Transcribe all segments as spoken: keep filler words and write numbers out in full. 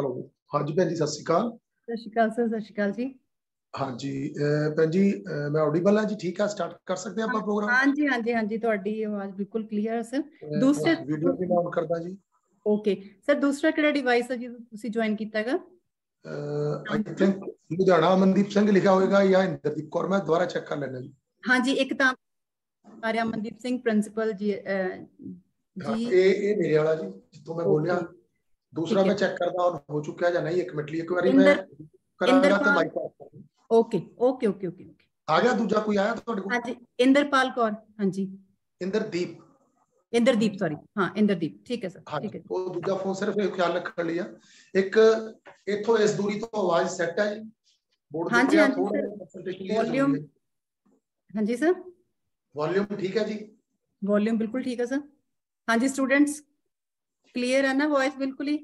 Hello हाँ जी भैन जी सत श्री अकाल। सत श्री अकाल सर। सत श्री अकाल जी। हाँ जी भैन जी मैं ऑडिबल है जी? ठीक है, स्टार्ट कर सकते हैं अपना प्रोग्राम? हाँ जी हाँ जी हाँ जी तुम्हारी आवाज बिल्कुल क्लीयर है सर। दूसरे वीडियो भी ऑन करदा जी। ओके सर, दूसरा किहड़ा डिवाइस है जी ਤੁਸੀਂ ਜੁਆਇਨ ਕੀਤਾਗਾ? आई थिंक लुधियाना अमनदीप सिंह लिखा होगा या इंद्रदीप कौर, मैं दोबारा चेक कर लेना जी। हाँ जी, एक तो हमारे अमनदीप सिंह प्रिंसिपल जी जी ए ए मेरे वाला जी तो मैं बोलिया, दूसरा मैं चेक करता और हो चुका है या नहीं। एक मिनट लिए एक बारी मैं कराऊंगा तो माइक पर। ओके ओके ओके ओके आ गया। दूसरा कोई आया तो? हां जी इंद्रपाल कौर। हां जी इंद्रदीप इंद्रदीप सॉरी हाँ इंद्रदीप ठीक है सर। हाँ, ठीक है। वो दूसरा फोन सिर्फ एक ख्याल रख लिया, एक इथों इस दूरी तो आवाज सेट है जी। बोर्ड हाँ जी हाँ जी वॉल्यूम। हाँ जी सर वॉल्यूम ठीक है जी, वॉल्यूम बिल्कुल ठीक है सर। हाँ जी स्टूडेंट्स क्लियर है ना वॉइस बिल्कुल ही?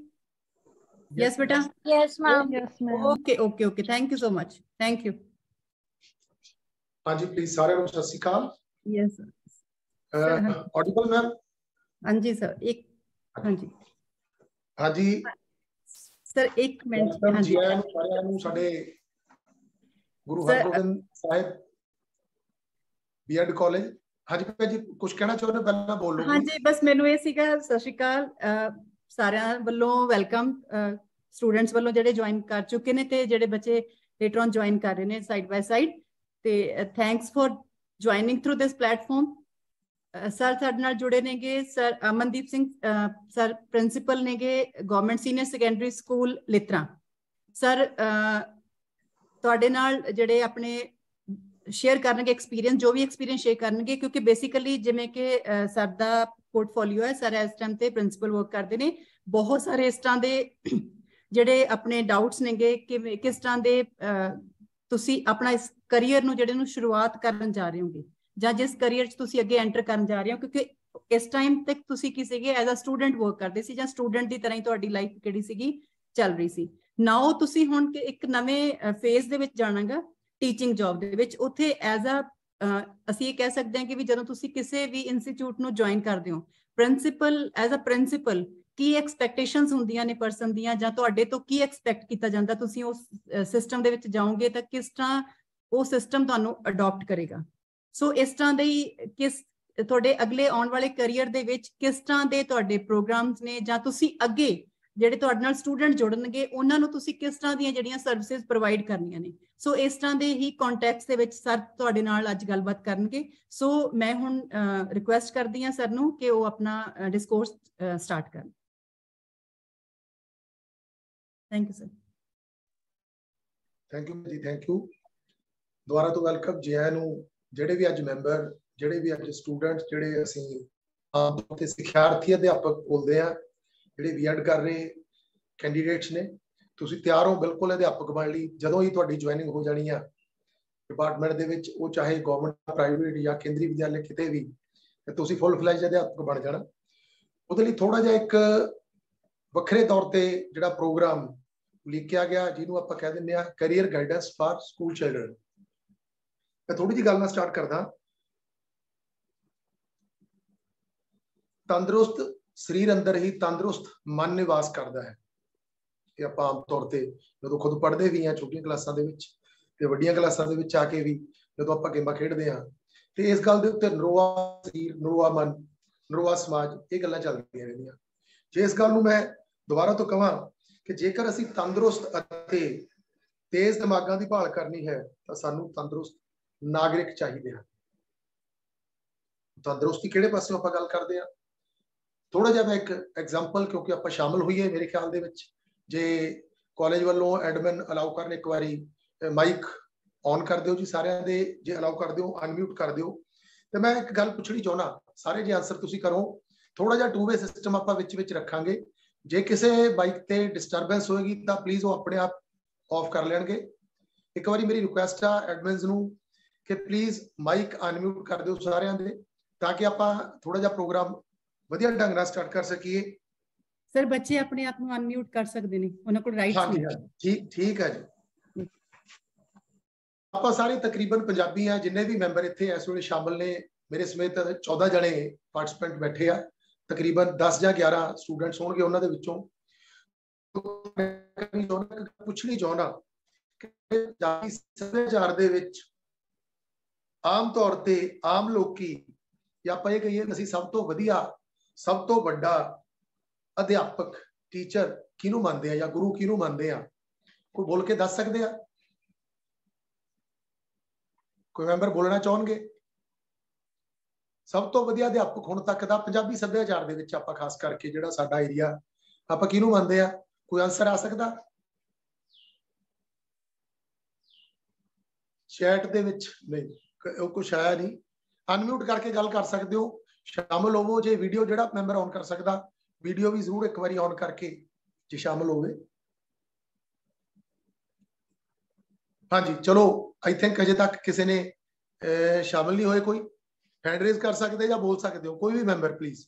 यस बेटा। Yes ma'am. Okay okay okay thank you so much, thank you. हाँ जी प्लीज सारे लोग सत श्री अकाल। Yes sir audible ma'am? हाँ जी सर एक हाँ जी हाँ जी सर एक मिनट। हाँ जी सारे ਨੂੰ ਸਾਡੇ ਗੁਰੂ ਹਰਗੋਬਿੰਦ ਸਾਹਿਬ ਬੀਐਡ ਕਾਲਜ। हाँ जी भाई जी कुछ कहना चाहते पहला बोल लो। हाँ जी बस मैं ये सत श्री अकाल सारे वालों वेलकम, स्टूडेंट्स वालों जो ज्वाइन कर चुके हैं तो जो बच्चे लेटर ऑन ज्वाइन कर रहे हैं साइड बाय साइड, तो thanks for joining through this platform. Sir साढ़े नाल जुड़े नेगे sir Amandeep Singh sir principal नेगे government senior secondary school Litra. Sir तुहाडे नाल जिहड़े अपने शेयर करनगे एक्सपीरियंस, जो भी एक्सपीरियंस शेयर करनगे, क्योंकि बेसिकली जिवें कि सर दा पोर्टफोलियो है, सर इस टाइम ते प्रिंसिपल वर्क करदे ने, बहुत सारे इस तरह के जिहड़े अपने डाउट्स नेगे कि किस तरह दे तुसीं अपना इस करियर नूं जिहड़े नूं शुरुआत करन जा रहे होगे ਜਾਂ जिस करियर ਤੁਸੀਂ ਅੱਗੇ ਐਂਟਰ ਕਰਨ ਜਾ ਰਹੇ ਹੋ, ਕਿਉਂਕਿ ਇਸ ਟਾਈਮ ਤੱਕ ਤੁਸੀਂ ਕੀ ਸੀਗੇ ਐਜ਼ ਅ ਸਟੂਡੈਂਟ ਵਰਕ ਕਰਦੇ ਸੀ ਜਾਂ ਸਟੂਡੈਂਟ ਦੀ ਤਰ੍ਹਾਂ ਹੀ ਤੁਹਾਡੀ ਲਾਈਫ ਕਿਹੜੀ ਸੀਗੀ ਚੱਲ ਰਹੀ ਸੀ। ਨਾਓ ਤੁਸੀਂ ਹੁਣ ਇੱਕ ਨਵੇਂ ਫੇਜ਼ ਦੇ ਵਿੱਚ ਜਾਣਾਗਾ ਟੀਚਿੰਗ ਜੌਬ ਦੇ ਵਿੱਚ। ਉੱਥੇ ਐਜ਼ ਅ ਅਸੀਂ ਇਹ ਕਹਿ ਸਕਦੇ ਹਾਂ ਕਿ ਵੀ ਜਦੋਂ ਤੁਸੀਂ ਕਿਸੇ ਵੀ ਇੰਸਟੀਚਿਊਟ ਨੂੰ ਜੁਆਇਨ ਕਰਦੇ ਹੋ ਪ੍ਰਿੰਸੀਪਲ ਐਜ਼ ਅ ਪ੍ਰਿੰਸੀਪਲ ਕੀ ਐਕਸਪੈਕਟੇਸ਼ਨਸ ਹੁੰਦੀਆਂ ਨੇ ਪਰਸਨ ਦੀਆਂ, ਜਾਂ ਤੁਹਾਡੇ ਤੋਂ ਕੀ ਐਕਸਪੈਕਟ ਕੀਤਾ ਜਾਂਦਾ, ਤੁਸੀਂ ਉਸ ਸਿਸਟਮ ਦੇ ਵਿੱਚ ਜਾਓਗੇ ਤਾਂ ਕਿਸ ਤਰ੍ਹਾਂ ਉਹ ਸਿਸਟਮ ਤੁਹਾਨੂੰ ਅਡਾਪਟ ਕਰੇਗਾ। ਸੋ ਇਸ ਤਰ੍ਹਾਂ ਦੇ ਹੀ ਕਿਸ ਤੁਹਾਡੇ ਅਗਲੇ ਆਉਣ ਵਾਲੇ ਕਰੀਅਰ ਦੇ ਵਿੱਚ ਕਿਸ ਤਰ੍ਹਾਂ ਦੇ ਤੁਹਾਡੇ ਪ੍ਰੋਗਰਾਮਸ ਨੇ, ਜਾਂ ਤੁਸੀਂ ਅੱਗੇ ਜਿਹੜੇ ਤੁਹਾਡੇ ਨਾਲ ਸਟੂਡੈਂਟ ਜੁੜਨਗੇ ਉਹਨਾਂ ਨੂੰ ਤੁਸੀਂ ਕਿਸ ਤਰ੍ਹਾਂ ਦੀਆਂ ਜਿਹੜੀਆਂ ਸਰਵਿਸਿਜ਼ ਪ੍ਰੋਵਾਈਡ ਕਰਨੀਆਂ ਨੇ। ਸੋ ਇਸ ਤਰ੍ਹਾਂ ਦੇ ਹੀ ਕੰਟੈਕਸ ਦੇ ਵਿੱਚ ਸਰ ਤੁਹਾਡੇ ਨਾਲ ਅੱਜ ਗੱਲਬਾਤ ਕਰਨਗੇ। ਸੋ ਮੈਂ ਹੁਣ ਰਿਕੁਐਸਟ ਕਰਦੀ ਹਾਂ ਸਰ ਨੂੰ ਕਿ ਉਹ ਆਪਣਾ ਡਿਸਕੋਰਸ ਸਟਾਰਟ ਕਰਨ। Thank you sir. Thank you ਜੀ, ਥੈਂਕ ਯੂ। ਦੁਬਾਰਾ ਤੋਂ ਵੈਲਕਮ ਜੀਆ ਨੂੰ, ਜਿਹੜੇ ਵੀ ਅੱਜ ਮੈਂਬਰ, ਜਿਹੜੇ ਵੀ ਅੱਜ ਸਟੂਡੈਂਟ, ਜਿਹੜੇ ਅਸੀਂ ਆਮ ਤੌਰ ਤੇ ਸਿੱਖਿਆਰਥੀ ਅਧਿਆਪਕ ਬੋਲਦੇ ਆ, ਜਿਹੜੇ ਬੀਐਡ ਕਰ ਰਹੇ ਕੈਂਡੀਡੇਟਸ ਨੇ, ਤੁਸੀਂ ਤਿਆਰ ਹੋ ਬਿਲਕੁਲ ਅਧਿਆਪਕ ਬਣ ਲਈ। ਜਦੋਂ ਹੀ ਤੁਹਾਡੀ ਜੁਆਇਨਿੰਗ ਹੋ ਜਾਣੀ ਆ ਡਿਪਾਰਟਮੈਂਟ ਦੇ ਵਿੱਚ, ਉਹ ਚਾਹੇ ਗਵਰਨਮੈਂਟ ਪ੍ਰਾਈਵੇਟ ਜਾਂ ਕੇਂਦਰੀ ਵਿਦਿਆਲਿਆ ਕਿਤੇ ਵੀ, ਤੁਸੀਂ ਫੁੱਲ ਫਲੈਜ ਅਧਿਆਪਕ ਬਣ ਜਾਣਾ। ਉਹਦੇ ਲਈ ਥੋੜਾ ਜਿਹਾ ਇੱਕ ਵੱਖਰੇ ਤੌਰ ਤੇ ਜਿਹੜਾ ਪ੍ਰੋਗਰਾਮ ਲਿਖਿਆ ਗਿਆ, ਜਿਹਨੂੰ ਆਪਾਂ ਕਹਿ ਦਿੰਦੇ ਆ career guidance for school children. मैं थोड़ी जी गल ना स्टार्ट करदा। तंदरुस्त शरीर अंदर ही तंदरुस्त मन निवास करता है। ये आप आम तौर पर जो खुद पढ़ते भी हैं छोटिया क्लासा के वड्डिया क्लासा के आके भी जो आप गेम खेडते हैं तो इस गल के उत्ते नरोआ शरीर, नरोआ मन, नरोआ समाज, ये गल्लां चलदियां रहिंदियां। जे इस गल नूं मैं दोबारा तो कहां कि जेकर असीं तंदरुस्त अते तेज दिमागां दी भाल करनी है तो सानूं तंदरुस्त नागरिक चाहिए हैं। तंदरुस्ती किहड़े पासे आप गल करते हैं, थोड़ा जिहा मैं एक एग्जाम्पल, क्योंकि आप शामिल होइए मेरे ख्याल दे विच, जे कॉलेज वालों एडमिन अलाउ करने एक बारी माइक ऑन कर दिओ जी सारिआं दे, जे अलाउ कर दिओ अनम्यूट कर दिओ। तो मैं एक गल पुछणी चाहुंदा, सारे जे आंसर तुसीं करो। थोड़ा जिहा टू वे सिस्टम आपां विच विच रखांगे, जे किसी माइक ते डिस्टरबेंस होएगी तां प्लीज़ वो अपने आप ऑफ कर लेणगे। एक बारी मेरी रिक्वेस्ट आ एडमिनस नूं कि प्लीज़ माइक अनम्यूट कर दो सारे दे, ताकि आपां थोड़ा जिहा प्रोग्राम वधिया ढंग नाल स्टार्ट कर सकीए। सर बच्चे अपने आप नूं अनम्यूट कर सकदे ने, उन्हां कोल राइट है। ठीक ठीक है जी। आपां सारे तकरीबन पंजाबी आ, जिन्ने भी मैंबर इत्थे इस वेले शामिल ने, मेरे समेत चौदह जने पार्टिसिपेंट बैठे आ, तकरीबन दस या ग्यारह स्टूडेंट्स होणगे। उन्हां दे विचों ਪੁੱਛਣੀ ਚਾਹੁੰਦਾ ਕਿ ਜਾਤੀ ਸੱਭਿਆਚਾਰ ਦੇ ਵਿੱਚ ਆਮ ਤੌਰ ਤੇ ਆਮ ਲੋਕੀ ਜਾਂ ਆਪਾਂ ਇਹ ਕਹੀਏ ਅਸੀਂ ਸਭ ਤੋਂ ਵਧੀਆ ਸਭ ਤੋਂ ਵੱਡਾ ਅਧਿਆਪਕ ਟੀਚਰ ਕਿਹਨੂੰ ਮੰਨਦੇ ਆ ਜਾਂ ਗੁਰੂ ਕਿਹਨੂੰ ਮੰਨਦੇ ਆ ਕੋਈ ਬੋਲ ਕੇ ਦੱਸ ਸਕਦੇ ਆ ਕੋਈ ਮੈਂਬਰ ਬੋਲਣਾ ਚਾਹਣਗੇ सब तो वधिया अध्यापक हुण तक दा पंजाबी सभ्याचार दे विच आपां खास करके जिहड़ा साडा एरिया आपां किहनूं मंनदे आ कोई आंसर आ सकदा चैट दे विच नहीं ओह कुछ आया नहीं अनम्यूट करके गल कर सकदे हो शामिल होवो जे वीडियो जिहड़ा मैंबर ऑन कर सकदा वीडियो भी जरूर एक बारी ऑन करके जे शामिल होवे हाँ जी चलो आई थिंक अजे तक किसी ने ए, शामिल नहीं होए कोई हैंड रेज कर सकते या बोल सकते हो कोई भी member please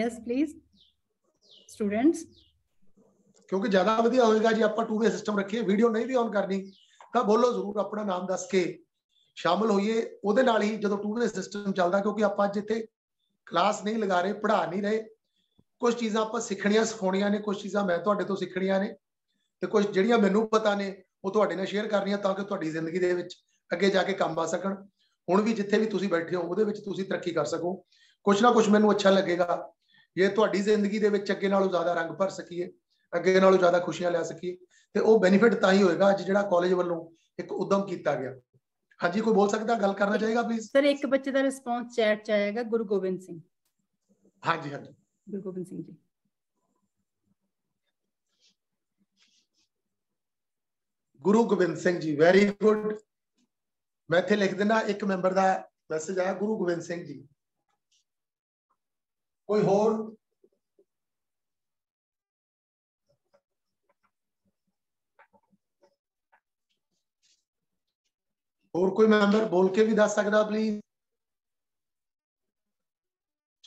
yes please students क्योंकि ज्यादा वधिया होएगा जी आपां टू वे सिस्टम रखिए वीडियो नहीं भी ऑन करनी तो बोलो जरूर अपना नाम दस के शामिल होइए उहदे नाल ही जदों टू वे सिस्टम चलता क्योंकि आपां जिथे क्लास नहीं लगा रहे पढ़ा नहीं रहे कुछ चीज़ां आपां सिखणियां सिखाउणियां ने कुछ चीज़ां मैं तुहाडे तो सिखणियां ने ते कुछ ਜਿਹੜੀਆਂ ਮੈਨੂੰ ਪਤਾ ਨੇ ਉਹ ਤੁਹਾਡੇ ਨਾਲ ਸ਼ੇਅਰ ਕਰਨੀਆਂ ਤਾਂ ਕਿ ਤੁਹਾਡੀ ਜ਼ਿੰਦਗੀ ਦੇ ਵਿੱਚ ਅੱਗੇ ਜਾ ਕੇ ਕੰਮ ਆ ਸਕਣ ਹੁਣ ਵੀ ਜਿੱਥੇ ਵੀ ਤੁਸੀਂ ਬੈਠੇ ਹੋ ਉਹਦੇ ਵਿੱਚ ਤੁਸੀਂ ਤਰੱਕੀ ਕਰ ਸਕੋ ਕੁਛ ਨਾ ਕੁਛ ਮੈਨੂੰ ਅੱਛਾ ਲੱਗੇਗਾ ਜੇ ਤੁਹਾਡੀ ਜ਼ਿੰਦਗੀ ਦੇ ਵਿੱਚ ਅੱਗੇ ਨਾਲੋਂ ਜ਼ਿਆਦਾ ਰੰਗ ਭਰ ਸਕੀਏ ਅੱਗੇ ਨਾਲੋਂ ਜ਼ਿਆਦਾ ਖੁਸ਼ੀਆਂ ਲੈ ਸਕੀਏ ਤੇ ਉਹ ਬੈਨੀਫਿਟ ਤਾਂ ਹੀ ਹੋਏਗਾ ਅੱਜ ਜਿਹੜਾ ਕਾਲਜ ਵੱਲੋਂ ਇੱਕ ਉਦਮ ਕੀਤਾ ਗਿਆ ਹਾਂਜੀ ਕੋਈ ਬੋਲ ਸਕਦਾ ਗੱਲ ਕਰਨਾ ਚਾਹੇਗਾ ਪਲੀਜ਼ ਸਰ ਇੱਕ ਬੱਚੇ ਦਾ ਰਿਸਪੌਂਸ ਚੈਟ ਚ ਆਏਗਾ ਗੁਰੂ ਗੋਬਿੰਦ ਸਿੰਘ ਹਾਂਜੀ ਹਾਂਜੀ ਗੁਰੂ ਗੋਬਿੰਦ ਸਿੰਘ ਜੀ गुरु गोबिंद सिंह जी वेरी गुड मैं इत्थे लिख देना एक मैंबर दा मैसेज आया गुरु गोबिंद सिंह जी कोई होर होर कोई मैंबर बोल के भी दस सकदा प्लीज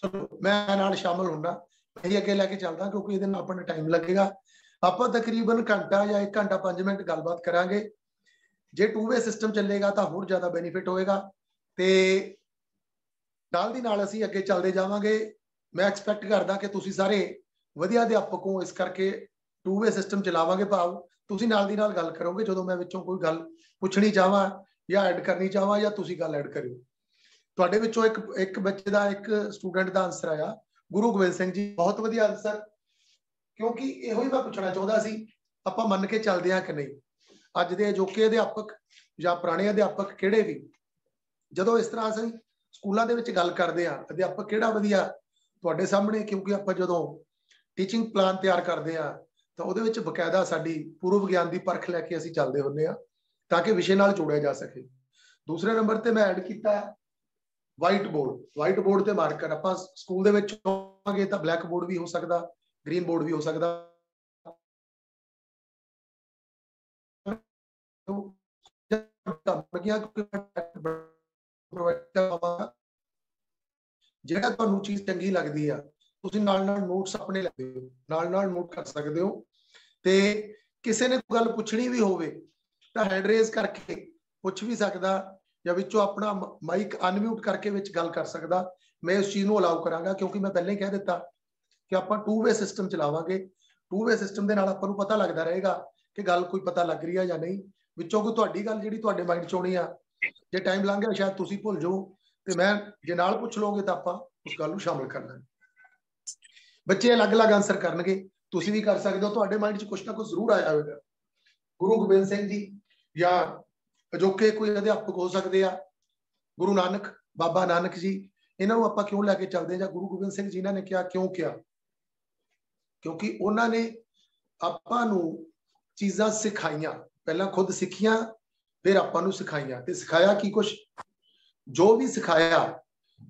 चलो मैं नाल शामिल होना मैं अगे लैके चलदा क्योंकि इहदे नाल अपना टाइम लगेगा ਆਪਾਂ तकरीबन घंटा या एक घंटा पांच मिनट गलबात करांगे जे टू वे सिस्टम चलेगा तो होर ज़्यादा बेनीफिट होएगा ते नाल दी नाल असीं अगे चलदे जावांगे मैं एक्सपैक्ट करदा कि तुसीं सारे वधिया अध्यापक हो इस करके टू वे सिस्टम चलावांगे भाव तुसीं नाल दी नाल गल करोगे जदों मैं विचों कोई गल पुछणी चाहां या ऐड करनी चाहां या तुसीं गल ऐड करिओ तुहाडे विचों एक एक बच्चे दा एक स्टूडेंट दा आंसर आया गुरु गोबिंद सिंह जी बहुत वधिया आंसर क्योंकि इहो ही मैं पूछना चाहता सी आपां मन के चलदे हां कि नहीं अज दे अजोके अध्यापक जां पुराने अध्यापक किहड़े भी जदों इस तरह असीं स्कूलां दे विच गल करदे हां अध्यापक किहड़ा वधिया तुहाडे सामने क्योंकि आपां जदों टीचिंग प्लान तैयार करदे हां तां ओहदे विच बकायदा साडी पूर्व ग्यान दी परख लैके असीं चलदे हुंदे हां तां कि विषय नाल जोड़िया जा सके दूसरे नंबर ते मैं ऐड कीता वाइट बोर्ड वाइट बोर्ड ते मार्कर आपां स्कूल दे विच होवांगे तां ब्लैक बोर्ड भी हो सकदा ग्रीन बोर्ड भी हो सकता जो चीज चंगी लगती है नोट्स अपने नोट कर सकते हो ते किसी ने गल पुछनी भी होवे हैंड रेज करके पूछ भी सकता या विचों अपना माइक अनम्यूट करके विच गल कर सकता मैं उस चीज को अलाउ करांगा क्योंकि मैं पहले ही कह दिता कि आप टू वे सिस्टम चलावांगे टू वे सिस्टम के नाल पता लगता रहेगा कि गल कोई पता लग रही है या नहीं विचों कोई तुहाडी गल जिहड़ी तुहाडे माइंड च आउणी आ जे टाइम लंघ गया शायद तुसीं भुल जाओ ते मैं जे नाल पुछ लोगे तां आपां उस गल नूं शामिल कर लांगे बच्चे अलग अलग आंसर करनगे तुसीं भी कर सकदे हो तुहाडे माइंड च कुछ ना कुछ जरूर आया होगा गुरु गोबिंद सिंह जी या अजोके कोई अध्यापक हो सकदे आ गुरु नानक बाबा नानक जी इन्हां नूं आपां क्यों लैके चलदे जां गुरु गोबिंद सिंह जी इन्हां ने क्या क्यों किया क्योंकि उन्होंने आपां नूं चीज़ां सिखाइयां पहला खुद सीखियां फिर आपां नूं सिखाइयां ते सिखाया की कुछ जो भी सिखाया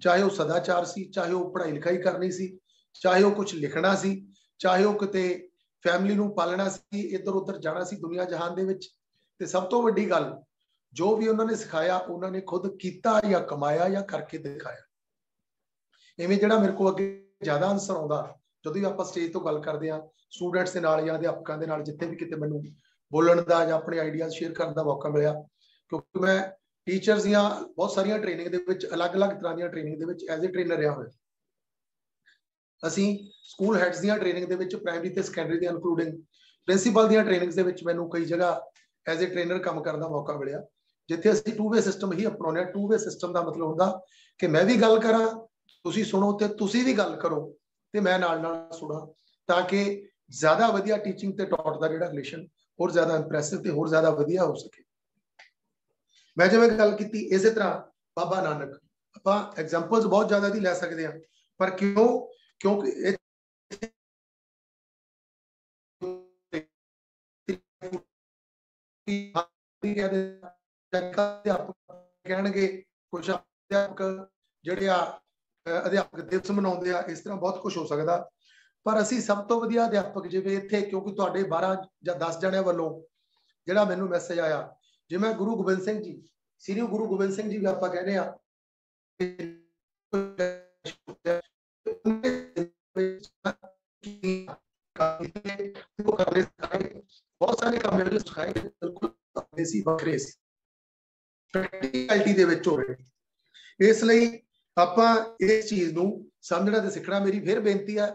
चाहे वह सदाचार सी चाहे वह पढ़ाई लिखाई करनी सी चाहे वह कुछ लिखना सी चाहे वह किते फैमिली नूं पालना सी इधर उधर जाना सी दुनिया जहान दे विच ते सब तो वड्डी गल जो भी उन्होंने सिखाया उन्होंने खुद कीता या कमाया या करके दिखाया इवें जिहड़ा मेरे को अगे ज्यादा आंसर आउंदा जो भी आप स्टेज तो गल करते हैं स्टूडेंट्स के नाल या अध्यापकों के नाल जिथे भी किते मैनूं बोलण दा या अपने आइडियाज शेयर करन दा मौका मिलिया क्योंकि मैं टीचर्स दियां बहुत सारियां ट्रेनिंग दे विच अलग अलग तरह दी ट्रेनिंग दे विच एज ए ट्रेनर रहा हुआ ਅਸੀਂ ਸਕੂਲ ਹੈਡਸ ਦੀਆਂ ਟ੍ਰੇਨਿੰਗ ਦੇ ਵਿੱਚ ਪ੍ਰਾਇਮਰੀ ਤੇ ਸੈਕੰਡਰੀ ਦੇ ਇਨਕਲੂਡਿੰਗ ਪ੍ਰਿੰਸੀਪਲ ਦੀਆਂ ਟ੍ਰੇਨਿੰਗਸ ਦੇ ਵਿੱਚ ਮੈਨੂੰ ਕਈ ਜਗ੍ਹਾ ਐਜ਼ ਅ ਟ੍ਰੇਨਰ ਕੰਮ ਕਰਨ ਦਾ ਮੌਕਾ ਮਿਲਿਆ, ਜਿੱਥੇ ਅਸੀਂ ਟੂ ਵੇ ਸਿਸਟਮ ਹੀ ਅਪਣਾਉਂਦੇ ਹਾਂ। ਟੂ ਵੇ ਸਿਸਟਮ ਦਾ ਮਤਲਬ ਹੁੰਦਾ ਕਿ ਮੈਂ ਵੀ ਗੱਲ ਕਰਾਂ, ਤੁਸੀਂ ਸੁਣੋ, ਤੇ ਤੁਸੀਂ ਵੀ ਗੱਲ ਕਰੋ ਤੇ ਮੈਂ ਨਾਲ ਨਾਲ ਸੁਣਾ, ਤਾਂ ਕਿ ਜ਼ਿਆਦਾ ਵਧੀਆ ਟੀਚਿੰਗ ਤੇ ਟੌਟ ਦਾ ਜਿਹੜਾ ਰਿਲੇਸ਼ਨ ਹੋਰ ਜ਼ਿਆਦਾ ਇੰਪ੍ਰੈਸਿਵ ਤੇ ਹੋਰ ਜ਼ਿਆਦਾ ਵਧੀਆ ਹੋ ਸਕੇ। ਮੈਂ ਜਿਵੇਂ ਗੱਲ ਕੀਤੀ ਇਸੇ ਤਰ੍ਹਾਂ ਬਾਬਾ ਨਾਨਕ, ਆਪਾਂ ਐਗਜ਼ਾਮਪਲਸ ਬਹੁਤ ਜ਼ਿਆਦਾ ਦੀ ਲੈ ਸਕਦੇ ਹਾਂ, ਪਰ ਕਿਉਂ ਕਿਉਂਕਿ ਕਹਿਣਗੇ ਕੁਛ ਅਧਿਆਪਕ ਜਿਹੜੇ ਆ ਅਧਿਆਪਕ ਦਿਵਸ ਮਨਾਉਂਦੇ ਆ, ਇਸ ਤਰ੍ਹਾਂ ਬਹੁਤ ਕੁਛ ਹੋ ਸਕਦਾ। ਪਰ ਅਸੀਂ ਸਭ ਤੋਂ ਵਧੀਆ ਅਧਿਆਪਕ ਜਿਵੇਂ ਇੱਥੇ, ਕਿਉਂਕਿ ਤੁਹਾਡੇ ਬਾਰਾਂ ਜਾਂ ਦਸ ਜਣਿਆਂ ਵੱਲੋਂ ਜਿਹੜਾ ਮੈਨੂੰ ਮੈਸੇਜ ਆਇਆ, ਜਿਵੇਂ ਗੁਰੂ ਗੋਬਿੰਦ ਸਿੰਘ ਜੀ, ਸ੍ਰੀ ਗੁਰੂ ਗੋਬਿੰਦ ਸਿੰਘ ਜੀ ਵੀ ਆਪਾਂ ਕਹਿੰਦੇ ਆ, ਬਹੁਤ ਸਾਰੇ ਕਮਰੇ ਸਿਖਾਏ ਬਿਲਕੁਲ ਸੀ ਵੱਖਰੇ ਸੀ ਪ੍ਰੈਕਟੀਕੈਲਿਟੀ ਦੇ ਵਿੱਚ ਹੋ ਰਹੇ। ਇਸ ਲਈ ਆਪਾਂ ਇਸ ਚੀਜ਼ ਨੂੰ ਸਮਝਣਾ ਤੇ ਸਿੱਖਣਾ। ਮੇਰੀ ਫਿਰ ਬੇਨਤੀ ਹੈ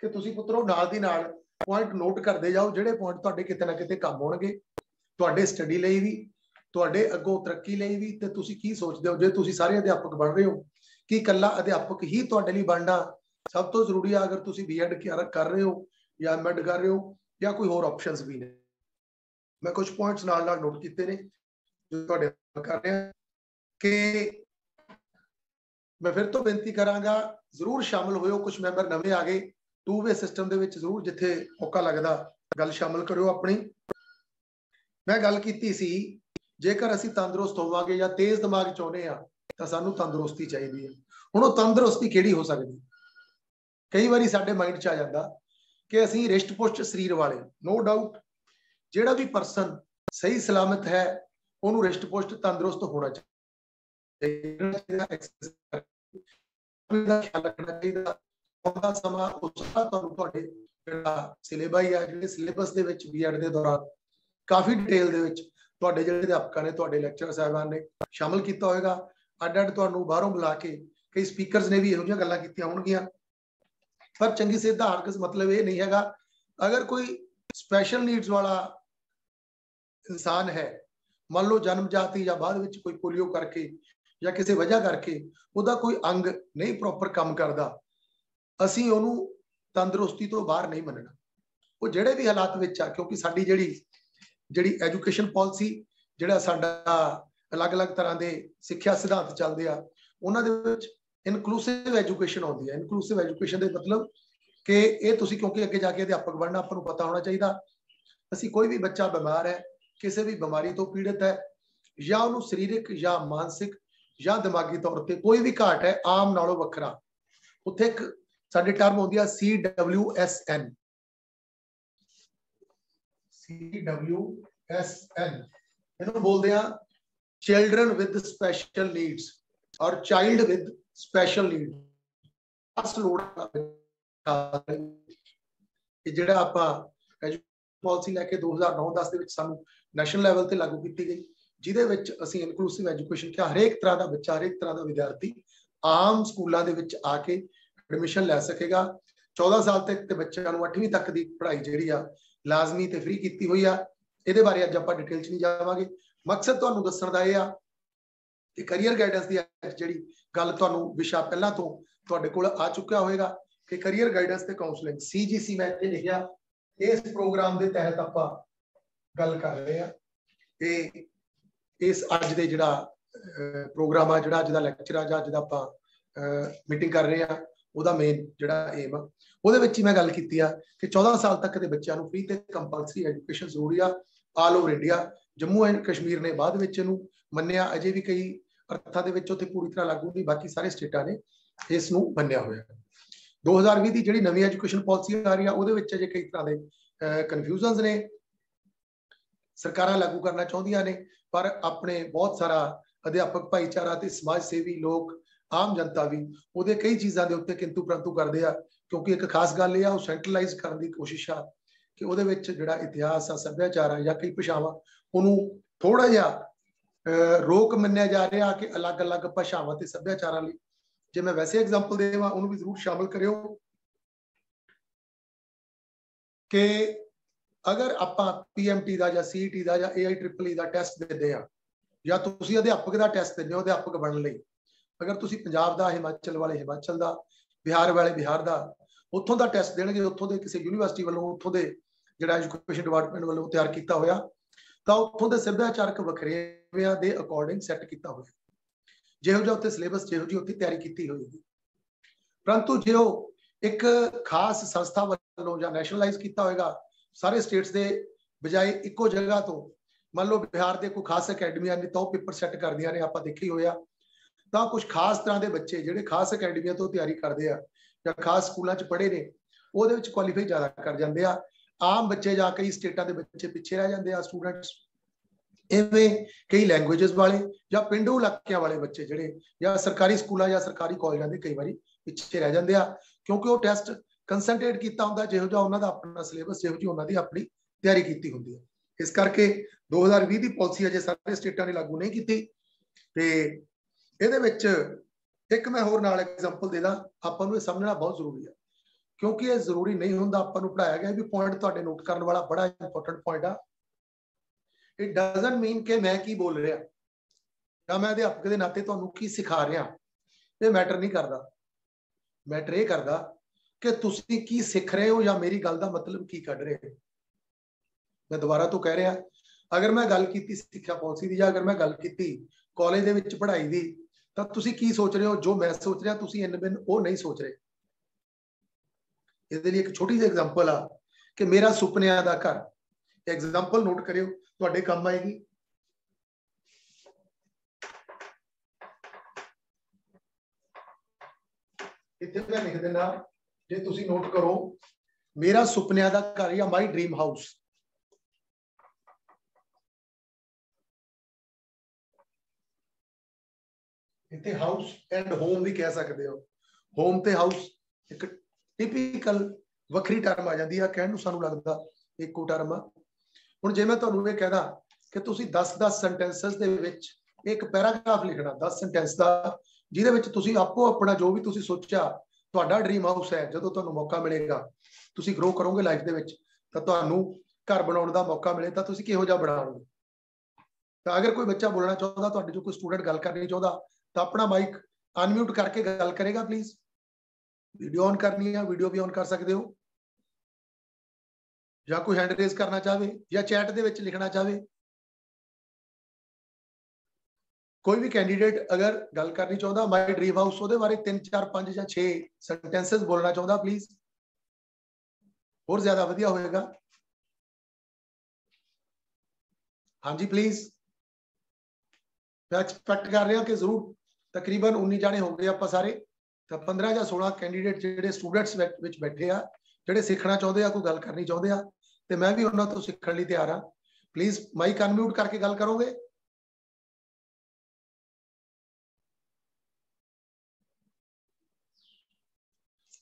ਕਿ ਤੁਸੀਂ ਪੁੱਤਰੋ ਨਾਲ ਦੀ ਨਾਲ ਪੁਆਇੰਟ ਨੋਟ ਕਰਦੇ ਜਾਓ, ਜਿਹੜੇ ਪੁਆਇੰਟ ਤੁਹਾਡੇ ਕਿਤੇ ਨਾ ਕਿਤੇ ਕੰਮ ਹੋਣਗੇ, ਤੁਹਾਡੇ ਸਟੱਡੀ ਲਈ ਵੀ, ਤੁਹਾਡੇ ਅੱਗੋਂ ਤਰੱਕੀ ਲਈ ਵੀ। ਤੇ ਤੁਸੀਂ ਕੀ ਸੋਚਦੇ ਹੋ ਜੇ ਤੁਸੀਂ ਸਾਰੇ ਅਧਿਆਪਕ ਬਣ ਰਹੇ ਹੋ? ਕਿ ਇਕੱਲਾ ਅਧਿਆਪਕ ਹੀ ਤੁਹਾਡੇ ਲਈ ਬਣਨਾ ਸਭ ਤੋਂ ਜ਼ਰੂਰੀ ਆ? ਅਗਰ ਤੁਸੀਂ ਬੀ ਐਡ ਕਰ ਰਹੇ ਹੋ ਜਾਂ ਐਮ ਐਡ ਕਰ ਰਹੇ ਹੋ ਜਾਂ ਕੋਈ ਹੋਰ ਆਪਸ਼ਨਸ ਵੀ ਨੇ, ਮੈਂ ਕੁਝ ਪੁਆਇੰਟਸ ਨਾਲ ਨਾਲ ਨੋਟ ਕੀਤੇ ਨੇ ਜੋ ਤੁਹਾਡੇ ਕਰ ਰਹੇ ਹਾਂ। ਕਿ ਮੈਂ ਫਿਰ ਤੋਂ ਬੇਨਤੀ ਕਰਾਂਗਾ, ਜ਼ਰੂਰ ਸ਼ਾਮਲ ਹੋਇਓ। ਕੁਝ ਮੈਂਬਰ ਨਵੇਂ ਆ ਗਏ, ਟੂ ਵੇ ਸਿਸਟਮ ਦੇ ਵਿੱਚ ਜ਼ਰੂਰ ਜਿੱਥੇ ਮੌਕਾ ਲੱਗਦਾ ਗੱਲ ਸ਼ਾਮਲ ਕਰਿਓ ਆਪਣੀ। ਮੈਂ ਗੱਲ ਕੀਤੀ ਸੀ ਜੇਕਰ ਅਸੀਂ ਤੰਦਰੁਸਤ ਹੋਵਾਂਗੇ ਜਾਂ ਤੇਜ਼ ਦਿਮਾਗ ਚਾਹੁੰਦੇ ਆ ਤਾਂ ਸਾਨੂੰ ਤੰਦਰੁਸਤੀ ਚਾਹੀਦੀ ਹੈ। ਹੁਣ ਉਹ ਤੰਦਰੁਸਤੀ ਕਿਹੜੀ ਹੋ ਸਕਦੀ? ਕਈ ਵਾਰੀ ਸਾਡੇ ਮਾਈਂਡ 'ਚ ਆ ਜਾਂਦਾ ਕਿ ਅਸੀਂ ਰਿਸ਼ਟ ਪੁਸ਼ਟ ਸਰੀਰ ਵਾਲੇ, ਨੋ ਡਾਊਟ ਜਿਹੜਾ ਵੀ ਪਰਸਨ ਸਹੀ ਸਲਾਮਤ ਹੈ ਉਹਨੂੰ ਰਿਸ਼ਟ ਪੁਸ਼ਟ ਤੰਦਰੁਸਤ ਹੋਣਾ ਚਾਹੀਦਾ, ਖਿਆਲ ਰੱਖਣਾ ਚਾਹੀਦਾ। ਉਹਦਾ ਸਮਾਂ ਉਸਦਾ ਤੁਹਾਨੂੰ ਤੁਹਾਡੇ ਜਿਹੜਾ ਸਿਲੇਬਸ ਹੈ, ਜਿਹੜੇ ਸਿਲੇਬਸ ਦੇ ਵਿੱਚ ਬੀਐਡ ਦੇ ਦੌਰਾਨ ਕਾਫੀ ਡਿਟੇਲ ਦੇ ਵਿੱਚ ਤੁਹਾਡੇ ਜਿਹੜੇ ਅਧਿਆਪਕਾਂ ਨੇ, ਤੁਹਾਡੇ ਲੈਕਚਰ ਸਾਹਿਬਾਨ ਨੇ ਸ਼ਾਮਲ ਕੀਤਾ ਹੋਏਗਾ। ਅੱਡ ਅੱਡ ਤੁਹਾਨੂੰ ਬਾਹਰੋਂ ਬੁਲਾ ਕੇ ਕਈ ਸਪੀਕਰਸ ਨੇ ਵੀ ਇਹੋ ਜਿਹੀਆਂ ਗੱਲਾਂ ਕੀਤੀਆਂ ਹੋਣਗੀਆਂ। ਪਰ ਚੰਗੀ ਸਿਹਤ ਦਾ ਹਰਗਿਜ਼ ਮਤਲਬ ਇਹ ਨਹੀਂ ਹੈਗਾ। ਅਗਰ ਕੋਈ ਸਪੈਸ਼ਲ ਨੀਡਸ ਵਾਲਾ ਇਨਸਾਨ ਹੈ, ਮੰਨ ਲਓ ਜਨਮ ਜਾਤੀ ਜਾਂ ਬਾਅਦ ਵਿੱਚ ਕੋਈ ਪੋਲੀਓ ਕਰਕੇ ਜਾਂ ਕਿਸੇ ਵਜ੍ਹਾ ਕਰਕੇ ਉਹਦਾ ਕੋਈ ਅੰਗ ਨਹੀਂ ਪ੍ਰੋਪਰ ਕੰਮ ਕਰਦਾ, ਅਸੀਂ ਉਹਨੂੰ ਤੰਦਰੁਸਤੀ ਤੋਂ ਬਾਹਰ ਨਹੀਂ ਮੰਨਣਾ। ਉਹ ਜਿਹੜੇ ਵੀ ਹਾਲਾਤ ਵਿੱਚ ਆ, ਕਿਉਂਕਿ ਸਾਡੀ ਜਿਹੜੀ ਜਿਹੜੀ ਐਜੂਕੇਸ਼ਨ ਪਾਲਿਸੀ, ਜਿਹੜਾ ਸਾਡਾ ਅਲੱਗ-ਅਲੱਗ ਤਰ੍ਹਾਂ ਦੇ ਸਿੱਖਿਆ ਸਿਧਾਂਤ ਚੱਲਦੇ ਆ, ਉਹਨਾਂ ਦੇ ਵਿੱਚ ਇਨਕਲੂਸਿਵ ਐਜੂਕੇਸ਼ਨ ਆਉਂਦੀ ਹੈ। ਇਨਕਲੂਸਿਵ ਐਜੂਕੇਸ਼ਨ ਦੇ ਮਤਲਬ ਕਿ ਇਹ ਤੁਸੀਂ ਕਿਉਂਕਿ ਅੱਗੇ ਜਾ ਕੇ ਅਧਿਆਪਕ ਬਣਨਾ, ਆਪਾਂ ਨੂੰ ਪਤਾ ਹੋਣਾ ਚਾਹੀਦਾ ਅਸੀਂ ਕੋਈ ਵੀ ਬੱਚਾ ਬਿਮਾਰ ਹੈ, ਕਿਸੇ ਵੀ ਬਿਮਾਰੀ ਤੋਂ ਪੀੜਤ ਹੈ ਜਾਂ ਉਹਨੂੰ ਸਰੀਰਕ ਜਾਂ ਮਾਨਸਿਕ ਜਾਂ ਦਿਮਾਗੀ ਤੌਰ ਤੇ ਕੋਈ ਵੀ ਘਾਟ ਹੈ, ਆਮ ਨਾਲੋਂ ਵੱਖਰਾ। ਉੱਥੇ ਇੱਕ ਸਾਡੇ ਟਰਮ ਆਉਂਦੀ ਆ C W S N, C W S N ਇਹਨੂੰ ਬੋਲਦੇ ਆ ਚਿਲਡਰਨ ਵਿਦ ਸਪੈਸ਼ਲ ਨੀਡਸ ਔਰ ਚਾਈਲਡ ਵਿਦ ਸਪੈਸ਼ਲ ਨੀਡ। ਜਿਹੜਾ ਆਪਾਂ ਪਾਲਿਸੀ ਲੈ ਕੇ ਦੋ ਹਜ਼ਾਰ ਨੌਂ ਦਸ ਦੇ ਵਿੱਚ ਸਾਨੂੰ ਨੈਸ਼ਨਲ ਲੈਵਲ ਤੇ ਲਾਗੂ ਕੀਤੀ ਗਈ, ਜਿਹਦੇ ਵਿੱਚ ਅਸੀਂ ਇਨਕਲੂਸਿਵ ਐਜੂਕੇਸ਼ਨ ਕਿਹਾ, ਹਰੇਕ ਤਰ੍ਹਾਂ ਦਾ ਬੱਚਾ, ਹਰੇਕ ਤਰ੍ਹਾਂ ਦਾ ਵਿਦਿਆਰਥੀ ਆਮ ਸਕੂਲਾਂ ਦੇ ਵਿੱਚ ਆ ਕੇ ਐਡਮਿਸ਼ਨ ਲੈ ਸਕੇਗਾ। ਚੌਦਾਂ ਸਾਲ ਤੱਕ ਤੇ ਬੱਚਿਆਂ ਨੂੰ ਅੱਠਵੀਂ ਤੱਕ ਦੀ ਪੜ੍ਹਾਈ ਜਿਹੜੀ ਆ ਲਾਜ਼ਮੀ ਤੇ ਫ੍ਰੀ ਕੀਤੀ ਹੋਈ ਆ। ਇਹਦੇ ਬਾਰੇ ਅੱਜ ਆਪਾਂ ਡਿਟੇਲ 'ਚ ਨਹੀਂ ਜਾਵਾਂਗੇ। ਮਕਸਦ ਤੁਹਾਨੂੰ ਦੱਸਣ ਦਾ ਇਹ ਆ ਕਿ ਕਰੀਅਰ ਗਾਈਡੈਂਸ ਦੀ ਜਿਹੜੀ ਗੱਲ, ਤੁਹਾਨੂੰ ਵਿਸ਼ਾ ਪਹਿਲਾਂ ਤੋਂ ਤੁਹਾਡੇ ਕੋਲ ਆ ਚੁੱਕਿਆ ਹੋਏਗਾ ਕਿ ਕਰੀਅਰ ਗਾਈਡੈਂਸ ਤੇ ਕਾਉਂਸਲਿੰਗ ਸੀ ਜੀ ਸੀ, ਮੈਂ ਇੱਥੇ ਲਿਖਿਆ। ਇਸ ਪ੍ਰੋਗਰਾਮ ਦੇ ਤਹਿਤ ਆਪਾਂ ਗੱਲ ਕਰ ਰਹੇ ਆ ਤੇ ਇਸ ਅੱਜ ਦੇ ਜਿਹੜਾ ਪ੍ਰੋਗਰਾਮ ਆ, ਜਿਹੜਾ ਅੱਜ ਦਾ ਲੈਕਚਰ ਆ ਜਾਂ ਅੱਜ ਦਾ ਆਪਾਂ ਮੀਟਿੰਗ ਕਰ ਰਹੇ ਆ, ਉਹਦਾ ਮੇਨ ਜਿਹੜਾ ਏਮ ਆ, ਉਹਦੇ ਵਿੱਚ ਹੀ ਮੈਂ ਗੱਲ ਕੀਤੀ ਆ ਕਿ ਚੌਦਾਂ ਸਾਲ ਤੱਕ ਦੇ ਬੱਚਿਆਂ ਨੂੰ ਫ੍ਰੀ ਤੇ ਕੰਪਲਸਰੀ ਐਜੂਕੇਸ਼ਨ ਜ਼ਰੂਰੀ ਆ all over India. Jammu and Kashmir ਨੇ ਬਾਅਦ ਵਿੱਚ ਇਹਨੂੰ ਮੰਨਿਆ, ਅਜੇ ਵੀ ਕਈ ਅਰਥਾਂ ਦੇ ਵਿੱਚ ਉੱਥੇ ਪੂਰੀ ਤਰ੍ਹਾਂ ਲਾਗੂ ਨਹੀਂ, ਬਾਕੀ ਸਾਰੇ ਸਟੇਟਾਂ ਨੇ ਇਸ ਨੂੰ ਮੰਨਿਆ ਹੋਇਆ। ਦੋ ਹਜ਼ਾਰ ਵੀਹ ਦੀ ਜਿਹੜੀ ਨਵੀਂ ਐਜੂਕੇਸ਼ਨ ਪਾਲਿਸੀ ਆ ਰਹੀ ਆ, ਉਹਦੇ ਵਿੱਚ ਅਜੇ ਕਈ ਤਰ੍ਹਾਂ ਦੇ ਕਨਫਿਊਜ਼ਨਸ ਨੇ। ਸਰਕਾਰਾਂ ਲਾਗੂ ਕਰਨਾ ਚਾਹੁੰਦੀਆਂ ਨੇ, ਪਰ ਆਪਣੇ ਬਹੁਤ ਸਾਰਾ ਅਧਿਆਪਕ ਭਾਈਚਾਰਾ ਤੇ ਸਮਾਜ ਸੇਵੀ ਲੋਕ, ਆਮ ਜਨਤਾ ਵੀ ਉਹਦੇ ਕਈ ਚੀਜ਼ਾਂ ਦੇ ਉੱਤੇ ਕਿੰਤੂ ਪ੍ਰੰਤੂ ਕਰਦੇ ਆ, ਕਿਉਂਕਿ ਇੱਕ ਖਾਸ ਗੱਲ ਇਹ ਆ, ਉਹ ਸੈਂਟਰਲਾਈਜ਼ ਕਰਨ ਦੀ ਕੋਸ਼ਿਸ਼ ਆ ਕਿ ਉਹਦੇ ਵਿੱਚ ਜਿਹੜਾ ਇਤਿਹਾਸ ਆ, ਸੱਭਿਆਚਾਰ ਆ ਜਾਂ ਕਈ ਭਾਸ਼ਾਵਾਂ, ਉਹਨੂੰ ਥੋੜਾ ਜਿਹਾ ਰੋਕ ਮੰਨਿਆ ਜਾ ਰਿਹਾ ਕਿ ਅਲੱਗ-ਅਲੱਗ ਭਾਸ਼ਾਵਾਂ ਤੇ ਸੱਭਿਆਚਾਰਾਂ ਲਈ। ਜੇ ਮੈਂ ਵੈਸੇ ਐਗਜ਼ਾਮਪਲ ਦੇਵਾਂ, ਉਹਨੂੰ ਵੀ ਜ਼ਰੂਰ ਸ਼ਾਮਲ ਕਰਿਓ। कि अगर आप पीएमटी का सीईटी का एआई ट्रिपल ई का टैसट देते हैं या तुसीं अध्यापक का टैसट देंगे अध्यापक बनने लई, अगर तुसीं पंजाब का, हिमाचल वाले हिमाचल का, बिहार वाले बिहार का, उत्थों का टैसट देंगे उत्थों के किसी यूनीवर्सिटी वालों उत्थों के जिहड़ा एजुकेशन डिपार्टमेंट वालों तैयार किया हुआ तो उत्थों के सभ्याचारक वखरेवियां के अकॉर्डिंग सैट किया हुआ जिहो जिहा उत्थे सिलेबस जिहो जी उत्थे तैयारी की होगी। परंतु जो एक खास संस्था वालों या नैशनलाइज किया होगा सारे स्टेट्स के बजाय इको जगह तो मान लो बिहार के कोई खास अकैडमियां ने तो पेपर सैट कर दिया ने आपां देखी होया तो कुछ खास तरह के बच्चे जिहड़े खास अकैडमियां तो तैयारी करते हैं या खास स्कूलों च पढ़े ने उहदे विच क्वालीफाई ज़्यादा कर जाते हैं। आम बच्चे या कई स्टेटां के बच्चे पिछे रह जाते हैं स्टूडेंट्स, इवें कई लैंगुएज वाले या पेंडू इलाकों वाले बच्चे जिहड़े या सरकारी स्कूलों या सरकारी कॉलेजों के कई बार पिछे रह जाते हैं क्योंकि वो टैसट कंसनट्रेट किया होंदा जिहो जिहा उन्हां दा अपना सिलेबस जिहो जी उन्हां दी अपनी तैयारी की होंदी है। इस करके दो हज़ार भी की पॉलिसी अजे सारे स्टेटां ने लागू नहीं की। ते इहदे विच एक मैं होर नाल एग्जाम्पल देदा, आपां नूं समझना बहुत जरूरी है क्योंकि यह जरूरी नहीं होंदा आपां नूं पढ़ाया गया भी पॉइंट तुहाडे नोट करन वाला बड़ा इंपोर्टेंट पॉइंट आ। इट डजंट मीन कि मैं की बोल रहा या मैं अध्यापक के नाते तुहानूं की सिखा रहा यह मैटर नहीं करता। मैटर यह करता कि तुसीं की सीख रहे हो या मेरी गल का मतलब की कढ़ रहे हो। मैं दोबारा तो कह रहा अगर मैं गल की सिक्ख्या पॉलिसी की या अगर मैं गल की कॉलेज दे विच पढ़ाई की तो तुसीं की सोच रहे हो जो मैं सोच रहा तुसीं इन बिन वो नहीं सोच रहे। इसदे लई एक छोटी जी एग्जाम्पल आ कि मेरा सुपनिया दा घर, एग्जाम्पल नोट करिओ तुहाडे काम आएगी। इत्थे मैं लिख देना जे तुसी नोट करो मेरा सुपनिया दा घर या माई ड्रीम हाउस। इत्थे हाउस एंड होम भी कह सकते हो, होम ते हाउस एक टिपिकल वखरी टर्म आ जाती है कहने सानू लगता एको टर्म आ। हुण जे मैं तुहानू इह कहदा कि तुसी दस दस सेंटेंसेस दे विच एक पैराग्राफ लिखना दस सेंटेंस का जिहदे विच तुसी आपो अपना जो भी तुसी सोचा तुहाडा ड्रीम हाउस है जदों तुहानू मौका मिलेगा तुसी ग्रो करोगे लाइफ दे विच तां तुहानू घर बनाउण दा मौका मिले तां तुसी किहो जिहा बनाओगे। तां अगर कोई बच्चा बोलना चाहुंदा तुहाडे जो कोई स्टूडेंट गल करनी चाहुंदा तां अपना माइक अनम्यूट करके गल करेगा प्लीज़। वीडियो ऑन करनी है वीडियो भी ऑन कर सकते हो या कोई हैंड रेज करना चाहे या चैट दे विच लिखना चाहे। कोई भी कैंडीडेट अगर गल करनी चाहता माई ड्रीम हाउस उसदे बारे तीन चार पांच या छे सेंटेंसेस बोलना चाहता प्लीज और ज्यादा वधिया होएगा। हाँ जी प्लीज, मैं एक्सपैक्ट कर रहा कि जरूर तकरीबन उन्नीस जाने हो गए आप सारे तो पंद्रह या सोलह कैंडीडेट जिहड़े स्टूडेंट्स विच बैठे आ जिहड़े सीखना चाहते हैं कोई गल करनी चाहते हैं तो मैं भी उन्होंने तो सीखने लिए तैयार हाँ। प्लीज माइक अनम्यूट करके गल करोगे।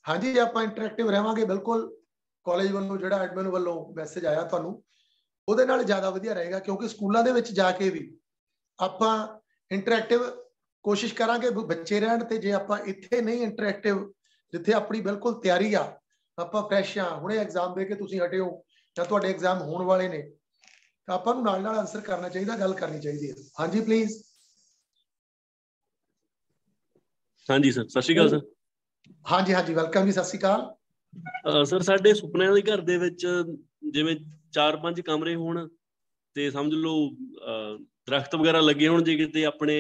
हाँ जी, आप इंटरैक्टिव रहेंगे बिल्कुल। कॉलेज वालों जो एडमिन वालों मैसेज आया थानू उहदे नाल ज़्यादा वधिया रहेगा क्योंकि स्कूलों दे विच जाके भी आप इंटरैक्टिव कोशिश करांगे बच्चे रहण ते जे आप इत्थे नहीं इंटरैक्टिव जिथे अपनी बिल्कुल तैयारी आ आप फ्रैश हाँ हुणे एग्जाम दे के तुसीं हटे हो या तुहाडे एग्जाम होण वाले ने तां आपां नूं नाल नाल आंसर करना चाहिए गल करनी चाहिए। हाँ जी प्लीज। हाँ जी सर, सत श्री अकाल सर। हाँ जी, हाँ जी वेलकम जी, सत श्री अकाल सर। साडे सुपने दे घर दे विच जिवें चार पांच कमरे होण ते समझ लो दरख्त वगैरह लगे होण जे किते अपने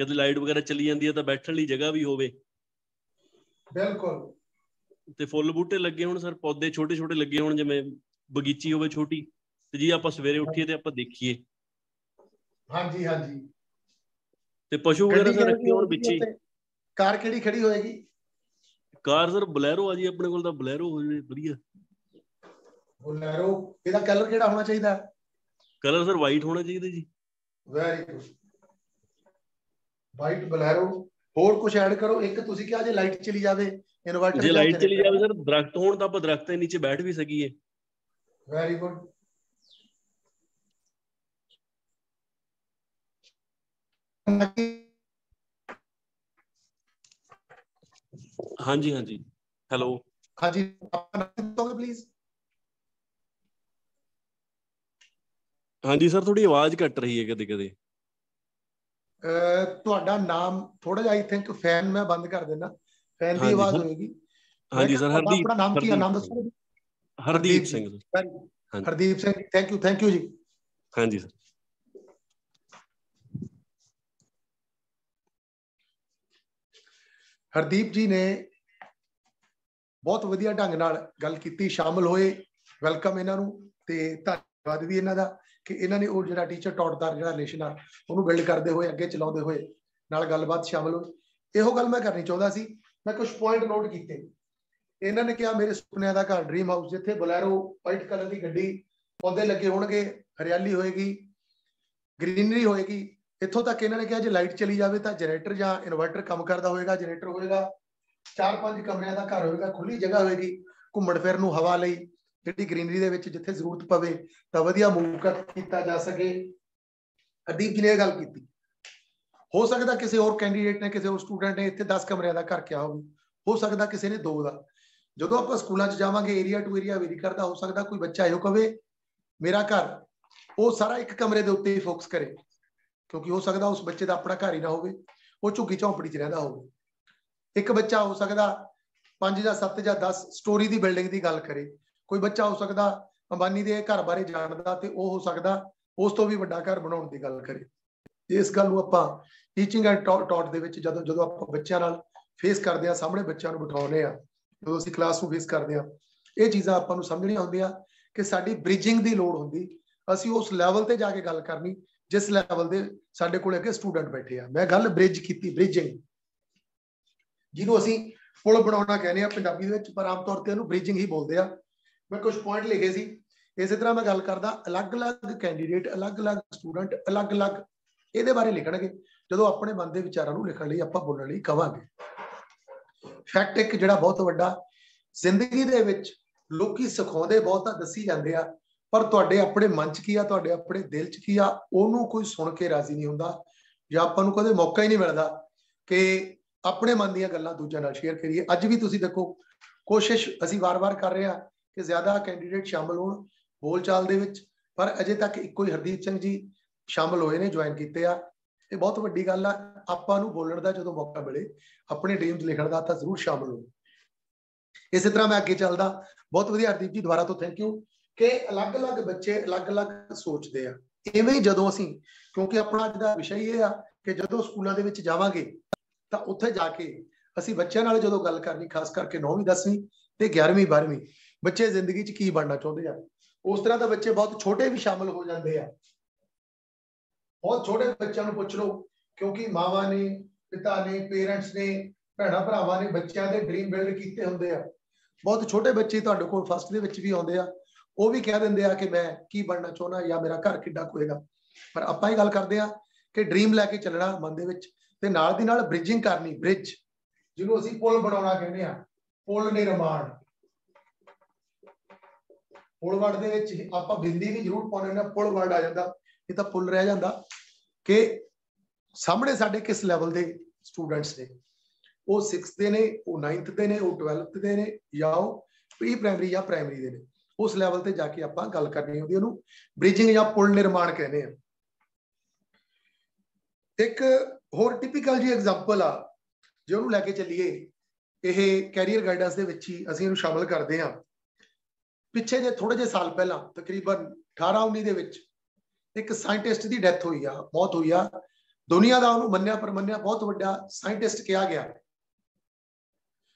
कदे लाइट वगैरह चली जांदी है तां बैठण लई जगह भी होवे बिल्कुल ते फुੱਲ बूटे लगे होण सर, पौधे छोटे छोटे लगे होण जिवें बगीची होवे छोटी ते जी आपां सवेरे उठीए ते आपां देखीए। हाँ जी, हाँ जी ते पशु वगैरह सर रखे होण विच ही। कार केड़ी खड़ी होएगी? कार सर बलैरो आ जी अपने कोल दा, बलैरो हो जे बढ़िया। बलैरो एदा कलर केड़ा होना चाहिदा? कलर सर वाइट होना चाहिदा जी। Very good, white Bolero. होर कुछ ऐड करो, एक तुसी क्या जे लाइट चली जावे इन्वर्टर जे लाइट चली जावे सर दरख्त होण दा आप दरख्त दे नीचे बैठ भी सकीए। Very good. हाँ जी, हाँ जी हेलो। हाँ जी, please. हाँ जी सर, थोड़ी आवाज कट रही है कभी कभी। ਤੁਹਾਡਾ ਨਾਮ ਥੋੜਾ ਜਿਹਾ ਆਈ ਥਿੰਕ ਫੈਨ ਮੈਂ ਬੰਦ ਕਰ ਦੇਣਾ, ਫੈਨ ਦੀ ਆਵਾਜ਼ ਹੋਏਗੀ। हाँ जी सर, हरदीप। अपना नाम क्या नाम दसो? Hardeep Singh. Hardeep Singh, thank you thank you जी। हाँ जी सर। हरदीप जी ने बहुत वधिया ढंग नाल गल कीती, शामिल होए, वेलकम इन्हां नूं ते धन्नवाद भी इन्हां दा कि इन्हां ने ओह जिहड़ा टीचर टॉट दा जिहड़ा रिलेशन आ उहनूं बिल्ड करदे होए अगे चलाउंदे होए नाल गलबात शामिल होए। इहो गल मैं करनी चाहुंदा सी, मैं कुछ पॉइंट नोट कीते। इन्हां ने कहा मेरे सुपनियां दा घर ड्रीम हाउस, जिथे बोलेरो वाइट कलर दी गड्डी, पौधे लगे होणगे, हरियाली होएगी, ग्रीनरी होएगी। इत्थों तक इन्होंने कहा जो लाइट चली जाए तो जनरेटर या इनवर्टर काम करता होएगा, जनरेटर होएगा, चार पांच कमरिया का घर होएगा, खुली जगह होएगी घूमण फिरन नूं हवा लई, जिहड़ी ग्रीनरी दे विच जिथे जरूरत पवे तां वधिया मूव कर कीता जा सके। हरदीप जी ने यह गल कीती। हो सकता किसी होर कैंडीडेट ने, किसी होर स्टूडेंट ने इत्थे दस कमरिया का घर किया होवे, हो सकता किसी ने दो दा। जदों आपां स्कूलां च जावांगे एरिया टू एरिया वेरी करदा, हो सकता कोई बच्चा इहो कहे मेरा घर वो सारा एक कमरे के उत्ते ही फोकस करे, क्योंकि हो सकता उस बच्चे का अपना घर ही ना हो, झुग्गी झौंपड़ी च रहिंदा होवे। एक बच्चा हो सकता पांच या सत्त या दस स्टोरी की बिल्डिंग की गल करे, कोई बच्चा हो सकता अंबानी के घर बारे जानदा ते वो हो सकता उस तो भी वड्डा घर बनाउण दी गल करे। इस गल नूं आपां टीचिंग एंड टॉट दे विच जदों जदों आपां बच्चों नाल फेस करदे आ, सामने बच्चों नूं बिठाउने आ, जदों असीं क्लास नूं फेस करदे आ, ये चीज़ां आपां नूं समझणीआं हुंदियां कि साडी ब्रिजिंग की लोड़ हुंदी, असीं उस लैवल ते जाके गल करनी जिस लैवल दे साडे कोल अगे स्टूडेंट बैठे आ। मैं गल ब्रिज कीती, ब्रिजिंग जिहनूं असीं पुल बनाउणा कहने आ पंजाबी दे विच, पर आम तौर ते इहनूं ब्रिजिंग ही बोलदे आ। मैं कुछ पॉइंट लिखे सी। इसे तरह मैं गल करदा अलग अलग कैंडीडेट, अलग अलग स्टूडेंट, अलग अलग इहदे बारे लिखणगे जदों अपने मन दे विचारां नूं लिखण लई आपां बोलण लई कवांगे। फैक्ट एक जिहड़ा बहुत वड्डा, जिंदगी दे विच लोकी सिखाउंदे बहुत आ, दसी जांदे आ, पर तुहाडे अपने मन च की आ, तुहाडे अपने दिल च की आ, ओनू कोई सुन के राजी नहीं हुंदा, जां आपां नूं कदे मौका ही नहीं मिलदा कि अपने मन दियां गल्लां दूजिआं नाल शेयर करिए। अज भी तुसीं देखो कोशिश असीं वार-वार कर रहे हां कि ज़्यादा कैंडीडेट शामिल होण बोलचाल दे विच, पर अजे तक इक्को ही हरदीप सिंह जी शामिल होए ने, ज्वाइन कीते आ। ये बहुत वड्डी गल आ, आपां नूं बोलण दा जदों मौका मिले अपने ड्रीम्स लिखण दा तां ਜ਼ਰੂर शामिल हो। इसे तरह मैं अगे चलदा, बहुत वधिया हरदीप जी दुबारा तो थैंक यू कि अलग अलग बच्चे अलग अलग सोचते हैं। इवें जदों असीं, क्योंकि अपना अज दा विषय ये आ कि जदों स्कूलों दे विच जावांगे तां उत्थे जाके असीं बच्चों नाल जदों गल करनी, खास करके नौवीं दसवीं ते ग्यारहवीं बारहवीं बच्चे जिंदगी च की बनना चाहुंदे आ, उस तरह दे बच्चे बहुत छोटे भी शामिल हो जाते हैं। बहुत छोटे बच्चों नूं पुछ लो, क्योंकि मावां ने, पिता ने, पेरेंट्स ने, भैणां भरावां ने बच्चों के ड्रीम बिल्ड कीते हुंदे आ। बहुत छोटे बच्चे तुहाडे कोल फर्स्ट दे विच भी आउंदे आ, वो भी कह देंगे कि मैं की बनना चाहना या मेरा घर कि होएगा, पर आप गल करते हैं कि ड्रीम लैके चलना मन के नाल दी नाल ब्रिजिंग करनी। ब्रिज जिन्होंने असीं पुल बनाउणा कहने आ, पुल निर्माण, पुल वर्ड दे विच आपां बिंदी भी जरूर पाउणे, पुल वर्ड आ जांदा, ये तां पुल रह जांदा कि सामने साडे किस लैवल दे स्टूडेंट्स ने, वो सिक्स्थ दे ने, वो नाइन्थ दे ने, वो ट्वेल्थ दे ने, या वो प्री प्राइमरी या प्राइमरी दे ने, उस लैवल ते जाके आपां गल करनी हुंदी, उहनूं ब्रिजिंग या पुल निर्माण कहने आ। एक होर टिपिकल जी एग्जाम्पल आ, जे उहनूं लैके चलीए, इह कैरियर गाइडेंस दे विच ही असीं इहनूं शामिल करदे हां। पिछे जे थोड़े जे साल पहलां तकरीबन अठारह उन्नीस दे विच एक साइंटिस्ट दी डैथ होई आ, मौत होई आ। दुनिया दा उहनूं मन्निया पर मन्निया बहुत वड्डा साइंटिस्ट किहा गया,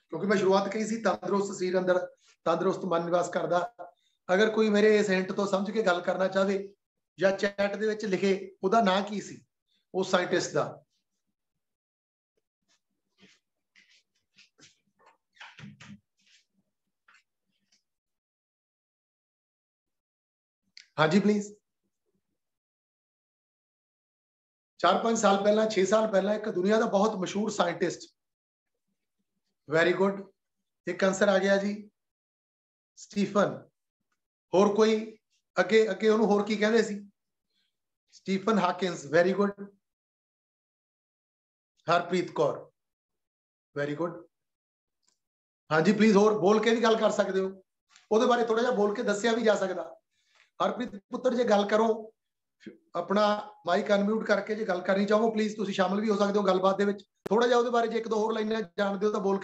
क्योंकि मैं शुरुआत कही सी तंदरुस्त शरीर अंदर तंदरुस्त मन निवास करदा। अगर कोई मेरे इस हिंट तो समझ के गल करना चाहे या चैट दे विच लिखे उहदा नाम की सी उस साइंटिस्ट दा, हाँ जी प्लीज। चार पांच साल पहला छे साल पहला एक दुनिया का बहुत मशहूर साइंटिस्ट, वेरी गुड, एक आंसर आ गया जी स्टीफन। होर कोई अगे अगे उन्होंने होर की कहते सी? Stephen Hawkins, very good. Harpreet Kaur, very good. हाँ जी प्लीज, होर बोल के भी गल कर सकते हो। ਉਹਦੇ ਬਾਰੇ ਥੋੜਾ ਜਿਹਾ ਬੋਲ ਕੇ ਦੱਸਿਆ ਵੀ ਜਾ ਸਕਦਾ। ਹਰਪ੍ਰੀਤ ਪੁੱਤਰ ਜੇ ਗੱਲ ਕਰੋ अपना माइक अनम्यूट करके जो गल करनी चाहो प्लीज तुम शामिल भी हो सकते हो गलबात दे विच। थोड़ा जिहा उहदे बारे जे एक दो होर लाइनां जानदे हो तां बोल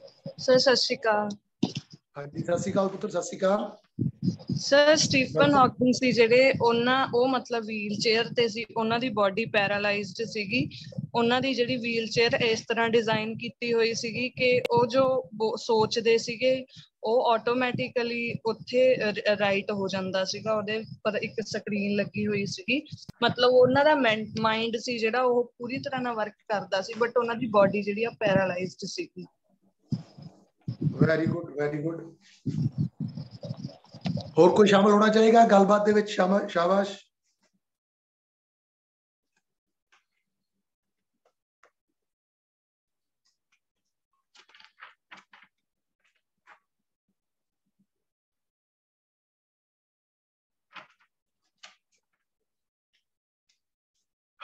के दस्सिओ। सर सत श्री अकाल। हाँ जी सत श्री अकाल पुत्र, सत श्री अकाल। सर स्टीफन हॉकिंग सी जिहड़े उन्हां ओ मतलब व्हीलचेयर ते सी, उन्हां दी बॉडी पैरालाइज्ड सीगी, उन्हां दी जिहड़ी व्हीलचेयर इस तरह डिजाइन कीती होई सीगी कि ओ जो सोचदे सीगे ओ ऑटोमैटिकली उत्थे राइट हो जांदा सीगा। ओहदे पर एक स्क्रीन लगी हुई सीगी, मतलब उन्हां दा माइंड सी जिहड़ा ओ पूरी तरह नाल वर्क करदा सी, बट उन्हां दी बॉडी जिहड़ी आ पैरालाइज्ड सीगी। Very good very good. और कोई शामिल होना चाहेगा गलबात दे विच? शाबाश।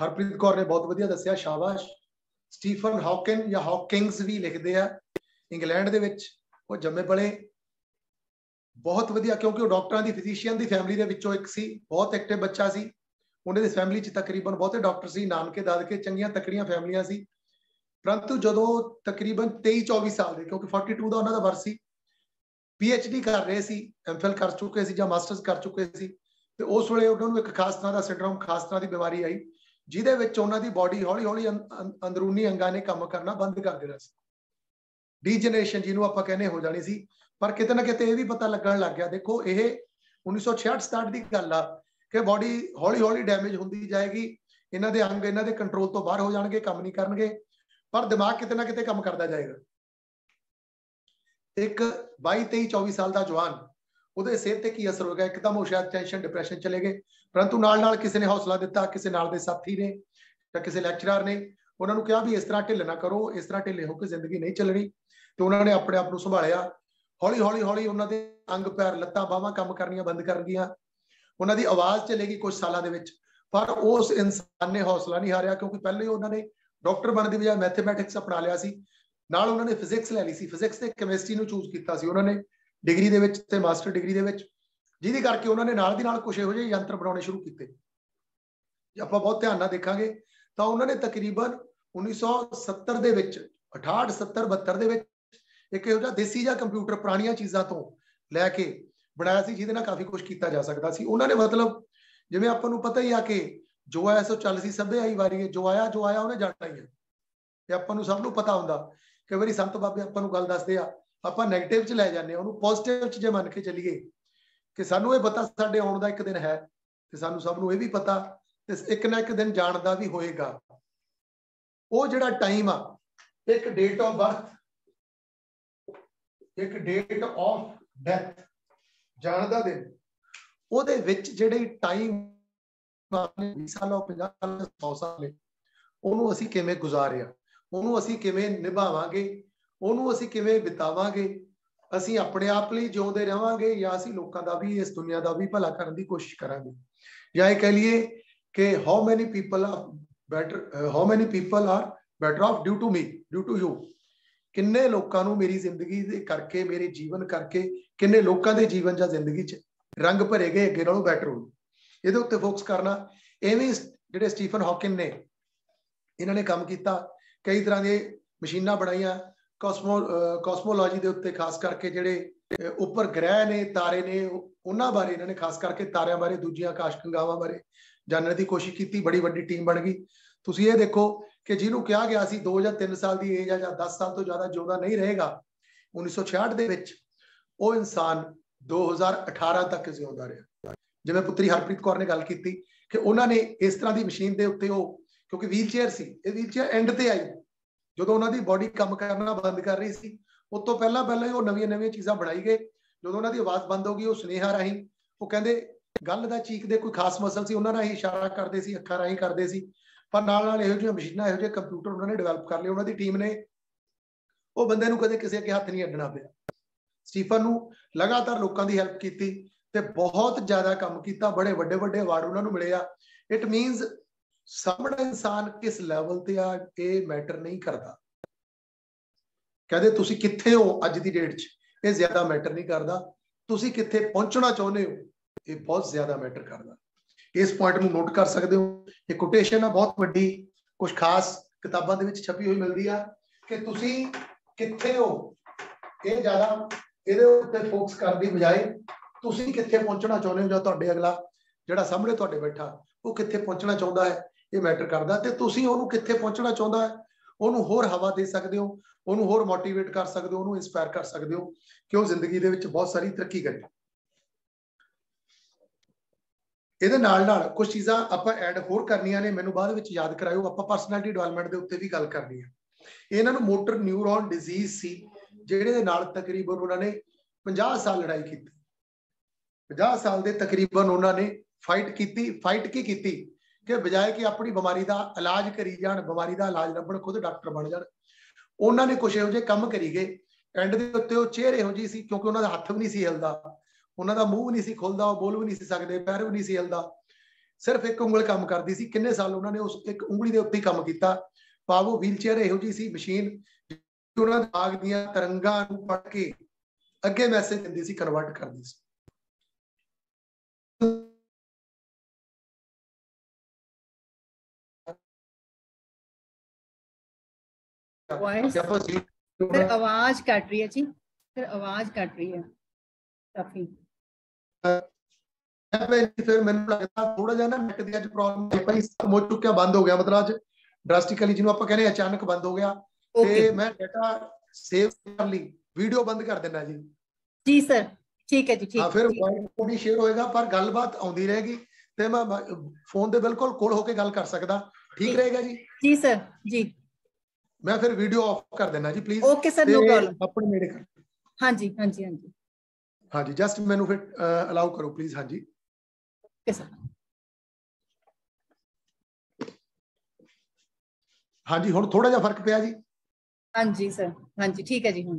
हरप्रीत कौर ने बहुत वधिया दस्सिया, शाबाश। स्टीफन हॉकिन या हॉकिंग्स भी लिखते हैं, इंग्लैंड दे विच वो जम्मे पले, बहुत वधिया, क्योंकि डॉक्टर की फिजिशियन की फैमिली के विचों एक सी, बहुत एक्टिव बच्चा सी। उन्होंने फैमिली च तकरीबन बहुते डॉक्टर सी, नानके दादके चंगियां तकड़ियां फैमिलियां सी, परंतु जदों तकरीबन तेईस चौबीस साल के, क्योंकि फोर्टी टू का उन्होंने वर्ष सी, पी एच डी कर रहे सी, एम फिल कर चुके सी, मास्टर्स कर चुके सी, तो उस वेले उन्होंने एक खास तरह का सिंड्रोम, खास तरह की बीमारी आई जिहदे विच उन्हां दी बॉडी हौली हौली अंदरूनी अंगां ने काम करना बंद कर देना सी, ਡੀਜਨਰੇਸ਼ਨ ਜਿਹਨੂੰ ਆਪਾਂ ਕਹਿੰਦੇ ਹੋ ਜਾਣੀ ਸੀ। पर कितने ना कितने यह भी पता लगन लग गया, देखो यह उन्नीस सौ छियाठ सताहठ की गल आ कि बॉडी हौली हौली डैमेज होंदी जाएगी, इन्हां दे अंग इन्हां दे कंट्रोल तो बाहर हो जाएंगे, काम नहीं करनगे, पर दिमाग कितने ना कितने काम करता जाएगा। एक बाई तेई चौबीस साल का जवान उहदे सेहत ते की असर होगा, एकदम वो शायद टेंशन डिप्रैशन चले गए, परंतु नाल नाल किसी ने हौसला दिता, किसी नाल दे साथी ने या किसी लैक्चरार ने उन्हां नूं कहा भी इस तरह ढिल ना करो, इस तरह ढिले होकर जिंदगी नहीं चलनी, तो उन्होंने अपने आप को संभालिया। ਹੌਲੀ ਹੌਲੀ ਹੌਲੀ ਉਹਨਾਂ ਦੇ ਅੰਗ ਪੈਰ ਲੱਤਾਂ ਬਾਹਾਂ ਕੰਮ ਕਰਨੀਆਂ ਬੰਦ ਕਰ ਗਈਆਂ, ਉਹਨਾਂ ਦੀ ਆਵਾਜ਼ ਚਲੇਗੀ ਕੁਝ ਸਾਲਾਂ ਦੇ ਵਿੱਚ, ਪਰ ਉਸ ਇਨਸਾਨ ਨੇ ਹੌਸਲਾ ਨਹੀਂ ਹਾਰਿਆ, ਕਿਉਂਕਿ ਪਹਿਲਾਂ ਹੀ ਉਹਨਾਂ ਨੇ ਡਾਕਟਰ ਬਣਨ ਦੀ ਬਜਾਏ ਮੈਥਮੈਟਿਕਸ ਅਪਣਾ ਲਿਆ ਸੀ, ਨਾਲ ਉਹਨਾਂ ਨੇ ਫਿਜ਼ਿਕਸ ਲੈ ਲਈ ਸੀ, ਫਿਜ਼ਿਕਸ ਤੇ ਕੈਮਿਸਟਰੀ ਨੂੰ ਚੂਜ਼ ਕੀਤਾ ਸੀ ਉਹਨਾਂ ਨੇ ਡਿਗਰੀ ਦੇ ਵਿੱਚ ਤੇ ਮਾਸਟਰ ਡਿਗਰੀ ਦੇ ਵਿੱਚ, ਜਿਹਦੀ ਕਰਕੇ ਉਹਨਾਂ ਨੇ ਨਾਲ ਦੀ ਨਾਲ ਕੁਝ ਇਹੋ ਜਿਹੇ ਯੰਤਰ ਬਣਾਉਣੇ ਸ਼ੁਰੂ ਕੀਤੇ। ਜੇ ਆਪਾਂ ਬਹੁਤ ਧਿਆਨ ਨਾਲ ਦੇਖਾਂਗੇ ਤਾਂ ਉਹਨਾਂ ਨੇ ਤਕਰੀਬਨ ਉੱਨੀ ਸੌ ਸੱਤਰ ਦੇ ਵਿੱਚ ਅਠਾਹਠ ਸੱਤਰ ਬਹੱਤਰ ਦੇ ਵਿੱਚ एक यह देसी जा कंप्यूटर पुरानिया चीज़ों तो लैके बनाया सी, जिहदे नाल काफ़ी कुछ किया जा सकता सी। उन्होंने मतलब जिवें आपां नूं पता ही आ कि जो आया सो चल सी, सभे आई वारी है, जो आया जो आया उन्हें जाना ही है, ते आपां नूं सब नूं पता हुंदा। कई वारी संत बाबे आपां नूं गल दसदे आ, आपां नैगेटिव च लै जांदे आ, उहनूं पॉजिटिव च जे मन के चलीए कि सानूं इह पता साडे आउण दा एक दिन है, ते सानूं सब नूं इह भी पता ते एक ना एक दिन जाण दा भी होएगा। उह जिहड़ा टाइम आ, एक डेट ऑफ बर्थ, एक डेट ऑफ डेथ, जान दा दिन, ओदे विच जेड़े टाइम बीस साल पचास साल सौ साल ओनू असी किवें गुजारिया, ओनू असी किवें निभावांगे, ओनू असी किवें बितावांगे, असी अपने आप लई जिउंदे रहांगे या असी लोकां दा भी, इस दुनिया दा भी भला करन दी कोशिश करांगे, या इह कह लईए कि how many people are better how many people are better off due to me due to you, किन्ने लोगों नूं मेरी जिंदगी दे करके, मेरे जीवन करके, किन्ने लोगों के जीवन या जिंदगी च रंग भरे गए, अगे नालों बैटर हो, इहदे उत्ते फोकस करना। इवें जिहड़े स्टीफन हॉकिन ने इन्हां ने काम किया, कई तरह दे मशीनां बनाइया कॉस्मो कॉस्मोलॉजी के उत्ते, खास करके जिहड़े उपर ग्रह ने, तारे ने, उन्हां बारे इन्हां ने खास करके तारियां बारे, दूजियां आकाश गंगावां बारे जानने की कोशिश की, बड़ी वड्डी टीम बन गई। तुसीं ये देखो कि जिन्हों कहा गया सी दो या तीन साल की एज या दस साल तो ज़्यादा ज्यादा नहीं रहेगा, उन्नीस सौ छियाठ दे विच वो इंसान दो हज़ार अठारह तक जिंदा रहा। जिवें पुत्री हरप्रीत कौर ने गल की कि उन्होंने इस तरह की मशीन के उत्ते, क्योंकि व्हीलचेयर सी, ये व्हीलचेयर एंड ते आई जदों उन्होंने बॉडी काम करना बंद कर रही थी, उस तो पहला पहला ही वो नवी नवी चीज़ा बनाई गए, जो उन्होंने आवाज़ बंद हो गई वो सुनेहा राही, वो कहिंदे गल दा चीक दे कोई खास मसल सी, उन्होंने राही इशारा करते सी, अखां राही करते सी, पर नाल नाल इहो जिहियां मशीनां, इहो जिहे कंप्यूटर उन्होंने डिवेलप कर लिए। उन्हां दी टीम ने वो बंदे नूं कदे किसी अगे हथ नहीं अड्डना पिया, स्टीफन नूं लगातार लोकां दी हैल्प कीती, ते बहुत ज्यादा काम किया, बड़े वड्डे वड्डे अवार्ड उन्होंने मिले आ। इट मीनस सामना इंसान किस लैवल ते आ ये मैटर नहीं करता, कहते तुसी किथे हो अज दी डेट च ये ज्यादा मैटर नहीं करता, तुसी किथे पहुंचना चाहते हो ये बहुत ज्यादा मैटर करता। इस पॉइंट में नोट कर सकते हो, ये कोटेशन है बहुत वड्डी, कुछ खास किताबां दे विच छपी हुई मिलती है कि तुसी किथे हो ये ज्यादा इहदे उत्ते फोकस करन दी बजाय तुसी किथे पहुंचना चाहते हो जां तुहाडे अगला जिहड़ा सामने तुहाडे बैठा वो किथे पहुंचना चाहता है ये मैटर करता। तो तुसी उहनूं किथे पहुंचना चाहता है उहनूं होर हवा दे सकदे हो, उहनूं होर मोटिवेट कर सकदे हो, उहनूं इंस्पायर कर सकदे हो कि वो जिंदगी दे विच बहुत सारी तरक्की करे। ਇਹਦੇ ਨਾਲ ਨਾਲ कुछ चीज़ा ਆਪਾਂ ਐਡ ਹੋਰ ਕਰਨੀਆਂ ਨੇ, ਮੈਨੂੰ ਬਾਅਦ ਵਿੱਚ याद कराओ, ਆਪਾਂ ਪਰਸਨੈਲਿਟੀ ਡਿਵੈਲਪਮੈਂਟ ਦੇ ਉੱਤੇ ਵੀ ਗੱਲ ਕਰਨੀ ਹੈ। ਇਹਨਾਂ ਨੂੰ ਮੋਟਰ ਨਿਊਰੋਨ ਡਿਜ਼ੀਜ਼ ਸੀ ਜਿਹੜੇ ਦੇ ਨਾਲ ਤਕਰੀਬਨ ਉਹਨਾਂ ਨੇ ਪੰਜਾਹ ਸਾਲ ਲੜਾਈ ਕੀਤੀ, ਪੰਜਾਹ ਸਾਲ ਦੇ ਤਕਰੀਬਨ ਉਹਨਾਂ ਨੇ ਫਾਈਟ ਕੀਤੀ। ਫਾਈਟ ਕੀ ਕੀਤੀ ਕਿ ਬਜਾਏ ਕਿ ਆਪਣੀ ਬਿਮਾਰੀ ਦਾ ਇਲਾਜ ਕਰੀ ਜਾਣ, ਬਿਮਾਰੀ ਦਾ ਇਲਾਜ ਲੱਭਣ, ਖੁਦ ਡਾਕਟਰ ਬਣ ਜਾਣ, ਉਹਨਾਂ ਨੇ ਕੁਛ ਇਹੋ ਜਿਹੇ ਕੰਮ ਕਰੀ ਗਏ। ਐਂਡ ਦੇ ਉੱਤੇ ਉਹ ਚਿਹਰੇ ਇਹੋ ਜਿਹੀ ਸੀ ਕਿਉਂਕਿ ਉਹਨਾਂ ਦਾ ਹੱਥ ਵੀ ਨਹੀਂ ਸੀ ਹਿਲਦਾ, ਉਹਨਾਂ ਦਾ ਮੂੰਹ ਨਹੀਂ ਸੀ ਖੁੱਲਦਾ, ਉਹ ਬੋਲ ਵੀ ਨਹੀਂ ਸੀ ਸਕਦੇ, ਪੈਰ ਵੀ ਨਹੀਂ ਸੀ ਹਿਲਦਾ, ਸਿਰਫ ਇੱਕ ਉਂਗਲ ਕੰਮ ਕਰਦੀ ਸੀ। ਕਿੰਨੇ ਸਾਲ ਉਹਨਾਂ ਨੇ ਉਸ ਇੱਕ ਉਂਗਲੀ ਦੇ ਉੱਤੇ ਕੰਮ ਕੀਤਾ। ਪਾਵੋ ਵੀਲਚੇਅਰ ਇਹੋ ਜਿਹੀ ਸੀ ਮਸ਼ੀਨ ਉਹਨਾਂ ਦੇ ਦਿਮਾਗ ਦੀਆਂ ਤਰੰਗਾਂ ਨੂੰ ਪੜ ਕੇ ਅੱਗੇ ਮੈਸੇਜ ਦਿੰਦੀ ਸੀ, ਕਨਵਰਟ ਕਰਦੀ ਸੀ। आवाज कट रही है जी, फिर आवाज कट रही है काफी। फिर मैंने लगता थोड़ा जाना नेट दी आज प्रॉब्लम है भाई, हो चुका बंद हो गया, मतलब आज ड्रास्टिकली जिन्होंने आप कहने अचानक बंद हो गया। okay. मैं डेटा सेव कर ली, वीडियो बंद कर देना जी। जी सर ठीक है जी, ठीक है। फिर वाइड को भी शेयर होएगा पर गलबात आउंदी रहेगी ते मैं फोन दे बिल्कुल कोल होके गल कर सकदा, ठीक रहेगा जी। जी सर जी, मैं फिर वीडियो ऑफ कर देना जी please. Okay sir, no problem. अपने मेरे कर हां जी, हां जी, हां जी, हाँ जी, जस्ट मैनू फिर अलाउ करो प्लीज। हाँ जी सर, हाँ जी, हुण थोड़ा जा फर्क पिया जी। हाँ जी सर, हाँ जी ठीक है जी। हुण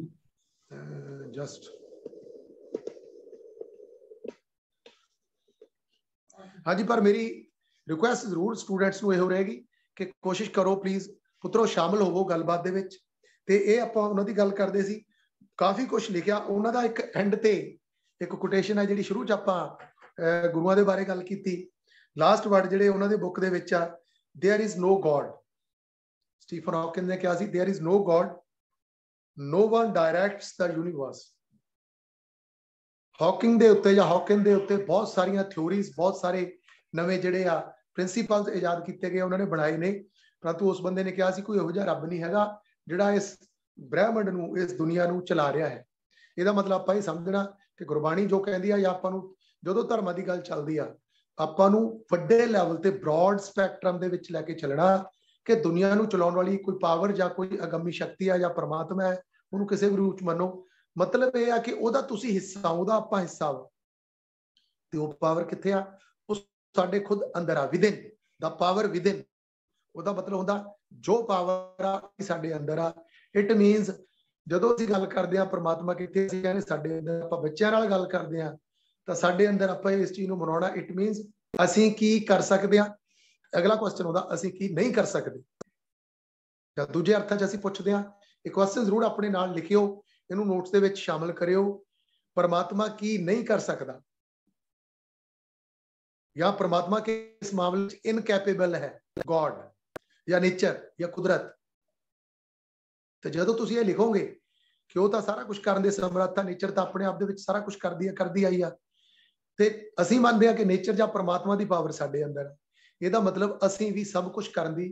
जस्ट हाँ जी, पर मेरी रिक्वेस्ट जरूर स्टूडेंट्स नू इहो रहेगी कि कोशिश करो प्लीज पुत्रो शामिल होवो गलबात दे विच। ते इह आपां उन्हां दी गल करदे सी, काफ़ी कुछ लिखिया उन्हां दा। इक एंड ते एक कोटेशन है जी, शुरू च आप गुरुआं दे बारे गल की, लास्ट वर्ड जोड़े उन्होंने बुक दे विच आ, there is no God. Stephen Hawking ने कहा, there is no God, no one directs the universe. Hawking दे उत्ते या हॉकिंग दे उत्ते बहुत सारिया थ्योरीज, बहुत सारे नवे जोड़े आ प्रिंसीपल ईजाद किए गए, उन्होंने बनाए ने। परंतु उस बंदे ने कहा सी कोई इहो जिहा रब नहीं हैगा जिहड़ा इस ब्रह्मंड नूं, इस दुनिया नूं चला रहा है। इहदा मतलब आपां इह समझणा कि गुरबाणी जो कहंदी आ, आपां नूं जदों धर्मां दी गल चलदी आ, आपां नूं वड्डे लैवल ते ब्रॉड स्पैक्ट्रम दे विच लैके चलणा कि दुनिया नूं चलाउण वाली कोई पावर जां कोई अगम्मी शक्ति आ जां परमात्मा है, उहनूं किसे भी रूप मन्नो। मतलब यह आ कि उहदा तुसीं हिस्सा, उहदा आपां हिस्सा वा। ते ओह पावर कित्थे आ? उह साडे खुद अंदर आ, विदिन दा पावर, विदिन। ਉਹਦਾ मतलब ਹੁੰਦਾ जो पावर आ ਸਾਡੇ अंदर आ। इट मीनस ਜਦੋਂ ਅਸੀਂ ਗੱਲ ਕਰਦੇ ਆ ਪਰਮਾਤਮਾ ਕਿੱਥੇ, ਅਸੀਂ ਕਹਿੰਦੇ ਸਾਡੇ ਅੰਦਰ। ਆਪਾਂ ਬੱਚਿਆਂ ਨਾਲ ਗੱਲ ਕਰਦੇ ਆ ਤਾਂ ਸਾਡੇ ਅੰਦਰ ਆਪਾਂ ਇਸ ਚੀਜ਼ ਨੂੰ ਮਨਾਉਣਾ। ਇਟ ਮੀਨਸ ਅਸੀਂ ਕੀ ਕਰ ਸਕਦੇ ਆ। ਅਗਲਾ ਕੁਐਸਚਨ ਹੁੰਦਾ ਅਸੀਂ ਕੀ ਨਹੀਂ ਕਰ ਸਕਦੇ, ਜਾਂ ਦੂਜੇ ਅਰਥਾਂ 'ਚ ਅਸੀਂ ਪੁੱਛਦੇ ਆ। ਇਹ ਕੁਐਸਚਨ ਜ਼ਰੂਰ ਆਪਣੇ ਨਾਲ ਲਿਖਿਓ, ਇਹਨੂੰ ਨੋਟਸ ਦੇ ਵਿੱਚ ਸ਼ਾਮਲ ਕਰਿਓ। ਪਰਮਾਤਮਾ ਕੀ ਨਹੀਂ ਕਰ ਸਕਦਾ, ਜਾਂ ਪਰਮਾਤਮਾ ਕਿਸ ਮਾਮਲੇ 'ਚ ਇਨਕੈਪੇਬਲ ਹੈ, ਗੋਡ या नेचर या कुदरत। तो जो तुम ये लिखोगे कि वह सारा कुछ करने समर्थ है, नेचर तो अपने आप दे सारा कुछ करती है, करती आई है। तो असी मानते हैं कि नेचर या परमात्मा की पावर साढ़े अंदर है। यदा मतलब असी भी सब कुछ करने की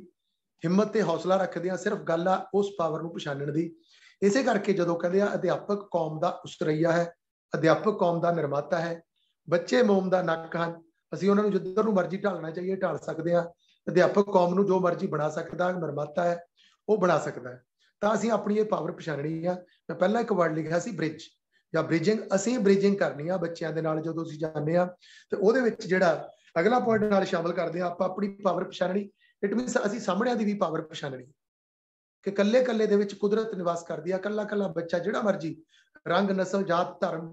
हिम्मत से हौसला रखते हैं। सिर्फ गल आ उस पावर को पछाणन की। इस करके जो कहते हैं अध्यापक कौम का उसरैया है, अध्यापक कौम का निर्माता है। बच्चे मोम का नक्क हैं, असी उन्होंने जिधर मर्जी ढालना चाहिए ढाल सकते हैं। ਅਧਿਆਪਕ ਕੌਮ ਨੂੰ ਜੋ ਮਰਜ਼ੀ ਬਣਾ ਸਕਦਾ, ਨਿਰਮਾਤਾ ਹੈ ਉਹ ਬਣਾ ਸਕਦਾ ਹੈ। ਤਾਂ ਅਸੀਂ ਆਪਣੀ ਇਹ ਪਾਵਰ ਪਛਾਣਨੀ ਆ। ਮੈਂ ਪਹਿਲਾਂ ਇੱਕ ਵਰਡ ਲਿਖਿਆ ਸੀ ਬ੍ਰਿਜ ਜਾਂ ਬ੍ਰਿਜਿੰਗ। ਅਸੀਂ ਬ੍ਰਿਜਿੰਗ ਕਰਨੀ ਆ ਬੱਚਿਆਂ ਦੇ ਨਾਲ ਜਦੋਂ ਅਸੀਂ ਜਾਂਦੇ ਆ। ਤੇ ਉਹਦੇ ਵਿੱਚ ਜਿਹੜਾ ਅਗਲਾ ਪੁਆਇੰਟ ਨਾਲ ਸ਼ਾਮਿਲ ਕਰਦੇ ਆ ਆਪਾਂ ਆਪਣੀ ਪਾਵਰ ਪਛਾਣਨੀ। ਇਟ ਮੀਨਸ ਅਸੀਂ ਸਾਹਮਣਿਆਂ ਦੀ ਵੀ ਪਾਵਰ ਪਛਾਣਨੀ ਕਿ ਕੱਲੇ ਕੱਲੇ ਦੇ ਵਿੱਚ ਕੁਦਰਤ ਨਿਵਾਸ ਕਰਦੀ ਆ। ਕੱਲਾ ਕੱਲਾ ਬੱਚਾ ਜਿਹੜਾ ਮਰਜ਼ੀ ਰੰਗ, ਨਸਲ, ਜਾਤ, ਧਰਮ,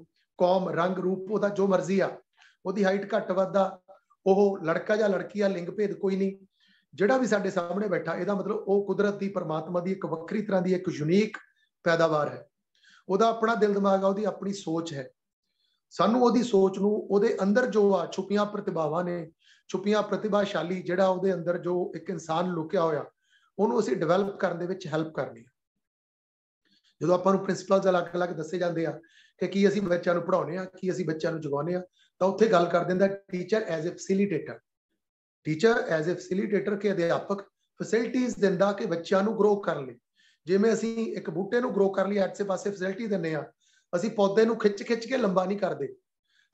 कौम रंग रूप ओदा जो मर्जी आ ओदी हाइट घट वाधा ओह लड़का या लड़की आ लिंग भेद कोई नहीं जिहड़ा भी साडे सामने बैठा इहदा मतलब वह कुदरत दी परमात्मा दी एक वक्री तरह की एक यूनीक पैदावार है ओदा अपना दिल दिमाग आ ओदी अपनी सोच है। सानू ओदी सोच नू ओदे अंदर जो आ छुपियां प्रतिभावां ने छुपियां प्रतिभाशाली जिहड़ा ओदे अंदर जो एक इंसान लुकिया होया उहनू असीं डिवेलप करन दे विच हैल्प करनी है। जो आप प्रिंसिपल अलग अलग दसे जाते हैं कि की असी बच्चों को पढ़ाने की असी बच्चों को जगाने तो उत्थे गल कर दिंदा teacher as a facilitator teacher as a facilitator के अध्यापक फैसिलिटीज दिंदा कि बच्चों को ग्रो कर ले जिवें असी एक बूटे को ग्रो कर लिए आसे पासे फैसिलिटी दिंदे आ असी पौधे को खिच खिच के लंबा नहीं करते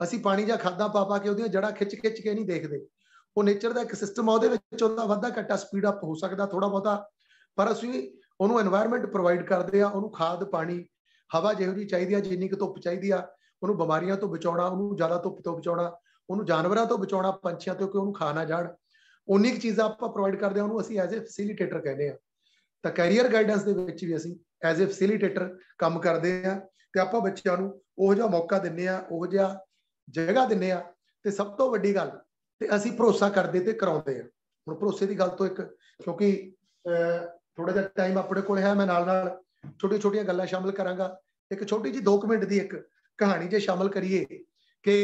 असी पानी जां खादां पा पा के उहदीआं जड़ां खिच खिच के नहीं देखते वो नेचर का एक सिस्टम आ उहदे विच उहदा वाधा घटा स्पीड अप हो सकता थोड़ा बहुता पर असी ਉਹਨੂੰ एनवायरमेंट प्रोवाइड करते हैं ਉਹਨੂੰ खाद पानी हवा ਜਿਹੋ ਜਿਹੀ ਚਾਹੀਦੀ ਆ ਜਿੰਨੀ ਕੁ ਧੁੱਪ ਚਾਹੀਦੀ ਆ ਉਹਨੂੰ ਬਿਮਾਰੀਆਂ ਤੋਂ ਬਚਾਉਣਾ ਉਹਨੂੰ ਜ਼ਿਆਦਾ ਧੁੱਪ ਤੋਂ ਬਚਾਉਣਾ ਉਹਨੂੰ ਜਾਨਵਰਾਂ ਤੋਂ ਬਚਾਉਣਾ ਪੰਛੀਆਂ ਤੋਂ ਕਿ ਉਹਨੂੰ ਖਾ ਨਾ ਜਾਣ ਉਨੀ ਕੁ ਚੀਜ਼ਾਂ ਆਪਾਂ ਪ੍ਰੋਵਾਈਡ ਕਰਦੇ ਆ ਉਹਨੂੰ ਅਸੀਂ ਐਜ਼ ਅ ਫੈਸਿਲੀਟੇਟਰ ਕਹਿੰਦੇ ਆ। ਤਾਂ ਕੈਰੀਅਰ ਗਾਈਡੈਂਸ ਦੇ ਵਿੱਚ ਵੀ ਅਸੀਂ ਐਜ਼ ਅ ਫੈਸਿਲੀਟੇਟਰ ਕੰਮ ਕਰਦੇ ਆ ਤੇ ਆਪਾਂ ਬੱਚਿਆਂ ਨੂੰ ਉਹੋ ਜਿਹਾ ਮੌਕਾ ਦਿੰਦੇ ਆ ਉਹੋ ਜਿਹਾ ਜਗ੍ਹਾ ਦਿੰਦੇ ਆ ਤੇ ਸਭ ਤੋਂ ਵੱਡੀ ਗੱਲ ਤੇ ਅਸੀਂ ਭਰੋਸਾ ਕਰਦੇ ਤੇ ਕਰਾਉਂਦੇ ਆ। ਹੁਣ ਭਰੋਸੇ ਦੀ ਗੱਲ ਤੋਂ ਇੱਕ ਕਿਉਂਕਿ थोड़ा जिहा टाइम अपने कोल है मैं नाल नाल छोटी छोटियां गल्लां शामिल करांगा। एक छोटी जी दो मिनट की एक कहानी जे शामिल करिए कि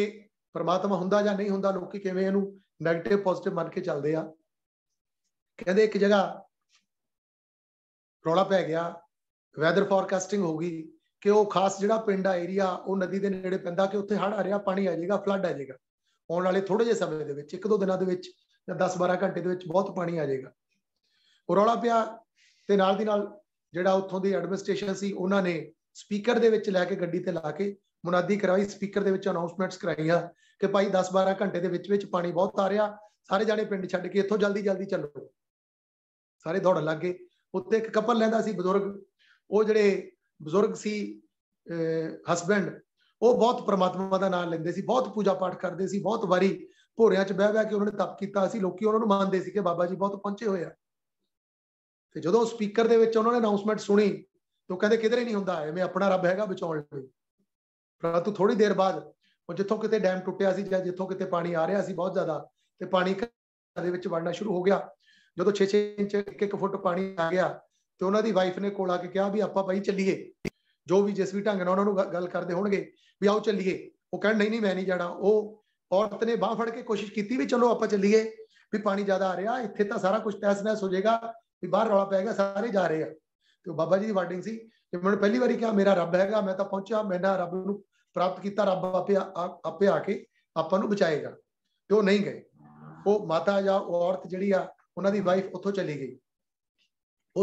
परमात्मा हुंदा जां नहीं हुंदा लोकी किवें इहनूं नैगेटिव पॉजिटिव मान के चलदे आ। कहंदे एक जगह रौला पै गया वैदर फोरकास्टिंग हो गई कि वह खास जिहड़ा पिंड आ एरिया वो नदी के नेड़े पैंदा कि उत्थे हड़ आ रहा पानी आ जाएगा फ्लड आ जाएगा आने वाले थोड़े जे समय दे विच एक दो दिनां दे विच जां दस बारह घंटे दे विच बहुत पानी आ जाएगा। वो रौला पिया ਤੇ ਨਾਲ ਦੀ ਨਾਲ ਜਿਹੜਾ ਉੱਥੋਂ ਦੀ ਐਡਮਿਨਿਸਟ੍ਰੇਸ਼ਨ ਸੀ ਉਹਨਾਂ ਨੇ ਸਪੀਕਰ ਦੇ ਵਿੱਚ ਲੈ ਕੇ ਗੱਡੀ ਤੇ ਲਾ ਕੇ ਮੁਨਾਦੀ ਕਰਾਈ ਸਪੀਕਰ ਦੇ ਵਿੱਚ ਅਨਾਉਂਸਮੈਂਟਸ ਕਰਾਈਆਂ ਕਿ ਭਾਈ ਦਸ ਬਾਰਾਂ ਘੰਟੇ ਦੇ ਵਿੱਚ ਵਿੱਚ ਪਾਣੀ ਬਹੁਤ ਆ ਰਿਹਾ ਸਾਰੇ ਜਾਣੇ ਪਿੰਡ ਛੱਡ ਕੇ ਇੱਥੋਂ ਜਲਦੀ ਜਲਦੀ ਚੱਲੋ। ਸਾਰੇ ਦੌੜਨ ਲੱਗ ਗਏ। ਉੱਤੇ ਇੱਕ ਕਪਲ ਲੈਂਦਾ ਸੀ ਬਜ਼ੁਰਗ ਉਹ ਜਿਹੜੇ ਬਜ਼ੁਰਗ ਸੀ ਹਸਬੈਂਡ ਉਹ ਬਹੁਤ ਪਰਮਾਤਮਾ ਦਾ ਨਾਮ ਲੈਂਦੇ ਸੀ ਬਹੁਤ ਪੂਜਾ ਪਾਠ ਕਰਦੇ ਸੀ ਬਹੁਤ ਵਾਰੀ ਭੋਰਿਆਂ 'ਚ ਬਹਿ ਬਹਿ ਕੇ ਉਹਨਾਂ ਨੇ ਤਪ ਕੀਤਾ ਸੀ ਲੋਕੀ ਉਹਨਾਂ ਨੂੰ ਮੰਨਦੇ ਸੀ ਕਿ ਬਾਬਾ ਜੀ ਬਹੁਤ ਪਹੁੰਚੇ ਹੋਏ ਆ। ਤੇ ਜਦੋਂ ਸਪੀਕਰ ਦੇ ਵਿੱਚ ਉਹਨਾਂ ਨੇ ਅਨਾਉਂਸਮੈਂਟ ਸੁਣੀ ਤਾਂ ਕਹਿੰਦੇ ਕਿਧਰੇ ਨਹੀਂ ਹੁੰਦਾ ਐਵੇਂ ਆਪਣਾ ਰੱਬ ਹੈਗਾ ਬਚਾਉਣ ਲਈ। ਪਰੰਤੂ ਥੋੜੀ ਦੇਰ ਬਾਅਦ ਉਹ ਜਿੱਥੋਂ ਕਿਤੇ ਡੈਮ ਟੁੱਟਿਆ ਸੀ ਜਾਂ ਜਿੱਥੋਂ ਕਿਤੇ ਪਾਣੀ ਆ ਰਿਹਾ ਸੀ ਬਹੁਤ ਜ਼ਿਆਦਾ ਤੇ ਪਾਣੀ ਘਰ ਦੇ ਵਿੱਚ ਵੜਨਾ ਸ਼ੁਰੂ ਹੋ ਗਿਆ। ਜਦੋਂ ਛੇ ਛੇ ਇੰਚ ਇੱਕ ਇੱਕ ਫੁੱਟ ਪਾਣੀ ਆ ਗਿਆ ਤੇ ਉਹਨਾਂ ਦੀ ਵਾਈਫ ਨੇ ਕੋਲ ਆ ਕੇ ਕਿਹਾ ਵੀ ਆਪਾਂ ਬਾਈ ਚੱਲੀਏ ਜੋ ਵੀ ਜਿਸ ਵੀ ਢੰਗ ਨਾਲ ਉਹਨਾਂ ਨੂੰ ਗੱਲ ਕਰਦੇ ਹੋਣਗੇ ਵੀ ਆਓ ਚੱਲੀਏ। ਉਹ ਕਹਿਣ ਨਹੀਂ ਨਹੀਂ ਮੈਂ ਨਹੀਂ ਜਾਣਾ। ਉਹ ਔਰਤ ਨੇ ਬਾਂਹ ਫੜ ਕੇ ਕੋਸ਼ਿਸ਼ ਕੀਤੀ ਵੀ ਚਲੋ ਆਪਾਂ ਚੱਲੀਏ ਵੀ ਪਾਣੀ ਜ਼ਿਆਦਾ ਆ ਰਿਹਾ ਇੱਥੇ ਤਾਂ ਸਾਰਾ ਕੁਛ ਤਹਿਸ ਨਹਿਸ ਹੋ ਜਾਏਗਾ बाहर रौला पैगा सारे जा रहे हैं। तो बाबा जी की वार्डिंग सी कि मैंने पहली बार कहा मेरा रब है मैं तो पहुंचा मैं रब नूं प्राप्त किया रब आपे आपे आके आपां नूं बचाएगा। तो वो नहीं गए वो माता जां औरत जिहड़ी आ उन्हां दी वाइफ उत्थों चली गई।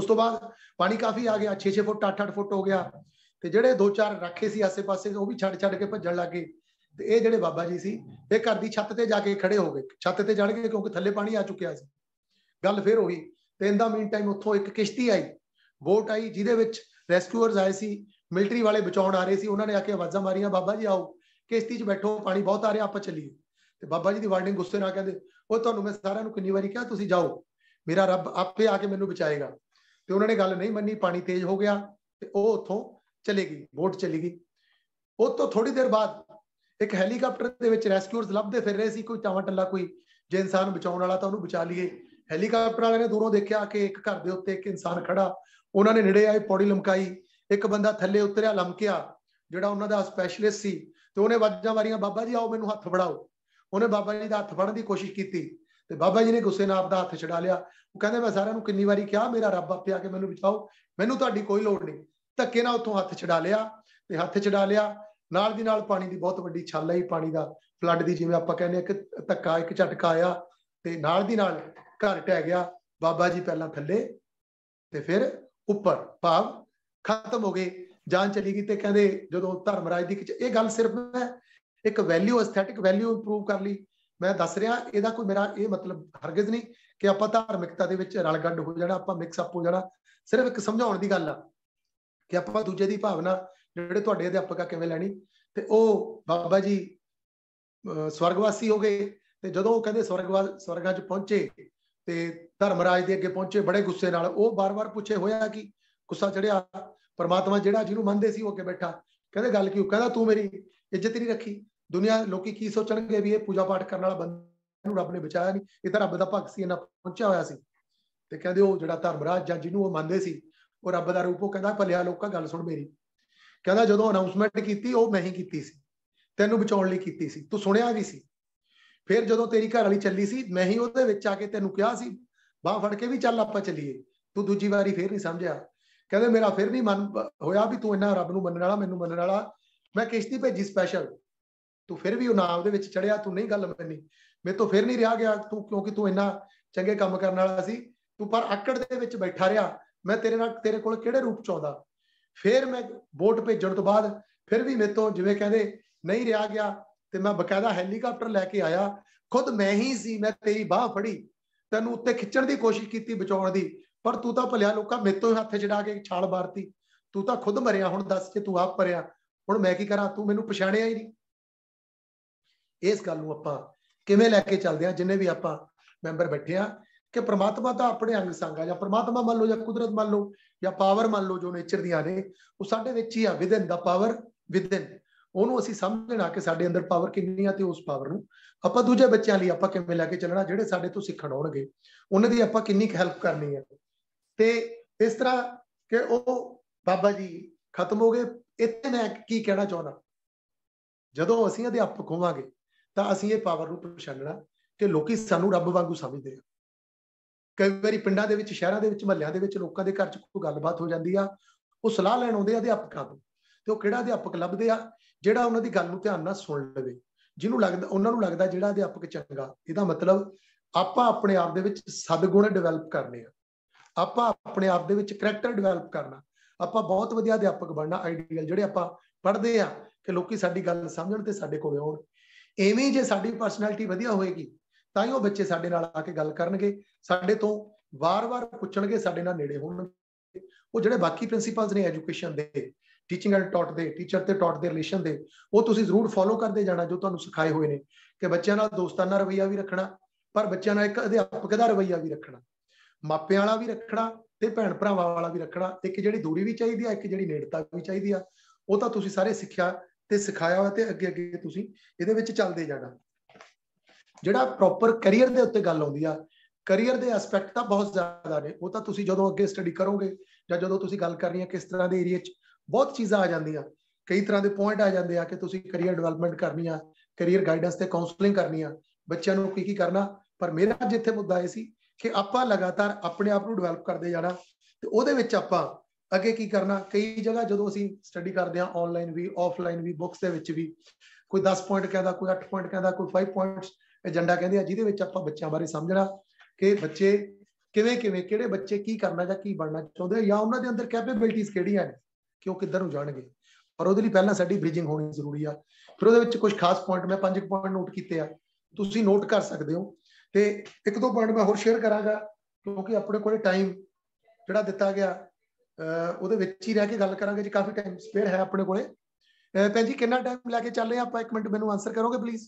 उस तो बाद पानी काफ़ी आ गया छे छे फुट अठ अठ फुट हो गया तो जिहड़े दो चार राखे सी आसे पासे वो भी छड़ छड़ के भज्जण लग गए। तो ये जिहड़े बाबा जी सी ये घर दी छत ते जाके खड़े हो गए छत ते चढ़ गए क्योंकि थल्ले पानी आ चुकिया सी। गल फिर उही ਤੇ ਇਹਦਾ ਮੀਨ ਟਾਈਮ ਉੱਥੋਂ ਇੱਕ ਕਿਸ਼ਤੀ ਆਈ ਬੋਟ ਆਈ ਜਿਹਦੇ ਵਿੱਚ ਰੈਸਕਿਊਅਰਸ ਆਏ ਸੀ ਮਿਲਟਰੀ ਵਾਲੇ ਬਚਾਉਣ ਆ ਰਹੇ ਸੀ। ਉਹਨਾਂ ਨੇ ਆ ਕੇ ਆਵਾਜ਼ਾਂ ਮਾਰੀਆਂ ਬਾਬਾ ਜੀ ਆਓ ਕਿਸ਼ਤੀ 'ਚ ਬੈਠੋ ਪਾਣੀ ਬਹੁਤ ਆ ਰਿਹਾ ਆਪਾਂ ਚੱਲੀਏ। ਤੇ ਬਾਬਾ ਜੀ ਦੀ ਵਾਰਨਿੰਗ ਗੁੱਸੇ ਨਾਲ ਕਹਿੰਦੇ ਉਹ ਤੁਹਾਨੂੰ ਮੈਂ ਸਾਰਿਆਂ ਨੂੰ ਕਿੰਨੀ ਵਾਰੀ ਕਿਹਾ ਤੁਸੀਂ ਜਾਓ ਮੇਰਾ ਰੱਬ ਆਪੇ ਆ ਕੇ ਮੈਨੂੰ ਬਚਾਏਗਾ। ਤੇ ਉਹਨਾਂ ਨੇ ਗੱਲ ਨਹੀਂ ਮੰਨੀ ਪਾਣੀ ਤੇਜ਼ ਹੋ ਗਿਆ ਤੇ ਉਹ ਉੱਥੋਂ ਚਲੇ ਗਈ ਬੋਟ ਚਲੀ ਗਈ। ਉਹ ਤੋਂ ਥੋੜੀ ਦੇਰ ਬਾਅਦ ਇੱਕ ਹੈਲੀਕਾਪਟਰ ਦੇ ਵਿੱਚ ਰੈਸਕਿਊਅਰਸ ਲੱਭਦੇ ਫਿਰ ਰਹੇ ਸੀ ਕੋਈ ਟਾਵਾਂ ਟੱਲਾ ਕੋਈ ਜੇ ਇਨਸਾਨ ਬਚਾਉਣ ਵਾਲਾ ਤਾਂ ਉਹਨੂੰ ਬਚਾ ਲਈਏ। ਹੈਲੀਕਾਪਟਰ ਵਾਲੇ ਨੇ ਦੂਰੋਂ ਦੇਖਿਆ ਕਿ ਇੱਕ ਘਰ ਦੇ ਉੱਤੇ ਇੱਕ ਇਨਸਾਨ ਖੜਾ ਉਹਨਾਂ ਨੇ ਨੇੜੇ ਆਏ ਪੌੜੀ ਲਮਕਾਈ ਇੱਕ ਬੰਦਾ ਥੱਲੇ ਉਤਰਿਆ ਲਮਕਿਆ ਜਿਹੜਾ ਉਹਨਾਂ ਦਾ ਸਪੈਸ਼ਲਿਸਟ ਸੀ ਤੇ ਉਹਨੇ ਵਾਜਾਂ ਮਾਰੀਆਂ ਬਾਬਾ ਜੀ ਆਓ ਮੈਨੂੰ ਹੱਥ ਫੜਾਓ। ਉਹਨੇ ਬਾਬਾ ਜੀ ਦਾ ਹੱਥ ਫੜਨ ਦੀ ਕੋਸ਼ਿਸ਼ ਕੀਤੀ ਤੇ ਬਾਬਾ ਜੀ ਨੇ ਗੁੱਸੇ ਨਾਲ ਆਪਦਾ ਹੱਥ ਛਡਾ ਲਿਆ। ਉਹ ਕਹਿੰਦੇ ਮੈਂ ਸਾਰਿਆਂ ਨੂੰ ਕਿੰਨੀ ਵਾਰੀ ਕਿਹਾ ਮੇਰਾ ਰੱਬ ਆਪੇ ਆ ਕੇ ਮੈਨੂੰ ਬਚਾਓ ਮੈਨੂੰ ਤੁਹਾਡੀ ਕੋਈ ਲੋੜ ਨਹੀਂ। ਧੱਕੇ ਨਾਲ ਉੱਥੋਂ ਹੱਥ ਛਡਾ ਲਿਆ ਤੇ ਹੱਥ ਛਡਾ ਲਿਆ ਨਾਲ ਦੀ ਨਾਲ ਪਾਣੀ ਦੀ ਬਹੁਤ ਵੱਡੀ ਛਾਲ ਆਈ ਪਾਣੀ ਦਾ ਫਲੱਡ ਦੀ ਜਿਵੇਂ ਆਪਾਂ ਕਹਿੰਦੇ ਇੱਕ ਧੱਕਾ ਇੱਕ ਝਟਕਾ ਆਇਆ ਤੇ ਨਾਲ ਦੀ ਨਾਲ घर ढह गया। बाबा जी पहला थले ते फिर उपर भाव खत्म हो गए जान चली गई। तो कहते जो धर्मराज की यह गल सिर्फ मैं एक वैल्यू एस्थेटिक वैल्यू इंप्रूव कर ली मैं दस रहा यदा कोई मेरा ये मतलब हरगिज नहीं कि आप धार्मिकता के रल गंढ हो जाना आप मिक्सअप हो जाना सिर्फ एक समझाने की गल आ कि आप दूजे की भावना जोड़े थोड़े अध्यापक किवें लैनी। तो वह बाबा जी स्वर्गवासी हो गए। तो जो कहते स्वर्गवास स्वर्गां च पहुंचे ਤੇ ਧਰਮਰਾਜ ਦੇ ਅੱਗੇ ਪਹੁੰਚੇ ਬੜੇ ਗੁੱਸੇ ਨਾਲ। ਉਹ ਬਾਰ-ਬਾਰ ਪੁੱਛੇ ਹੋਇਆ ਕਿ ਗੁੱਸਾ ਚੜਿਆ ਪਰਮਾਤਮਾ ਜਿਹੜਾ ਜਿਹਨੂੰ ਮੰਨਦੇ ਸੀ ਉਹ ਅੱਗੇ ਬੈਠਾ कहते गल की कहता तू मेरी इज्जत ही नहीं रखी दुनिया लोग की सोचणगे भी ये पूजा पाठ करने वाला बंदा रब ने बचाया नहीं, ये तो रब का भगत सी, इन्ना पहुंचा होया सी। ते कहते वो जिहड़ा धर्मराज जज जिन्हों वो मानते सी वो रब का रूप, वो कहता भलिया लोका गल सुन मेरी, कहता जो अनाउंसमेंट की वो मैं ही की तेनों बचाने लई की सी, तू सुनिया भी सी, फिर जो तेरी घर वाली चली सी मैं ही उहदे विच आके तेनों कहा सी बाह फड़ के भी चल आपां चलीए, तू दूजी वारी फिर नहीं समझिया, कहते मेरा फिर नहीं मन होया भी तू इन्ना रब नूं मनण वाला मैनूं मनण वाला, मैं किश्ती भेजी स्पैशल तू फिर भी ना उहदे विच चढ़िया, तू नहीं गल मन्नी, मेरे तो फिर नहीं रहा गया तू, क्योंकि तू इन्ना चंगे काम करने वाला सी तू पर आकड़ दे विच बैठा रहा, मैं तेरे नाल तेरे कोल किहड़े रूप च आउंदा, फिर मैं वोट भेजण तो बाद फिर भी मेरे तो जिवें कहते नहीं रहा गया, तो मैं बकायदा हैलीकॉप्टर लैके आया, खुद मैं ही सी, मैं तेरी बाह फड़ी तेनू उत्ते खिंचण की कोशिश की बचाने की, पर तू तो भलिया लोका मेरे तो हथ छड़ा के छाल मारती, तू तो खुद मरिया, हुण दस जे तू आप मरिया हुण मैं की करा, तू मैनू पछाणिया ही नहीं। इस गल नूं आपां किवें लैके चलदे आ जिन्ने भी आपां मैंबर बैठे आ कि परमात्मा तो अपने अंग संग आ, जां परमात्मा मान लो, जां कुदरत मान लो, जां पावर मान लो जो नेचर दियां ने वो साडे विच ही आ, विदिन दा पावर विदिन ਉਹਨੂੰ ਅਸੀਂ ਸਮਝਣਾ ਕਿ ਸਾਡੇ ਅੰਦਰ ਪਾਵਰ ਕਿੰਨੀ ਆ ਤੇ ਉਸ ਪਾਵਰ ਨੂੰ ਆਪਾਂ ਦੂਜੇ ਬੱਚਿਆਂ ਲਈ ਆਪਾਂ ਕਿਵੇਂ ਲੈ ਕੇ ਚੱਲਣਾ, ਜਿਹੜੇ ਸਾਡੇ ਤੋਂ ਸਿੱਖਣ ਆਉਣਗੇ ਉਹਨਾਂ ਦੀ ਆਪਾਂ ਕਿੰਨੀ ਹੈਲਪ ਕਰਨੀ ਹੈ। ਤੇ ਇਸ ਤਰ੍ਹਾਂ ਕਿ ਉਹ ਬਾਬਾ ਜੀ ਖਤਮ ਹੋ ਗਏ। ਇੱਥੇ ਮੈਂ ਕੀ ਕਹਿਣਾ ਚਾਹੁੰਦਾ, ਜਦੋਂ ਅਸੀਂ ਅਧਿਆਪਕ ਹੋਵਾਂਗੇ ਤਾਂ ਅਸੀਂ ਇਹ ਪਾਵਰ ਨੂੰ ਪਛਾਣਨਾ ਕਿ ਲੋਕੀ ਸਾਨੂੰ ਰੱਬ ਵਾਂਗੂ ਸਮਝਦੇ ਆ। ਕਈ ਵਾਰੀ ਪਿੰਡਾਂ ਦੇ ਵਿੱਚ, ਸ਼ਹਿਰਾਂ ਦੇ ਵਿੱਚ, ਮਹੱਲਿਆਂ ਦੇ ਵਿੱਚ ਲੋਕਾਂ ਦੇ ਘਰ 'ਚ ਕੋਈ ਗੱਲਬਾਤ ਹੋ ਜਾਂਦੀ ਆ, ਉਹ ਸਲਾਹ ਲੈਣ ਆਉਂਦੇ ਅਧਿਆਪਕਾਂ ਤੋਂ, ਤੇ ਉਹ ਕਿਹੜਾ ਅਧਿਆਪਕ ਲੱਭਦੇ ਆ ਜਿਹੜਾ ਉਹਨਾਂ ਦੀ ਗੱਲ ਨੂੰ ਧਿਆਨ ਨਾਲ ਸੁਣ ਲਵੇ, ਜਿਹਨੂੰ ਲੱਗਦਾ ਉਹਨਾਂ ਨੂੰ ਲੱਗਦਾ ਜਿਹੜਾ ਅਧਿਆਪਕ ਚੰਗਾ। ਇਹਦਾ ਮਤਲਬ ਆਪਾਂ ਆਪਣੇ ਆਪ ਦੇ ਵਿੱਚ ਸਦਗੁਣ ਡਿਵੈਲਪ ਕਰਨੇ ਆ, ਆਪਾਂ ਆਪਣੇ ਆਪ ਦੇ ਵਿੱਚ ਕਰੈਕਟਰ ਡਿਵੈਲਪ ਕਰਨਾ, ਆਪਾਂ ਬਹੁਤ ਵਧੀਆ ਅਧਿਆਪਕ ਬਣਨਾ। ਆਈਡੀਅਲ ਜਿਹੜੇ ਆਪਾਂ ਪੜ੍ਹਦੇ ਆ ਕਿ ਲੋਕੀ ਸਾਡੀ ਗੱਲ ਸਮਝਣ ਤੇ ਸਾਡੇ ਕੋਲ ਆਉਣ, ਐਵੇਂ ਜੇ ਸਾਡੀ ਪਰਸਨੈਲਿਟੀ ਵਧੀਆ ਹੋਏਗੀ ਤਾਂ ਹੀ ਉਹ ਬੱਚੇ ਸਾਡੇ ਨਾਲ ਆ ਕੇ ਗੱਲ ਕਰਨਗੇ, ਸਾਡੇ ਤੋਂ ਵਾਰ-ਵਾਰ ਪੁੱਛਣਗੇ, ਸਾਡੇ ਨਾਲ ਨੇੜੇ ਹੋਣਗੇ। ਉਹ ਜਿਹੜੇ ਬਾਕੀ ਪ੍ਰਿੰਸੀਪਲਸ ਨੇ ਐਜੂਕੇਸ਼ਨ ਦੇ, ਟੀਚਿੰਗ ਐਂਡ ਟੌਟ ਦੇ, ਟੀਚਰ ਤੇ ਟੌਟ ਦੇ ਰਿਲੇਸ਼ਨ ਦੇ, ਉਹ ਤੁਸੀਂ ਜ਼ਰੂਰ ਫੋਲੋ ਕਰਦੇ ਜਾਣਾ ਜੋ ਤੁਹਾਨੂੰ ਸਿਖਾਏ ਹੋਏ ਨੇ ਕਿ ਬੱਚਿਆਂ ਨਾਲ ਦੋਸਤਾਨਾ ਰਵੱਈਆ ਵੀ ਰੱਖਣਾ, ਪਰ ਬੱਚਿਆਂ ਨਾਲ ਇੱਕ ਅਧਿਆਪਕ ਦਾ ਰਵੱਈਆ ਵੀ ਰੱਖਣਾ, ਮਾਪਿਆਂ ਵਾਲਾ ਵੀ ਰੱਖਣਾ ਤੇ ਭੈਣ ਭਰਾਵਾਂ ਵਾਲਾ ਵੀ ਰੱਖਣਾ। ਇੱਕ ਜਿਹੜੀ ਦੂਰੀ ਵੀ ਚਾਹੀਦੀ ਆ, ਇੱਕ ਜਿਹੜੀ ਨੇੜਤਾ ਵੀ ਚਾਹੀਦੀ ਆ। ਉਹ ਤਾਂ ਤੁਸੀਂ ਸਾਰੇ ਸਿੱਖਿਆ ਤੇ ਸਿਖਾਇਆ ਹੋਇਆ ਤੇ ਅੱਗੇ ਅੱਗੇ ਤੁਸੀਂ ਇਹਦੇ ਵਿੱਚ ਚੱਲਦੇ ਜਾਣਾ। ਜਿਹੜਾ ਪ੍ਰੋਪਰ ਕਰੀਅਰ ਦੇ ਉੱਤੇ ਗੱਲ ਆਉਂਦੀ ਆ, ਕਰੀਅਰ ਦੇ ਐਸਪੈਕਟ ਤਾਂ ਬਹੁਤ ਜ਼ਿਆਦਾ ਨੇ, ਉਹ ਤਾਂ ਤੁਸੀਂ ਜਦੋਂ ਅੱਗੇ ਸਟੱਡੀ ਕਰੋਗੇ ਜਾਂ ਜਦੋਂ ਤੁਸੀਂ ਗੱਲ ਕਰਨੀ ਆ ਕਿਸ ਤਰ੍ਹਾਂ ਦੇ ਏਰੀਏ 'ਚ ਬਹੁਤ ਚੀਜ਼ਾਂ ਆ ਜਾਂਦੀਆਂ, ਕਈ ਤਰ੍ਹਾਂ ਦੇ ਪੁਆਇੰਟ ਆ ਜਾਂਦੇ ਆ ਕਿ ਤੁਸੀਂ ਕਰੀਅਰ ਡਿਵੈਲਪਮੈਂਟ ਕਰਨੀ ਆ, ਕਰੀਅਰ ਗਾਈਡੈਂਸ ਤੇ ਕਾਉਂਸਲਿੰਗ ਕਰਨੀ ਆ, ਬੱਚਿਆਂ ਨੂੰ ਕੀ ਕੀ ਕਰਨਾ। ਪਰ ਮੇਰਾ ਜਿੱਥੇ ਮੁੱਦਾ ਇਹ ਸੀ ਕਿ ਆਪਾਂ ਲਗਾਤਾਰ ਆਪਣੇ ਆਪ ਨੂੰ ਡਿਵੈਲਪ ਕਰਦੇ ਜਾਣਾ ਤੇ ਉਹਦੇ ਵਿੱਚ ਆਪਾਂ ਅੱਗੇ ਕੀ ਕਰਨਾ। ਕਈ ਜਗ੍ਹਾ ਜਦੋਂ ਅਸੀਂ ਸਟੱਡੀ ਕਰਦੇ ਆ, ਆਨਲਾਈਨ ਵੀ ਆਫਲਾਈਨ ਵੀ, ਬੁੱਕਸ ਦੇ ਵਿੱਚ ਵੀ ਕੋਈ ਦਸ ਪੁਆਇੰਟ ਕਹਿੰਦਾ, ਕੋਈ ਅੱਠ ਪੁਆਇੰਟ ਕਹਿੰਦਾ, ਕੋਈ ਫਾਈਵ ਪੁਆਇੰਟਸ ਏਜੰਡਾ ਕਹਿੰਦੇ ਆ, ਜਿਹਦੇ ਵਿੱਚ ਆਪਾਂ ਬੱਚਿਆਂ ਬਾਰੇ ਸਮਝਣਾ ਕਿ ਬੱਚੇ ਕਿਵੇਂ ਕਿਵੇਂ ਕਿਹੜੇ ਬੱਚੇ ਕੀ ਕਰਨਾ ਜਾਂ ਕੀ ਬਣਨਾ ਚਾਹੁੰਦੇ ਜਾਂ ਉਹਨਾਂ ਦੇ ਅੰਦਰ ਕੈਪੇਬਿਲਿਟੀਜ਼ ਕਿਹੜੀਆਂ ਨੇ ਕਿ ਉਹ ਕਿੱਧਰ ਨੂੰ ਜਾਣਗੇ। ਪਰ ਉਹਦੇ ਲਈ ਪਹਿਲਾਂ ਸਾਡੀ ਬ੍ਰਿਜਿੰਗ ਹੋਣੀ ਜ਼ਰੂਰੀ ਆ। ਫਿਰ ਉਹਦੇ ਵਿੱਚ ਕੁਝ ਖਾਸ ਪੁਆਇੰਟ ਮੈਂ ਪੰਜ ਪੁਆਇੰਟ ਨੋਟ ਕੀਤੇ ਆ, ਤੁਸੀਂ ਨੋਟ ਕਰ ਸਕਦੇ ਹੋ ਤੇ ਇੱਕ ਦੋ ਪੁਆਇੰਟ ਮੈਂ ਹੋਰ ਸ਼ੇਅਰ ਕਰਾਂਗਾ ਕਿਉਂਕਿ ਆਪਣੇ ਕੋਲੇ ਟਾਈਮ ਜਿਹੜਾ ਦਿੱਤਾ ਗਿਆ ਉਹਦੇ ਵਿੱਚ ਹੀ ਰਹਿ ਕੇ ਗੱਲ ਕਰਾਂਗੇ ਜੀ, ਕਾਫੀ ਟਾਈਮ ਸਪੇਅਰ ਹੈ ਆਪਣੇ ਕੋਲੇ। ਭੈਣ ਜੀ ਕਿੰਨਾ ਟਾਈਮ ਲੈ ਕੇ ਚੱਲ ਰਹੇ ਆਪਾਂ, ਇੱਕ ਮਿੰਟ ਮੈਨੂੰ ਆਨਸਰ ਕਰੋਗੇ ਪਲੀਜ਼?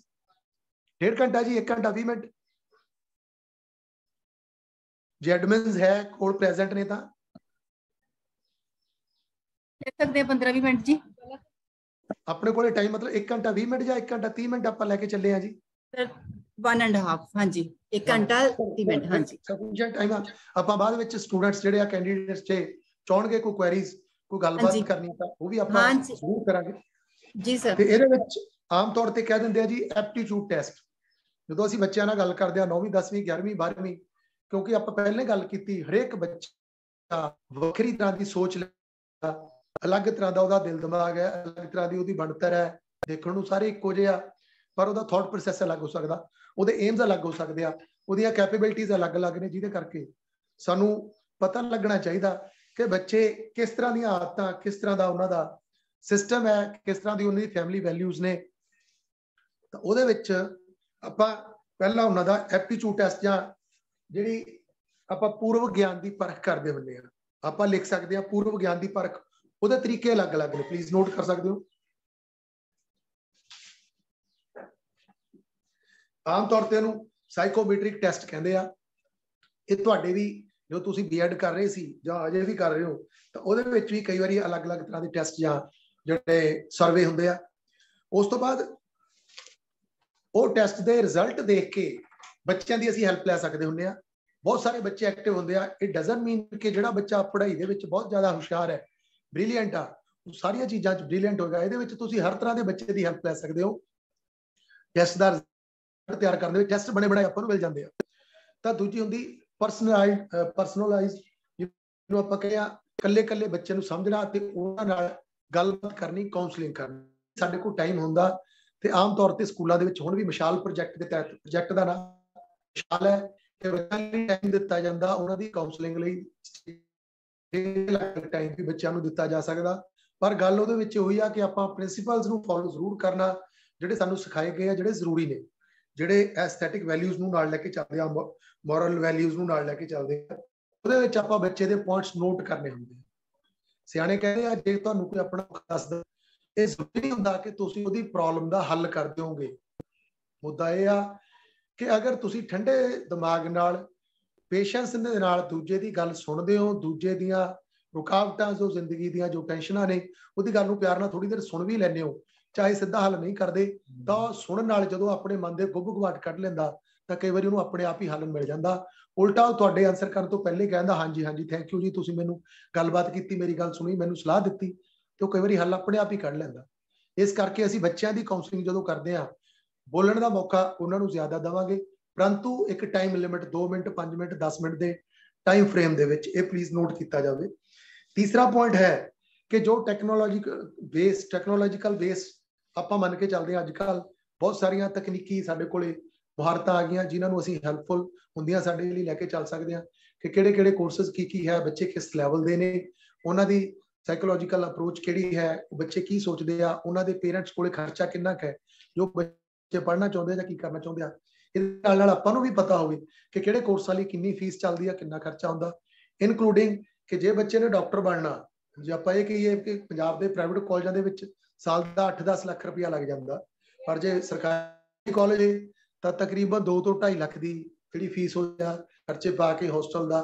ਡੇਢ ਘੰਟਾ ਜੀ, ਇੱਕ ਘੰਟਾ ਵੀਹ ਮਿੰਟ ਜੇ ਐਡਮਿਨਸ ਹੈ ਕੋਲ ਪ੍ਰੈਜ਼ੈਂਟ ਨੇ ਤਾਂ ਆਪਣੇ ਕੋਲੇ ਟਾਈਮ, ਮਤਲਬ ਇੱਕ ਘੰਟਾ ਵੀਹ ਮਿੰਟ ਜਾਂ ਇੱਕ ਘੰਟਾ ਤੀਹ ਮਿੰਟ ਆਪਾਂ ਲੈ ਕੇ ਚੱਲੇ ਆ ਜੀ। वन एंड हाफ, हाँ जी, एक घंटा तीस मिनट, हाँ जी, सफिशिएंट टाइम। ਆਪਾਂ ਬਾਅਦ ਵਿੱਚ ਸਟੂਡੈਂਟਸ ਜਿਹੜੇ ਆ ਕੈਂਡੀਡੇਟਸ ਤੇ ਚਾਹਣਗੇ ਕੋਈ ਕੁਐਰੀਜ਼ ਕੋਈ ਗੱਲਬਾਤ ਕਰਨੀ ਤਾਂ ਉਹ ਵੀ ਆਪਾਂ ਜ਼ਰੂਰ ਕਰਾਂਗੇ ਜੀ ਸਰ। ਤੇ ਇਹਦੇ ਵਿੱਚ ਆਮ ਤੌਰ ਤੇ ਕਹਿ ਦਿੰਦੇ ਆ ਜੀ ਐਪਟੀਟਿਊਡ ਟੈਸਟ, ਜਦੋਂ ਅਸੀਂ ਬੱਚਿਆਂ ਨਾਲ ਗੱਲ ਕਰਦੇ ਆ ਨੌਵੀਂ ਦਸਵੀਂ ਗਿਆਰਵੀਂ ਬਾਰਵੀਂ, ਕਿਉਂਕਿ ਆਪਾਂ ਪਹਿਲਾਂ ਗੱਲ ਕੀਤੀ ਹਰੇਕ ਬੱਚਾ ਵੱਖਰੀ ਤਰ੍ਹਾਂ ਦੀ ਸੋਚ ਲੈਂਦਾ, अलग तरह का दिल दिमाग है, अलग तरह की उसकी बनतर है, देखने को सारे इक्को जिहे आ पर उसका थॉट प्रोसैस अलग हो सकता, उसके एम्स अलग हो सकते हैं, उसकी कैपेबिलिटीज़ अलग अलग ने, जिहदे करके सानू पता लगना चाहिए कि बच्चे किस तरह दी आदतां, किस तरह का उन्हां दा सिस्टम है, किस तरह की उन्हां दी फैमिली वैल्यूज़ ने। तो उसदे विच आपां पहला उन्हां दा एप्टीट्यूड टैस्ट जां जिहड़ी आपां पूर्व ज्ञान की परख करदे हुंदे आ, आपां लिख सकदे आ पूर्व ज्ञान की परख, ਉਹਦੇ ਤਰੀਕੇ अलग अलग ने, प्लीज नोट कर सकते हो। आम तौर ਤੇ ਇਹਨੂੰ ਸਾਈਕੋਮੈਟ੍ਰਿਕ ਟੈਸਟ ਕਹਿੰਦੇ ਆ। ਇਹ ਤੁਹਾਡੇ ਵੀ ਜੋ ਤੁਸੀਂ ਬੀਐਡ ਕਰ ਰਹੇ ਸੀ ਜਾਂ ਅਜੇ ਵੀ ਕਰ ਰਹੇ ਹੋ ਤਾਂ ਉਹਦੇ ਵਿੱਚ ਵੀ ਕਈ ਵਾਰੀ अलग अलग ਤਰ੍ਹਾਂ ਦੇ ਟੈਸਟ ਜਾਂ जिहड़े सर्वे हुंदे आ उस तो बाद ਉਹ ਟੈਸਟ ਦੇ ਰਿਜ਼ਲਟ ਦੇਖ ਕੇ ਬੱਚਿਆਂ ਦੀ ਅਸੀਂ ਹੈਲਪ ਲੈ ਸਕਦੇ ਹੁੰਦੇ ਆ। ਬਹੁਤ ਸਾਰੇ ਬੱਚੇ ਐਕਟਿਵ ਹੁੰਦੇ ਆ। ਇਟ ਡਸਨਟ ਮੀਨ ਕਿ ਜਿਹੜਾ ਬੱਚਾ ਪੜ੍ਹਾਈ ਦੇ ਵਿੱਚ ਬਹੁਤ ਜ਼ਿਆਦਾ ਹੁਸ਼ਿਆਰ ਹੈ, ਬ੍ਰਿਲੀਅੰਟ ਆ, ਉਹ ਸਾਰੀਆਂ ਚੀਜ਼ਾਂ 'ਚ ਬ੍ਰਿਲੀਅੰਟ ਹੋਗਾ। ਇਹਦੇ ਵਿੱਚ ਤੁਸੀਂ ਹਰ ਤਰ੍ਹਾਂ ਦੇ ਬੱਚੇ ਦੀ ਹੈਲਪ ਲੈ ਸਕਦੇ ਹੋ। ਟੈਸਟ ਦਾ ਰਿਜ਼ਲਟ ਤਿਆਰ ਕਰਨ ਦੇ ਵਿੱਚ ਟੈਸਟ ਬਣੇ ਬਣਾਏ ਆਪਾਂ ਨੂੰ ਮਿਲ ਜਾਂਦੇ ਆ। ਤਾਂ ਦੂਜੀ ਹੁੰਦੀ ਪਰਸਨਲਾਈਜ਼ ਪਰਸਨਲਾਈਜ਼ ਜਿਹਨੂੰ ਆਪਾਂ ਕਹਿੰਦੇ ਆ, ਇਕੱਲੇ ਇਕੱਲੇ ਬੱਚੇ ਨੂੰ ਸਮਝਣਾ ਅਤੇ ਉਹਨਾਂ ਨਾਲ ਗੱਲਬਾਤ ਕਰਨੀ, ਕਾਉਂਸਲਿੰਗ ਕਰਨੀ। ਸਾਡੇ ਕੋਲ ਟਾਈਮ ਹੁੰਦਾ ਤੇ ਆਮ ਤੌਰ ਤੇ ਸਕੂਲਾਂ ਦੇ ਵਿੱਚ ਹੁਣ ਵੀ ਮਸ਼ਾਲ ਪ੍ਰੋਜੈਕਟ ਦੇ ਤਹਿਤ, ਪ੍ਰੋਜੈਕਟ ਦਾ ਨਾਮ ਮਸ਼ਾਲ ਹੈ, ਤੇ ਬੱਚਿਆਂ ਲਈ ਟਾਈਮ ਦਿੱਤਾ ਜਾਂਦਾ ਉਹਨਾਂ ਦੀ ਕਾਉਂਸਲਿੰਗ ਲਈ। ਟਾਈਮ ਵੀ ਬੱਚਿਆਂ ਨੂੰ ਦਿੱਤਾ ਜਾ ਸਕਦਾ, ਪਰ ਗੱਲ ਉਹਦੇ ਵਿੱਚ ਹੋਈ ਆ ਕਿ ਆਪਾਂ ਪ੍ਰਿੰਸੀਪਲਸ ਨੂੰ ਫੋਲੋ ਜ਼ਰੂਰ ਕਰਨਾ ਜਿਹੜੇ ਸਾਨੂੰ ਸਿਖਾਏ ਗਏ ਆ, ਜਿਹੜੇ ਜ਼ਰੂਰੀ ਨੇ, ਜਿਹੜੇ ਐਸਥੈਟਿਕ ਵੈਲਿਊਜ਼ ਨੂੰ ਨਾਲ ਲੈ ਕੇ ਚੱਲਦੇ ਆ, ਮੋਰਲ ਵੈਲਿਊਜ਼ ਨੂੰ ਨਾਲ ਲੈ ਕੇ ਚੱਲਦੇ ਆ। ਉਹਦੇ ਵਿੱਚ ਆਪਾਂ ਬੱਚੇ ਦੇ ਪੁਆਇੰਟਸ ਨੋਟ ਕਰਨੇ ਹੁੰਦੇ ਆ। ਸਿਆਣੇ ਕਹਿੰਦੇ ਆ ਜੇ ਤੁਹਾਨੂੰ ਕੋਈ ਆਪਣਾ ਦੱਸਦਾ, ਇਹ ਜ਼ਰੂਰੀ ਨਹੀਂ ਹੁੰਦਾ ਕਿ ਤੁਸੀਂ ਉਹਦੀ ਪ੍ਰੋਬਲਮ ਦਾ ਹੱਲ ਕਰ ਦਿਓਗੇ। ਮੁੱਦਾ ਇਹ ਆ ਕਿ ਅਗਰ ਤੁਸੀਂ ਠੰਡੇ ਦਿਮਾਗ ਨਾਲ, ਪੇਸ਼ੈਂਸ ਦੇ ਨਾਲ ਦੂਜੇ ਦੀ ਗੱਲ ਸੁਣਦੇ ਹੋ, ਦੂਜੇ ਦੀਆਂ ਰੁਕਾਵਟਾਂ, ਜੋ ਜ਼ਿੰਦਗੀ ਦੀਆਂ ਜੋ ਟੈਨਸ਼ਨਾਂ ਨੇ, ਉਹਦੀ ਗੱਲ ਨੂੰ ਪਿਆਰ ਨਾਲ ਥੋੜੀ ਦੇਰ ਸੁਣ ਵੀ ਲੈਂਦੇ ਹੋ, ਚਾਹੇ ਸਿੱਧਾ ਹੱਲ ਨਹੀਂ ਕਰਦੇ, ਤਾਂ ਸੁਣਨ ਨਾਲ ਜਦੋਂ ਆਪਣੇ ਮਨ ਦੇ ਗੁੱਬ ਗੁਬਾਟ ਕੱਢ ਲੈਂਦਾ ਤਾਂ ਕਈ ਵਾਰੀ ਉਹਨੂੰ ਆਪਣੇ ਆਪ ਹੀ ਹੱਲ ਮਿਲ ਜਾਂਦਾ। ਉਲਟਾ ਉਹ ਤੁਹਾਡੇ ਆਨਸਰ ਕਰਨ ਤੋਂ ਪਹਿਲੇ ਕਹਿੰਦਾ ਹਾਂਜੀ ਹਾਂਜੀ ਥੈਂਕ ਯੂ ਜੀ, ਤੁਸੀਂ ਮੈਨੂੰ ਗੱਲਬਾਤ ਕੀਤੀ, ਮੇਰੀ ਗੱਲ ਸੁਣੀ, ਮੈਨੂੰ ਸਲਾਹ ਦਿੱਤੀ, ਤੇ ਉਹ ਕਈ ਵਾਰੀ ਹੱਲ ਆਪਣੇ ਆਪ ਹੀ ਕੱਢ ਲੈਂਦਾ। ਇਸ ਕਰਕੇ ਅਸੀਂ ਬੱਚਿਆਂ ਦੀ ਕਾਉਂਸਲਿੰਗ ਜਦੋਂ ਕਰਦੇ ਹਾਂ, ਬੋਲਣ ਦਾ ਮੌਕਾ ਉਹਨਾਂ ਨੂੰ ਜ਼ਿਆਦਾ ਦੇਵਾਂਗੇ, ਪਰੰਤੂ ਇੱਕ ਟਾਈਮ ਲਿਮਿਟ ਦੋ ਮਿੰਟ, ਪੰਜ ਮਿੰਟ, ਦਸ ਮਿੰਟ ਦੇ ਟਾਈਮ ਫਰੇਮ ਦੇ ਵਿੱਚ ਇਹ ਪਲੀਜ਼ ਨੋਟ ਕੀਤਾ ਜਾਵੇ। ਤੀਸਰਾ ਪੁਆਇੰਟ ਹੈ ਕਿ ਜੋ ਟੈਕਨੋਲੋਜੀਕਲ ਬੇਸ ਟੈਕਨੋਲੋਜੀਕਲ ਬੇਸ ਆਪਾਂ ਮੰਨ ਕੇ ਚੱਲਦੇ ਹਾਂ, ਅੱਜ ਕੱਲ੍ਹ ਬਹੁਤ ਸਾਰੀਆਂ ਤਕਨੀਕੀ ਸਾਡੇ ਕੋਲੇ ਮੁਹਾਰਤਾਂ ਆ ਗਈਆਂ ਜਿਨ੍ਹਾਂ ਨੂੰ ਅਸੀਂ ਹੈਲਪਫੁਲ ਹੁੰਦੀਆਂ ਸਾਡੇ ਲਈ ਲੈ ਕੇ ਚੱਲ ਸਕਦੇ ਹਾਂ ਕਿ ਕਿਹੜੇ ਕਿਹੜੇ ਕੋਰਸਿਸ ਕੀ ਕੀ ਹੈ, ਬੱਚੇ ਕਿਸ ਲੈਵਲ ਦੇ ਨੇ, ਉਹਨਾਂ ਦੀ ਸਾਈਕੋਲੋਜੀਕਲ ਅਪਰੋਚ ਕਿਹੜੀ ਹੈ, ਬੱਚੇ ਕੀ ਸੋਚਦੇ ਆ, ਉਹਨਾਂ ਦੇ ਪੇਰੈਂਟਸ ਕੋਲੇ ਖਰਚਾ ਕਿੰਨਾ ਕੁ ਹੈ, ਜੋ ਬੱਚੇ ਪੜ੍ਹਨਾ ਚਾਹੁੰਦੇ ਜਾਂ ਕੀ ਕਰਨਾ ਚਾਹੁੰਦੇ ਆ। ਇਹਦੇ ਨਾਲ ਨਾਲ ਆਪਾਂ ਨੂੰ ਵੀ ਪਤਾ ਹੋਵੇ ਕਿ ਕਿਹੜੇ ਕੋਰਸਾਂ ਲਈ ਕਿੰਨੀ ਫੀਸ ਚੱਲਦੀ ਆ, ਕਿੰਨਾ ਖਰਚਾ ਹੁੰਦਾ, ਇਨਕਲੂਡਿੰਗ ਕਿ ਜੇ ਬੱਚੇ ਨੇ ਡਾਕਟਰ ਬਣਨਾ, ਜੇ ਆਪਾਂ ਇਹ ਕਹੀਏ ਕਿ ਪੰਜਾਬ ਦੇ ਪ੍ਰਾਈਵੇਟ ਕਾਲਜਾਂ ਦੇ ਵਿੱਚ ਸਾਲ ਦਾ ਅੱਠ ਦਸ ਲੱਖ ਰੁਪਇਆ ਲੱਗ ਜਾਂਦਾ, ਪਰ ਜੇ ਸਰਕਾਰੀ ਕਾਲਜ ਤਾਂ ਤਕਰੀਬਨ ਦੋ ਤੋਂ ਢਾਈ ਲੱਖ ਦੀ ਜਿਹੜੀ ਫੀਸ ਹੋ ਜਾ ਖਰਚੇ ਪਾ ਕੇ ਹੋਸਟਲ ਦਾ।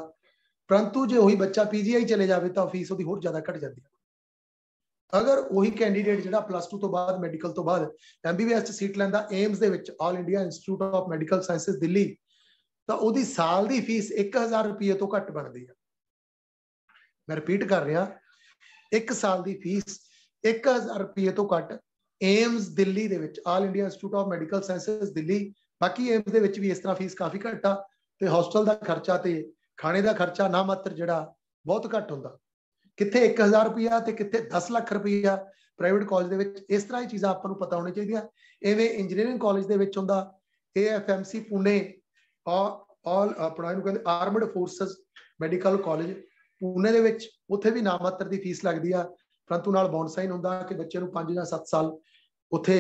ਪਰੰਤੂ ਜੇ ਉਹੀ ਬੱਚਾ ਪੀਜੀਆਈ ਚਲੇ ਜਾਵੇ ਤਾਂ ਫੀਸ ਉਹਦੀ ਹੋਰ ਜ਼ਿਆਦਾ ਘੱਟ ਜਾਂਦੀ ਹੈ। ਅਗਰ ਉਹੀ ਕੈਂਡੀਡੇਟ ਜਿਹੜਾ ਪਲੱਸ ਟੂ ਤੋਂ ਬਾਅਦ, ਮੈਡੀਕਲ ਤੋਂ ਬਾਅਦ ਐਮਬੀਬੀਐਸ 'ਚ ਸੀਟ ਲੈਂਦਾ ਏਮਸ ਦੇ ਵਿੱਚ, all India institute of medical sciences Delhi, ਤਾਂ ਉਹਦੀ ਸਾਲ ਦੀ ਫੀਸ ਇੱਕ ਹਜ਼ਾਰ ਰੁਪਏ ਤੋਂ ਘੱਟ ਬਣਦੀ ਹੈ। ਮੈਂ ਰਿਪੀਟ ਕਰ ਰਿਹਾ, ਇੱਕ ਸਾਲ ਦੀ ਫੀਸ ਇੱਕ ਹਜ਼ਾਰ ਰੁਪਏ ਤੋਂ ਘੱਟ ਏਮਸ ਦਿੱਲੀ ਦੇ ਵਿੱਚ, all India institute of medical sciences Delhi. ਬਾਕੀ ਏਮਸ ਦੇ ਵਿੱਚ ਵੀ ਇਸ ਤਰ੍ਹਾਂ ਫੀਸ ਕਾਫੀ ਘੱਟ ਆ, ਤੇ ਹੋਸਟਲ ਦਾ ਖਰਚਾ ਤੇ ਖਾਣੇ ਦਾ ਖਰਚਾ ਨਾ ਮਾਤਰ ਜਿਹੜਾ ਬਹੁਤ ਘੱਟ ਹੁੰਦਾ। ਕਿੱਥੇ ਇੱਕ ਹਜ਼ਾਰ ਰੁਪਇਆ ਤੇ ਕਿੱਥੇ ਦਸ ਲੱਖ ਰੁਪਇਆ ਪ੍ਰਾਈਵੇਟ ਕਾਲਜ ਦੇ ਵਿੱਚ। ਇਸ ਤਰ੍ਹਾਂ ਹੀ ਚੀਜ਼ਾਂ ਆਪਾਂ ਨੂੰ ਪਤਾ ਹੋਣੀ ਚਾਹੀਦੀਆਂ। ਐਵੇਂ ਇੰਜੀਨੀਅਰਿੰਗ ਕਾਲਜ ਦੇ ਵਿੱਚ ਹੁੰਦਾ A F M C Pune, ਆਲ ਆਪਣਾ ਇਹਨੂੰ ਕਹਿੰਦੇ armed forces medical college Pune ਦੇ ਵਿੱਚ, ਉੱਥੇ ਵੀ ਨਾ ਮਾਤਰ ਦੀ ਫੀਸ ਲੱਗਦੀ ਆ, ਪਰੰਤੂ ਨਾਲ ਬੌਨਸਾਈਨ ਹੁੰਦਾ ਕਿ ਬੱਚੇ ਨੂੰ ਪੰਜ ਜਾਂ ਸੱਤ ਸਾਲ ਉੱਥੇ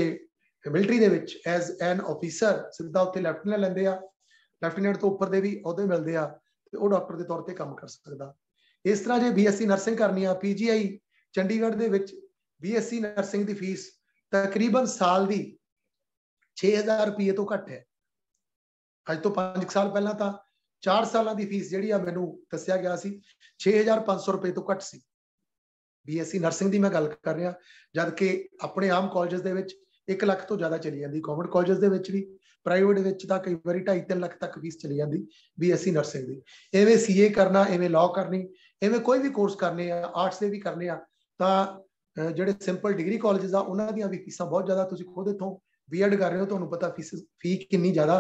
ਮਿਲਟਰੀ ਦੇ ਵਿੱਚ ਐਜ਼ ਐਨ ਆਫੀਸਰ ਸਿੱਧਾ ਉੱਥੇ ਲੈਫਟੀਨੈਂਟ ਲੈਂਦੇ ਆ, ਲੈਫਟੀਨੈਂਟ ਤੋਂ ਉੱਪਰ ਦੇ ਵੀ ਅਹੁਦੇ ਮਿਲਦੇ ਆ, ਉਹ ਡਾਕਟਰ ਦੇ ਤੌਰ ਤੇ ਕੰਮ ਕਰ ਸਕਦਾ। ਇਸ ਤਰ੍ਹਾਂ J B S C nursing ਕਰਨੀ ਆ, ਪੀ ਜੀ ਆਈ ਚੰਡੀਗੜ੍ਹ ਦੇ ਵਿੱਚ ਬੀ ਐਸ ਸੀ ਨਰਸਿੰਗ ਦੀ ਫੀਸ ਤਕਰੀਬਨ ਸਾਲ ਦੀ ਛੇ ਹਜ਼ਾਰ ਰੁਪਏ ਤੋਂ ਘੱਟ ਹੈ। ਅੱਜ ਤੋਂ ਪੰਜ ਸਾਲ ਪਹਿਲਾਂ ਤਾਂ ਚਾਰ ਸਾਲਾਂ ਦੀ ਫੀਸ ਜਿਹੜੀ ਆ ਮੈਨੂੰ ਦੱਸਿਆ ਗਿਆ ਸੀ ਛੇ ਹਜ਼ਾਰ ਪੰਜ ਸੌ ਰੁਪਏ ਤੋਂ ਘੱਟ ਸੀ। ਬੀ ਐਸ ਸੀ ਨਰਸਿੰਗ ਦੀ ਮੈਂ ਗੱਲ ਕਰ ਰਿਹਾ, ਜਦ ਕਿ ਆਪਣੇ ਆਮ ਕਾਲਜਸ ਦੇ ਵਿੱਚ ਇੱਕ ਲੱਖ ਤੋਂ ਜ਼ਿਆਦਾ ਚਲੀ ਜਾਂਦੀ, ਗਵਰਨਮੈਂਟ ਕਾਲਜਸ ਦੇ ਵਿੱਚ ਵੀ, ਪ੍ਰਾਈਵੇਟ ਵਿੱਚ ਤਾਂ ਕਈ ਵਾਰੀ ਢਾਈ ਤਿੰਨ ਲੱਖ ਤੱਕ ਫੀਸ ਚਲੀ ਜਾਂਦੀ ਬੀ ਐਸ ਸੀ ਨਰਸਿੰਗ ਦੀ। ਐਵੇਂ ਸੀ ਏ ਕਰਨਾ, ਐਵੇਂ ਲਾਅ ਕਰਨੀ, ਐਵੇਂ ਕੋਈ ਵੀ ਕੋਰਸ ਕਰਨੇ ਆ, ਆਰਟਸ ਦੇ ਵੀ ਕਰਨੇ ਆ, ਤਾਂ ਜਿਹੜੇ ਸਿੰਪਲ ਡਿਗਰੀ ਕਾਲਜਸ ਆ ਉਹਨਾਂ ਦੀਆਂ ਵੀ ਫੀਸਾਂ ਬਹੁਤ ਜ਼ਿਆਦਾ। ਤੁਸੀਂ ਖੁਦ ਇੱਥੋਂ ਬੀ ਐਡ ਕਰ ਰਹੇ ਹੋ, ਤੁਹਾਨੂੰ ਪਤਾ ਫੀਸ ਫੀ ਕਿੰਨੀ ਜ਼ਿਆਦਾ,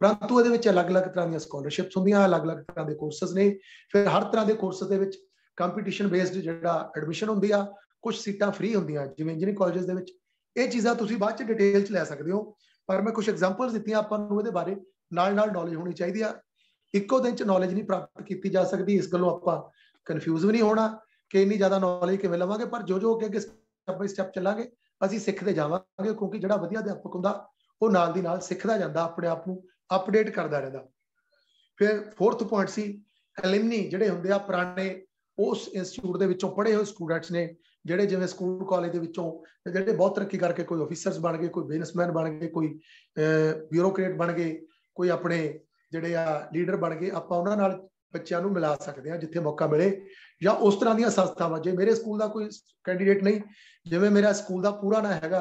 ਪਰੰਤੂ ਇਹਦੇ ਵਿੱਚ ਅਲੱਗ-ਅਲੱਗ ਤਰ੍ਹਾਂ ਦੀਆਂ ਸਕਾਲਰਸ਼ਿਪਸ ਹੁੰਦੀਆਂ, ਅਲੱਗ-ਅਲੱਗ ਤਰ੍ਹਾਂ ਦੇ ਕੋਰਸਸ ਨੇ। ਫਿਰ ਹਰ ਤਰ੍ਹਾਂ ਦੇ ਕੋਰਸਸ ਦੇ ਵਿੱਚ ਕੰਪੀਟੀਸ਼ਨ ਬੇਸਡ ਜਿਹੜਾ ਐਡਮਿਸ਼ਨ ਹੁੰਦੀ ਆ, ਕੁਛ ਸੀਟਾਂ ਫ੍ਰੀ ਹੁੰਦੀਆਂ ਜਿਵੇਂ ਇੰਜੀਨੀਅਰਿੰਗ ਕਾਲਜਸ ਦੇ ਵਿੱਚ। ਇਹ ਚੀਜ਼ਾਂ ਤੁਸੀਂ ਬਾਅਦ 'ਚ ਡਿਟੇਲ 'ਚ ਲੈ ਸਕਦੇ ਹੋ, ਪਰ ਮੈਂ ਕੁਝ ਐਗਜ਼ਾਮਪਲਸ ਦਿੱਤੀਆਂ। ਆਪਾਂ ਨੂੰ ਇਹਦੇ ਬਾਰੇ ਨਾਲ ਨਾਲ ਨੌਲੇਜ ਹੋਣੀ ਚਾਹੀਦੀ ਆ। ਇੱਕੋ ਦਿਨ 'ਚ ਨੌਲੇਜ ਨਹੀਂ ਪ੍ਰਾਪਤ ਕੀਤੀ ਜਾ ਸਕਦੀ, ਇਸ ਗੱਲੋਂ ਆਪਾਂ ਕਨਫਿਊਜ਼ ਵੀ ਨਹੀਂ ਹੋਣਾ ਕਿ ਇੰਨੀ ਜ਼ਿਆਦਾ ਨੌਲੇਜ ਕਿਵੇਂ ਲਵਾਂਗੇ, ਪਰ ਜੋ ਜੋ ਅੱਗੇ ਅੱਗੇ ਸਟੈਪ ਬਾਈ ਸਟੈਪ ਚੱਲਾਂਗੇ ਅਸੀਂ ਸਿੱਖਦੇ ਜਾਵਾਂਗੇ, ਕਿਉਂਕਿ ਜਿਹੜਾ ਵਧੀਆ ਅਧਿਆਪਕ ਹੁੰਦਾ ਉਹ ਨਾਲ ਦੀ ਨਾਲ ਸਿੱਖਦਾ ਜਾਂਦਾ, ਆਪਣੇ ਆਪ ਨੂੰ ਅਪਡੇਟ ਕਰਦਾ ਰਹਿੰਦਾ। ਫਿਰ ਫੋਰਥ ਪੁਆਇੰਟ ਸੀ ਐਲਿਮਨੀ, ਜਿਹੜੇ ਹੁੰਦੇ ਆ ਪੁਰਾਣੇ ਉਸ ਇੰਸਟੀਚਿਊਟ ਦੇ ਵਿੱਚੋਂ ਪੜ੍ਹੇ ਹੋਏ ਸਟੂਡੈਂਟਸ ਨੇ, ਜਿਹੜੇ ਜਿਵੇਂ ਸਕੂਲ ਕਾਲਜ ਦੇ ਵਿੱਚੋਂ ਜਿਹੜੇ ਬਹੁਤ ਤਰੱਕੀ ਕਰਕੇ ਕੋਈ ਆਫੀਸਰਸ ਬਣ ਗਏ, ਕੋਈ ਬਿਜ਼ਨਸਮੈਨ ਬਣ ਗਏ, ਕੋਈ ਬਿਊਰੋਕਰੇਟ ਬਣ ਗਏ, ਕੋਈ ਆਪਣੇ ਜਿਹੜੇ ਆ ਲੀਡਰ ਬਣ ਗਏ। ਆਪਾਂ ਉਹਨਾਂ ਨਾਲ ਬੱਚਿਆਂ ਨੂੰ ਮਿਲਾ ਸਕਦੇ ਹਾਂ ਜਿੱਥੇ ਮੌਕਾ ਮਿਲੇ ਜਾਂ ਉਸ ਤਰ੍ਹਾਂ ਦੀਆਂ ਸੰਸਥਾਵਾਂ। ਜੇ ਮੇਰੇ ਸਕੂਲ ਦਾ ਕੋਈ ਕੈਂਡੀਡੇਟ ਨਹੀਂ, ਜਿਵੇਂ ਮੇਰਾ ਸਕੂਲ ਦਾ ਪੂਰਾ ਨਾਂ ਹੈਗਾ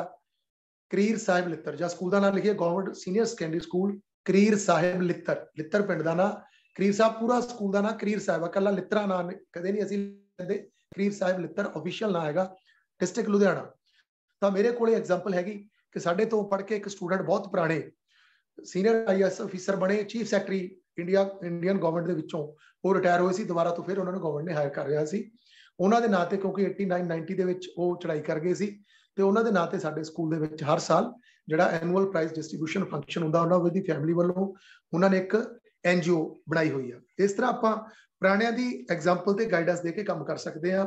ਕਰੀਰ ਸਾਹਿਬ ਲਿੱਤਰ, ਜਾਂ ਸਕੂਲ ਦਾ ਨਾਂ ਲਿਖੀਏ government senior secondary school Kareer Sahib Littar, Littar ਪਿੰਡ ਦਾ ਨਾਂ, ਕਰੀਰ ਸਾਹਿਬ ਪੂਰਾ ਸਕੂਲ ਦਾ ਨਾਂ ਕਰੀਰ ਸਾਹਿਬ, ਇਕੱਲਾ ਲਿੱਤਰਾ ਨਾਂ ਕਦੇ ਨਹੀਂ ਅਸੀਂ ਲੈਂਦੇ, ਕਰੀਰ ਸਾਹਿਬ ਲਿੱਤਰ ਆਫੀਸ਼ੀਅਲ ਨਾਂ ਹੈਗਾ, ਡਿਸਟ੍ਰਿਕਟ ਲੁਧਿਆਣਾ। ਤਾਂ ਮੇਰੇ ਕੋਲ ਐਗਜ਼ਾਮਪਲ ਹੈਗੀ ਕਿ ਸਾਡੇ ਤੋਂ ਪੜ੍ਹ ਕੇ ਇੱਕ ਸਟੂਡੈਂਟ ਬਹੁਤ ਪੁਰਾਣੇ ਸੀਨੀਅਰ ਆਈ ਐਸ ਅਫੀਸਰ ਬਣੇ, chief secretary India Indian government ਦੇ ਵਿੱਚੋਂ, ਉਹ ਰਿਟਾਇਰ ਹੋਏ ਸੀ, ਦੁਬਾਰਾ ਤੋਂ ਫਿਰ ਉਹਨਾਂ ਨੂੰ ਗਵਰਨਮੈਂਟ ਨੇ ਹਾਇਰ ਕਰ ਰਿਹਾ ਸੀ ਉਹਨਾਂ ਦੇ ਨਾਂ ਤੇ, ਕਿਉਂਕਿ ਨਵਾਸੀ ਨੱਬੇ ਦੇ ਵਿੱਚ ਉਹ ਚੜਾਈ ਕਰ ਗਏ ਸੀ, ਤੇ ਉਹਨਾਂ ਦੇ ਨਾਂ ਤੇ ਸਾਡੇ ਸਕੂਲ ਦੇ ਵਿੱਚ ਹਰ ਸਾਲ ਜਿਹੜਾ ਐਨੂਅਲ ਪ੍ਰਾਈਜ਼ ਡਿਸਟ੍ਰੀਬਿਊਸ਼ਨ ਫੰਕਸ਼ਨ ਹੁੰਦਾ, ਉਹਨਾਂ ਉਹਦੀ ਫੈਮਿਲੀ ਵੱਲੋਂ ਉਹਨਾਂ ਨੇ ਇੱਕ ਐਨ ਜੀ ਓ ਬਣਾਈ ਹੋਈ ਆ। ਇਸ ਤਰ੍ਹਾਂ ਆਪਾਂ ਪੁਰਾਣਿਆਂ ਦੀ ਐਗਜ਼ਾਮਪਲ ਤੇ ਗਾਈਡੈਂਸ ਦੇ ਕੇ ਕੰਮ ਕਰ ਸਕਦੇ ਹਾਂ,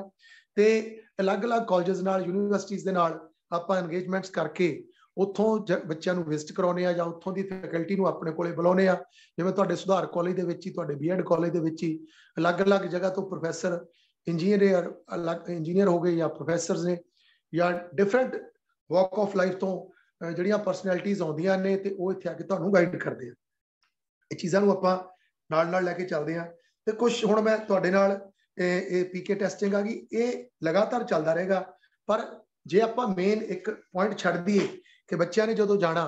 ਤੇ ਅਲੱਗ-ਅਲੱਗ ਕਾਲਜਸ ਨਾਲ, ਯੂਨੀਵਰਸਿਟੀਜ਼ ਦੇ ਨਾਲ ਆਪਾਂ ਇੰਗੇਜਮੈਂਟਸ ਕਰਕੇ ਉੱਥੋਂ ਬੱਚਿਆਂ ਨੂੰ ਵਿਜ਼ਿਟ ਕਰਾਉਂਦੇ ਆ ਜਾਂ ਉੱਥੋਂ ਦੀ ਫੈਕਲਟੀ ਨੂੰ ਆਪਣੇ ਕੋਲੇ ਬੁਲਾਉਂਦੇ ਆ। ਜਿਵੇਂ ਤੁਹਾਡੇ ਸੁਧਾਰ ਕਾਲਜ ਦੇ ਵਿੱਚ ਹੀ, ਤੁਹਾਡੇ ਬੀਐਡ ਕਾਲਜ ਦੇ ਵਿੱਚ ਹੀ ਅਲੱਗ-ਅਲੱਗ ਜਗ੍ਹਾ ਤੋਂ ਪ੍ਰੋਫੈਸਰ, ਇੰਜੀਨੀਅਰ, ਅਲੱਗ ਇੰਜੀਨੀਅਰ ਹੋ ਗਏ ਜਾਂ ਪ੍ਰੋਫੈਸਰਸ ਨੇ, ਜਾਂ ਡਿਫਰੈਂਟ ਵਾਕ ਆਫ ਲਾਈਫ ਤੋਂ ਜਿਹੜੀਆਂ ਪਰਸਨੈਲਿਟੀਜ਼ ਆਉਂਦੀਆਂ ਨੇ, ਤੇ ਉਹ ਇੱਥੇ ਆ ਕੇ ਤੁਹਾਨੂੰ ਗਾਈਡ ਕਰਦੇ ਆ। ਇਹ ਚੀਜ਼ਾਂ ਨੂੰ ਆਪਾਂ ਨਾਲ ਨਾਲ ਲੈ ਕੇ ਚੱਲਦੇ ਹਾਂ। ਤੇ ਕੁਛ ਹੁਣ ਮੈਂ ਤੁਹਾਡੇ ਨਾਲ ਇਹ ਪੀਕੇ ਟੈਸਟਿੰਗ ਆ ਗਈ, ਇਹ ਲਗਾਤਾਰ ਚੱਲਦਾ ਰਹੇਗਾ, ਪਰ ਜੇ ਆਪਾਂ ਮੇਨ ਇੱਕ ਪੁਆਇੰਟ ਛੱਡ ਦਈਏ ਕਿ ਬੱਚਿਆਂ ਨੇ ਜਦੋਂ ਜਾਣਾ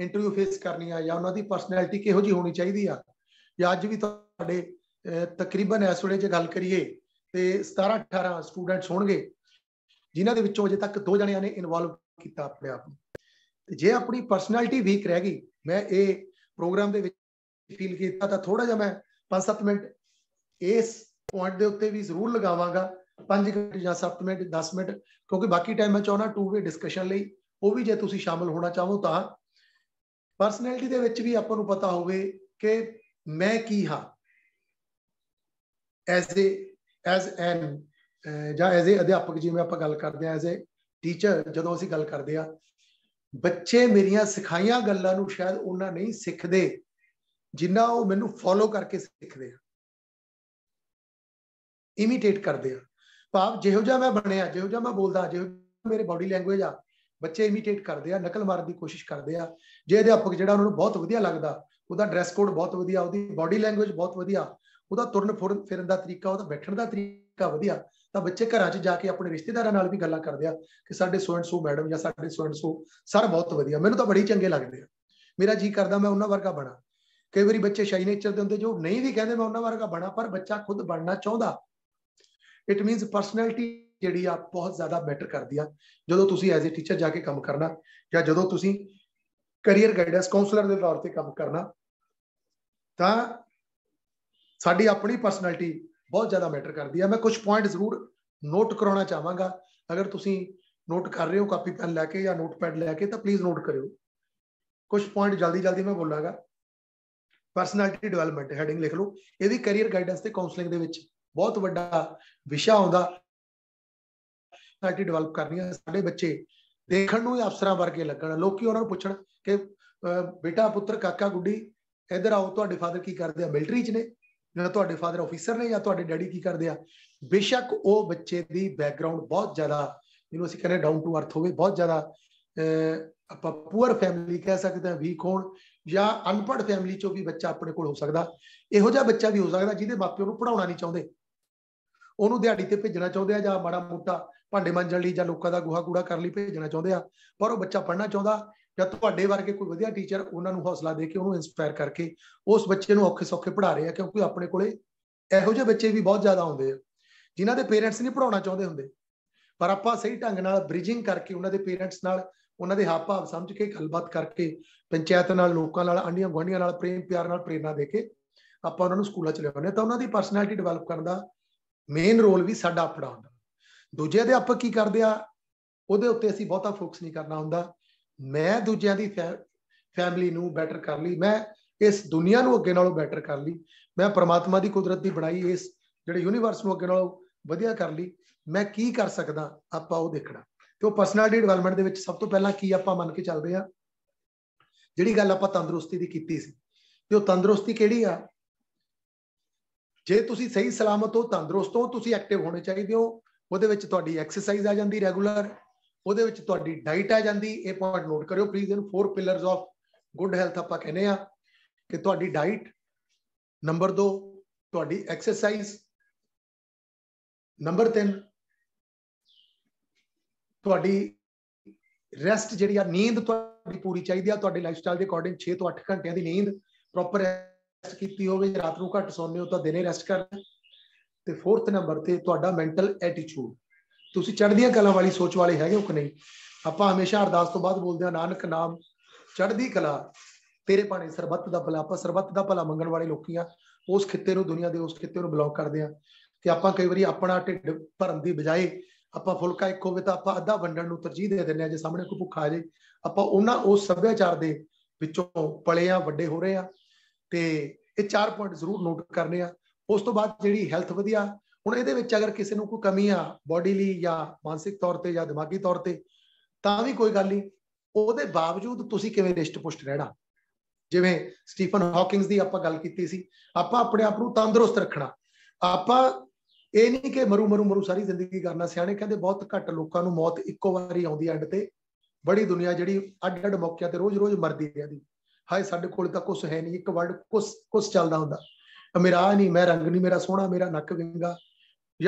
ਇੰਟਰਵਿਊ ਫੇਸ ਕਰਨੀ ਆ, ਜਾਂ ਉਹਨਾਂ ਦੀ ਪਰਸਨੈਲਿਟੀ ਕਿਹੋ ਜਿਹੀ ਹੋਣੀ ਚਾਹੀਦੀ ਆ, ਜਾਂ ਅੱਜ ਵੀ ਤੁਹਾਡੇ ਤਕਰੀਬਨ ਇਸ ਵੇਲੇ ਜੇ ਗੱਲ ਕਰੀਏ ਤੇ ਸਤਾਰਾਂ ਅਠਾਰਾਂ ਸਟੂਡੈਂਟਸ ਹੋਣਗੇ ਜਿਨ੍ਹਾਂ ਦੇ ਵਿੱਚੋਂ ਅਜੇ ਤੱਕ ਦੋ ਜਣਿਆਂ ਨੇ ਇਨਵੋਲਵ ਕੀਤਾ ਆਪਣੇ ਆਪ ਨੂੰ। ਤੇ ਜੇ ਆਪਣੀ ਪਰਸਨੈਲਿਟੀ ਵੀਕ ਰਹਿ ਗਈ, ਮੈਂ ਇਹ ਪ੍ਰੋਗਰਾਮ ਦੇ ਵਿੱਚ ਫੀਲ ਕੀਤਾ, ਤਾਂ ਥੋੜਾ ਜਿਹਾ ਮੈਂ ਪੰਜ ਸੱਤ ਮਿੰਟ ਇਸ ਪੁਆਇੰਟ ਦੇ ਉੱਤੇ ਵੀ ਜ਼ਰੂਰ ਲਗਾਵਾਂਗਾ, ਪੰਜ ਮਿੰਟ ਜਾਂ ਸੱਤ ਮਿੰਟ ਦਸ ਮਿੰਟ, ਕਿਉਂਕਿ ਬਾਕੀ ਟਾਈਮ ਮੈਂ ਚਾਹੁੰਦਾ ਟੂ ਵੇ ਡਿਸਕਸ਼ਨ ਲਈ, ਉਹ ਵੀ ਜੇ ਤੁਸੀਂ ਸ਼ਾਮਲ ਹੋਣਾ ਚਾਹੋ ਤਾਂ। ਪਰਸਨੈਲਿਟੀ ਦੇ ਵਿੱਚ ਵੀ ਆਪਾਂ ਨੂੰ ਪਤਾ ਹੋਵੇ ਕਿ ਮੈਂ ਕੀ ਹਾਂ, ਐਜ਼ ਏ ਐਜ਼ ਐਨ ਜਾਂ ਐਜ਼ ਏ ਅਧਿਆਪਕ, ਜਿਵੇਂ ਆਪਾਂ ਗੱਲ ਕਰਦੇ ਹਾਂ ਐਜ਼ ਏ ਟੀਚਰ, ਜਦੋਂ ਅਸੀਂ ਗੱਲ ਕਰਦੇ ਹਾਂ ਬੱਚੇ ਮੇਰੀਆਂ ਸਿਖਾਈਆਂ ਗੱਲਾਂ ਨੂੰ ਸ਼ਾਇਦ ਉਹਨਾਂ ਨਹੀਂ ਸਿੱਖਦੇ ਜਿੰਨਾ ਉਹ ਮੈਨੂੰ ਫੋਲੋ ਕਰਕੇ ਸਿੱਖਦੇ ਆ, ਇਮੀਟੇਟ ਕਰਦੇ ਆ, ਭਾਵ ਜਿਹੋ ਜਿਹਾ ਮੈਂ ਬਣਿਆ, ਜਿਹੋ ਜਿਹਾ ਮੈਂ ਬੋਲਦਾ, ਜਿਹੋ ਮੇਰੇ ਬੋਡੀ ਲੈਂਗੁਏਜ ਆ, ਬੱਚੇ ਇਮੀਟੇਟ ਕਰਦੇ ਆ, ਨਕਲ ਮਾਰਨ ਦੀ ਕੋਸ਼ਿਸ਼ ਕਰਦੇ ਆ। ਜੇ ਅਧਿਆਪਕ ਜਿਹੜਾ ਉਹਨਾਂ ਨੂੰ ਬਹੁਤ ਵਧੀਆ ਲੱਗਦਾ, ਉਹਦਾ ਡਰੈਸ ਕੋਡ ਬਹੁਤ ਵਧੀਆ, ਉਹਦੀ ਬੋਡੀ ਲੈਂਗੁਏਜ ਬਹੁਤ ਵਧੀਆ, ਉਹਦਾ ਤੁਰਨ ਫਿਰਨ ਦਾ ਤਰੀਕਾ, ਉਹਦਾ ਬੈਠਣ ਦਾ ਤਰੀਕਾ ਵਧੀਆ, ਤਾਂ ਬੱਚੇ ਘਰਾਂ 'ਚ ਜਾ ਕੇ ਆਪਣੇ ਰਿਸ਼ਤੇਦਾਰਾਂ ਨਾਲ ਵੀ ਗੱਲਾਂ ਕਰਦੇ ਆ ਕਿ ਸਾਡੇ ਸੋ ਐਂਡ ਸੋ ਮੈਡਮ ਜਾਂ ਸਾਡੇ ਸੋ ਐਂਡ ਸੋ ਸਰ ਬਹੁਤ ਵਧੀਆ, ਮੈਨੂੰ ਤਾਂ ਬੜੀ ਚੰਗੇ ਲੱਗਦੇ ਆ, ਮੇਰਾ ਜੀ ਕਰਦਾ ਮੈਂ ਉਹਨਾਂ ਵਰਗਾ ਬਣਾ। ਕਈ ਵਾਰੀ ਬੱਚੇ ਸ਼ਾਈ ਨੇਚਰ ਦੇ ਹੁੰਦੇ, ਜੋ ਨਹੀਂ ਵੀ ਕਹਿੰਦੇ ਮੈਂ ਉਹਨਾਂ ਵਰਗਾ ਬਣਾ, ਪਰ ਬੱਚਾ ਖੁਦ ਬਣਨਾ ਚਾਹੁੰਦਾ। ਇਟ ਮੀਨਸ ਪਰਸਨੈਲਿਟੀ ਜਿਹੜੀ ਆ ਬਹੁਤ ਜ਼ਿਆਦਾ ਮੈਟਰ ਕਰਦੀ ਆ ਜਦੋਂ ਤੁਸੀਂ ਐਜ਼ ਏ ਟੀਚਰ ਜਾ ਕੇ ਕੰਮ ਕਰਨਾ, ਜਾਂ ਜਦੋਂ ਤੁਸੀਂ ਕਰੀਅਰ ਗਾਈਡੈਂਸ ਕਾਉਂਸਲਰ ਦੇ ਤੌਰ ਤੇ ਕੰਮ ਕਰਨਾ, ਤਾਂ ਸਾਡੀ ਆਪਣੀ ਪਰਸਨੈਲਿਟੀ ਬਹੁਤ ਜ਼ਿਆਦਾ ਮੈਟਰ ਕਰਦੀ ਆ। ਮੈਂ ਕੁਝ ਪੁਆਇੰਟ ਜ਼ਰੂਰ ਨੋਟ ਕਰਾਉਣਾ ਚਾਹਾਂਗਾ, ਅਗਰ ਤੁਸੀਂ ਨੋਟ ਕਰ ਰਹੇ ਹੋ ਕਾਪੀ ਪੈਨ ਲੈ ਕੇ ਜਾਂ ਨੋਟ ਪੈਡ ਲੈ ਕੇ ਤਾਂ ਪਲੀਜ਼ ਨੋਟ ਕਰਿਓ। ਕੁਝ ਪੁਆਇੰਟ ਜਲਦੀ ਜਲਦੀ ਮੈਂ ਬੋਲਾਂਗਾ। ਪਰਸਨੈਲਿਟੀ ਡਿਵੈਲਪਮੈਂਟ ਹੈਡਿੰਗ ਲਿਖ ਲਓ, ਇਹ ਵੀ ਕਰੀਅਰ ਗਾਈਡੈਂਸ ਤੇ ਕਾਉਂਸਲਿੰਗ ਦੇ ਵਿੱਚ ਬਹੁਤ ਵੱਡਾ ਵਿਸ਼ਾ ਆਉਂਦਾ। ਪਰਸਨੈਲਿਟੀ ਡਿਵੈਲਪ ਕਰਨੀ ਹੈ, ਸਾਡੇ ਬੱਚੇ ਦੇਖਣ ਨੂੰ ਹੀ ਅਫਸਰਾਂ ਵਰਗੇ ਲੱਗਣ, ਲੋਕੀ ਉਹਨਾਂ ਨੂੰ ਪੁੱਛਣ ਕਿ ਬੇਟਾ, ਪੁੱਤਰ, ਕਾਕਾ, ਗੁੱਡੀ ਇੱਧਰ ਆਓ, ਤੁਹਾਡੇ ਫਾਦਰ ਕੀ ਕਰਦੇ ਆ, ਮਿਲਟਰੀ 'ਚ ਨੇ, ਜਾਂ ਤੁਹਾਡੇ ਫਾਦਰ ਆਫੀਸਰ ਨੇ, ਜਾਂ ਤੁਹਾਡੇ ਡੈਡੀ ਕੀ ਕਰਦੇ ਆ। ਬੇਸ਼ੱਕ ਉਹ ਬੱਚੇ ਦੀ ਬੈਕਗਰਾਊਂਡ ਬਹੁਤ ਜ਼ਿਆਦਾ, ਜਿਹਨੂੰ ਅਸੀਂ ਕਹਿੰਦੇ ਡਾਊਨ ਟੂ ਅਰਥ ਹੋਵੇ, ਬਹੁਤ ਜ਼ਿਆਦਾ ਆਪਾਂ ਪੂਅਰ ਫੈਮਿਲੀ ਕਹਿ ਸਕਦੇ ਹਾਂ, ਵੀਕ ਹੋਣ, ਜਾਂ ਅਨਪੜ੍ਹ ਫੈਮਿਲੀ 'ਚੋਂ ਵੀ ਬੱਚਾ ਆਪਣੇ ਕੋਲ ਹੋ ਸਕਦਾ। ਇਹੋ ਜਿਹਾ ਬੱਚਾ ਵੀ ਹੋ ਸਕਦਾ ਜਿਹਦੇ ਮਾਪੇ ਉਹਨੂੰ ਪੜ੍ਹਾਉਣਾ ਨਹੀਂ ਚਾਹੁੰਦੇ, ਉਹਨੂੰ ਦਿਹਾੜੀ ਤੇ ਭੇਜਣਾ ਚਾਹੁੰਦੇ ਆ, ਜਾਂ ਮਾੜਾ ਮੋਟਾ ਭਾਂਡੇ ਮਾਂਜਣ ਲਈ ਜਾਂ ਲੋਕਾਂ ਦਾ ਗੋਹਾ ਕੂੜਾ ਕਰਨ ਲਈ ਭੇਜਣਾ ਚਾਹੁੰਦੇ ਆ, ਪਰ ਉਹ ਬੱਚਾ ਪੜ੍ਹਨਾ ਚਾਹੁੰਦਾ। ਜਾਂ ਤੁਹਾਡੇ ਵਰਗੇ ਕੋਈ ਵਧੀਆ ਟੀਚਰ ਉਹਨਾਂ ਨੂੰ ਹੌਸਲਾ ਦੇ ਕੇ, ਉਹਨੂੰ ਇੰਸਪਾਇਰ ਕਰਕੇ ਉਸ ਬੱਚੇ ਨੂੰ ਔਖੇ ਸੌਖੇ ਪੜ੍ਹਾ ਰਹੇ ਆ, ਕਿਉਂਕਿ ਆਪਣੇ ਕੋਲੇ ਇਹੋ ਜਿਹੇ ਬੱਚੇ ਵੀ ਬਹੁਤ ਜ਼ਿਆਦਾ ਆਉਂਦੇ ਆ ਜਿਨ੍ਹਾਂ ਦੇ ਪੇਰੈਂਟਸ ਨਹੀਂ ਪੜ੍ਹਾਉਣਾ ਚਾਹੁੰਦੇ ਹੁੰਦੇ, ਪਰ ਆਪਾਂ ਸਹੀ ਢੰਗ ਨਾਲ ਬ੍ਰਿਜਿੰਗ ਕਰਕੇ ਉਹਨਾਂ ਦੇ ਪੇਰੈਂਟਸ ਨਾਲ, ਉਹਨਾਂ ਦੇ ਹਾਵ ਭਾਵ ਸਮਝ ਕੇ, ਗੱਲਬਾਤ ਕਰਕੇ, ਪੰਚਾਇਤ ਨਾਲ, ਲੋਕਾਂ ਨਾਲ, ਆਂਢੀਆਂ ਗੁਆਂਢੀਆਂ ਨਾਲ ਪ੍ਰੇਮ ਪਿਆਰ ਨਾਲ ਪ੍ਰੇਰਨਾ ਦੇ ਕੇ ਆਪਾਂ ਉਹਨਾਂ ਨੂੰ ਸਕੂਲਾਂ 'ਚ ਲਿਆਉਂਦੇ, ਤਾਂ ਉਹਨਾਂ ਦੀ ਪਰਸਨੈਲਿਟੀ ਡਿਵੈਲਪ ਕਰਨ ਦਾ ਮੇਨ ਰੋਲ ਵੀ ਸਾਡਾ ਆਪਣਾ ਹੁੰਦਾ। ਦੂਜੇ ਅਧਿਆਪਕ ਕੀ ਕਰਦੇ ਆ ਉਹਦੇ ਉੱਤੇ ਅਸੀਂ ਬਹੁਤਾ ਫੋਕਸ ਨਹੀਂ ਕਰਨਾ ਹੁੰਦਾ। ਮੈਂ ਦੂਜਿਆਂ ਦੀ ਫੈਮਿਲੀ ਨੂੰ ਬੈਟਰ ਕਰ ਲਈ, ਮੈਂ ਇਸ ਦੁਨੀਆ ਨੂੰ ਅੱਗੇ ਨਾਲੋਂ ਬੈਟਰ ਕਰ ਲਈ, ਮੈਂ ਪਰਮਾਤਮਾ ਦੀ ਕੁਦਰਤ ਦੀ ਬਣਾਈ ਇਸ ਜਿਹੜੇ ਯੂਨੀਵਰਸ ਨੂੰ ਅੱਗੇ ਨਾਲੋਂ ਵਧੀਆ ਕਰ ਲਈ, ਮੈਂ ਕੀ ਕਰ ਸਕਦਾ ਆਪਾਂ ਉਹ ਦੇਖਣਾ। ਤੇ ਉਹ ਪਰਸਨੈਲਿਟੀ ਡਿਵੈਲਪਮੈਂਟ ਦੇ ਵਿੱਚ ਸਭ ਤੋਂ ਪਹਿਲਾਂ ਕੀ ਆਪਾਂ ਮੰਨ ਕੇ ਚੱਲਦੇ ਆ, ਜਿਹੜੀ ਗੱਲ ਆਪਾਂ ਤੰਦਰੁਸਤੀ ਦੀ ਕੀਤੀ ਸੀ, ਤੇ ਉਹ ਤੰਦਰੁਸਤੀ ਕਿਹੜੀ ਆ? ਜੇ ਤੁਸੀਂ ਸਹੀ ਸਲਾਮਤ ਹੋ, ਤੰਦਰੁਸਤ ਹੋ, ਤੁਸੀਂ ਐਕਟਿਵ ਹੋਣੇ ਚਾਹੀਦੇ ਹੋ। ਉਹਦੇ ਵਿੱਚ ਤੁਹਾਡੀ ਐਕਸਰਸਾਈਜ਼ ਆ ਜਾਂਦੀ ਰੈਗੂਲਰ, ਉਹਦੇ ਵਿੱਚ ਤੁਹਾਡੀ ਡਾਈਟ ਆ ਜਾਂਦੀ। ਇਹ ਪੁਆਇੰਟ ਨੋਟ ਕਰਿਓ ਪਲੀਜ਼, ਇਹਨੂੰ four pillars of good health ਆਪਾਂ ਕਹਿੰਦੇ ਆ, ਕਿ ਤੁਹਾਡੀ ਡਾਈਟ, ਨੰਬਰ ਦੋ ਤੁਹਾਡੀ ਐਕਸਰਸਾਈਜ਼। ਨੰਬਰ तीन ਤੁਹਾਡੀ ਰੈਸਟ ਜਿਹੜੀ ਆ ਨੀਂਦ ਤੁਹਾਡੀ ਪੂਰੀ ਚਾਹੀਦੀ ਆ। ਤੁਹਾਡੇ ਲਾਈਫ ਸਟਾਈਲ ਦੇ ਅਕੋਰਡਿੰਗ छह ਤੋਂ आठ ਘੰਟਿਆਂ ਦੀ ਨੀਂਦ ਪ੍ਰੋਪਰ ਰੈਸਟ ਕੀਤੀ ਹੋਵੇ। ਰਾਤ ਨੂੰ ਘੱਟ ਸੌਂਦੇ ਹੋ ਤਾਂ ਦਿਨੇ ਰੈਸਟ ਕਰਨਾ। ਤੇ फोर्थ ਨੰਬਰ ਤੇ ਤੁਹਾਡਾ ਮੈਂਟਲ ਐਟੀਟਿਊਡ, ਤੁਸੀਂ ਚੜ੍ਹਦੀਆਂ ਕਲਾ ਵਾਲੀ ਸੋਚ ਵਾਲੇ ਹੈਗੇ ਹੋ ਕਿ ਨਹੀਂ। ਆਪਾਂ ਹਮੇਸ਼ਾ ਅਰਦਾਸ ਤੋਂ ਬਾਅਦ ਬੋਲਦੇ ਆ ਨਾਨਕ ਨਾਮ ਚੜ੍ਹਦੀ ਕਲਾ तेरे भाने सरबत का भला। आप सरबत का भला मंगण वाले लोग हाँ, उस खिते दुनिया के उस खिते बिलोंग करते हैं कि आप कई बार अपना ढिड भरन की बजाय आप फुलका एक होवे तो आप अद्धा वंडण को तरजीह दे दें। जो सामने कोई भुखा आ जाए आप उस सभ्याचार के विचों पले हाँ, वड्डे हो रहे हैं। तो ये चार पॉइंट जरूर नोट करने। उस तो बाद जी हैल्थ वधिया। हुण ये अगर किसी को कोई कमी आ बॉडीली या मानसिक तौर पर या दिमागी तौर पर तो भी कोई गल नहीं, उसदे बावजूद तुसीं किवें रिष्ट पुष्ट रहना। जिवें स्टीफन हॉकिंग्स की आपां गल कीती सी, आपां अपने आप नूं तंदरुस्त रखना। आपां इह नहीं कि मरू मरू मरू सारी जिंदगी करना। सियाणे कहंदे बहुत घट लोकां नूं मौत इक्को वारी आउंदी एंड ते बड़ी दुनिया जिहड़ी अड्ड अड्ड मौकिਆਂ ते रोज रोज मरदी रहंदी। हाय साडे कोल तां कुछ है नहीं, एक वर्ड कुछ कुछ चलदा हुंदा। मेरा आ नहीं, मैं रंग नहीं, मेरा सोहना, मेरा नक विंगा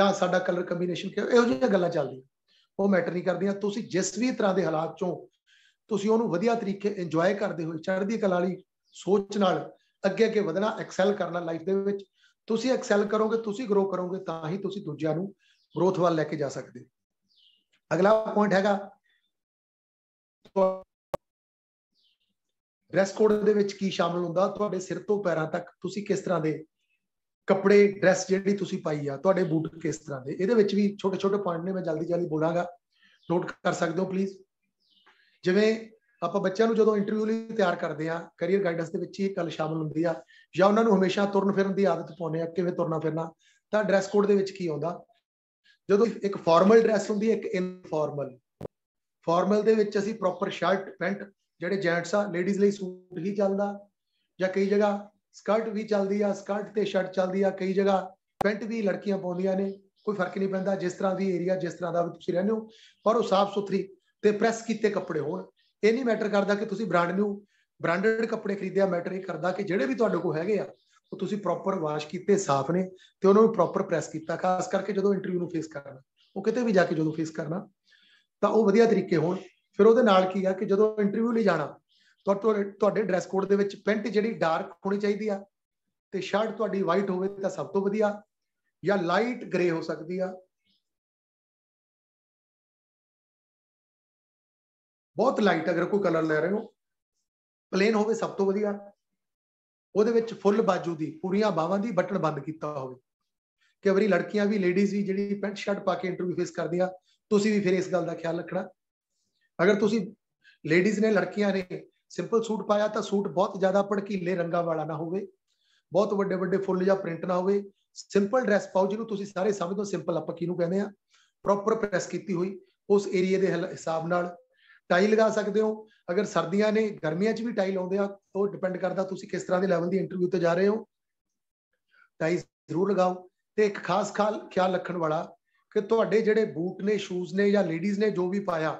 या साडा कलर कंबीनेशन क्या, इहो जिहियां गल्लां चलदियां। ओह मैटर नहीं करदियां। तुसीं जिस भी तरह के हालात चों तुसीं ओहनूं वधिया तरीके इंजॉय करदे होए चढ़दी कला वाली सोच नाल अगे अगे वधना, एक्सेल करना। लाइफ दे विच तुसीं एक्सेल करोगे, तुसीं ग्रो करोगे तां ही तुसीं दूजिआं नूं ग्रोथ वाल लैके जा सकदे। अगला पॉइंट हैगा ड्रैस कोड दे विच की शामिल हुंदा। तुहाडे सिर तो पैरां तक तुसीं किस तरह दे कपड़े, ड्रैस जिहड़ी तुसीं पाई आ, तुहाडे बूट किस तरह दे। इहदे विच भी छोटे छोटे पॉइंट ने, मैं जल्दी जल्दी बोलांगा, नोट कर सकदे हो प्लीज़। जिवें आप बच्चों को जो इंटरव्यू लिए तैयार करते हैं करीयर गाइडेंस के गल शामिल होंगी है, या उन्होंने हमेशा तुरन फिरन की आदत पाने किवें तुरना फिरना, तो ड्रैस कोड के आता जो एक फॉर्मल ड्रैस होंगी, एक इनफॉर्मल। फॉर्मल असी प्रॉपर शर्ट पेंट जोड़े जेंट्स आ, लेडीज़ लिए सूट ही चलता, या कई जगह स्कर्ट भी चलती है, स्कर्ट तो शर्ट चलती है, कई जगह पेंट भी लड़कियां पाउंदियां ने, कोई फर्क नहीं पैंदा। जिस तरह की एरिया जिस तरह का भी तुसीं रहिंदे हो, पर साफ सुथरी तो प्रैस किए कपड़े हो। ਇਹ नहीं मैटर करता कि तुसीं ब्रांड न्यू ब्रांडेड कपड़े खरीदे, मैटर ये करता कि जिहड़े भी तुहाडे कोल हैगे आ ओह तुसीं प्रॉपर वाश कीते, साफ ने ते उन्हां नूं प्रॉपर प्रैस कीता। खास करके जो इंटरव्यू नूं फेस करना, ओह किते भी जाके जो फेस करना तो वह वधिया तरीके होण। फिर उहदे नाल की आ कि जो इंटरव्यू लई जाना तुहाडे ड्रैस कोड दे विच पेंट जिहड़ी डार्क होनी चाहिदी आ, ते शर्ट तुहाडी वाइट होवे तां सब तो वधिया, या लाइट ग्रे हो सकदी आ। बहुत लाइट अगर कोई कलर ले रहे हो, प्लेन होवे सब तो वधिया। उहदे विच फुल बाजू की पूरियां बाहां दी बटन बंद कीता होवे। कई बारी लड़कियां भी लेडीज़ भी जिहड़ी पेंट शर्ट पा के इंटरव्यू फेस करदियां, तुसीं भी फिर इस गल का ख्याल रखना। अगर तुसीं लेडीज़ ने लड़कियां ने सिंपल सूट पाया तो सूट बहुत ज़्यादा भड़कीले रंगां वाला ना होवे, बहुत वड्डे वड्डे फुल या प्रिंट ना होवे। सिंपल ड्रैस पाओ जिहनूं तुसीं सारे समझदे हो सिंपल आपां किहनूं कहंदे आ। प्रॉपर प्रैस कीती होई उस एरिए के हिसाब नाल टाई लगा सकते हो। अगर सर्दियां ने गर्मियां च भी टाई लाउंदे आ, तो डिपेंड करदा तुसीं किस तरह के लैवल की इंटरव्यू ते जा रहे हो। टाई जरूर लगाओ। तो एक खास खाल ख्याल रखण वाला कि तुहाडे जिहड़े बूट ने, शूज़ ने, या लेडीज़ ने जो भी पाया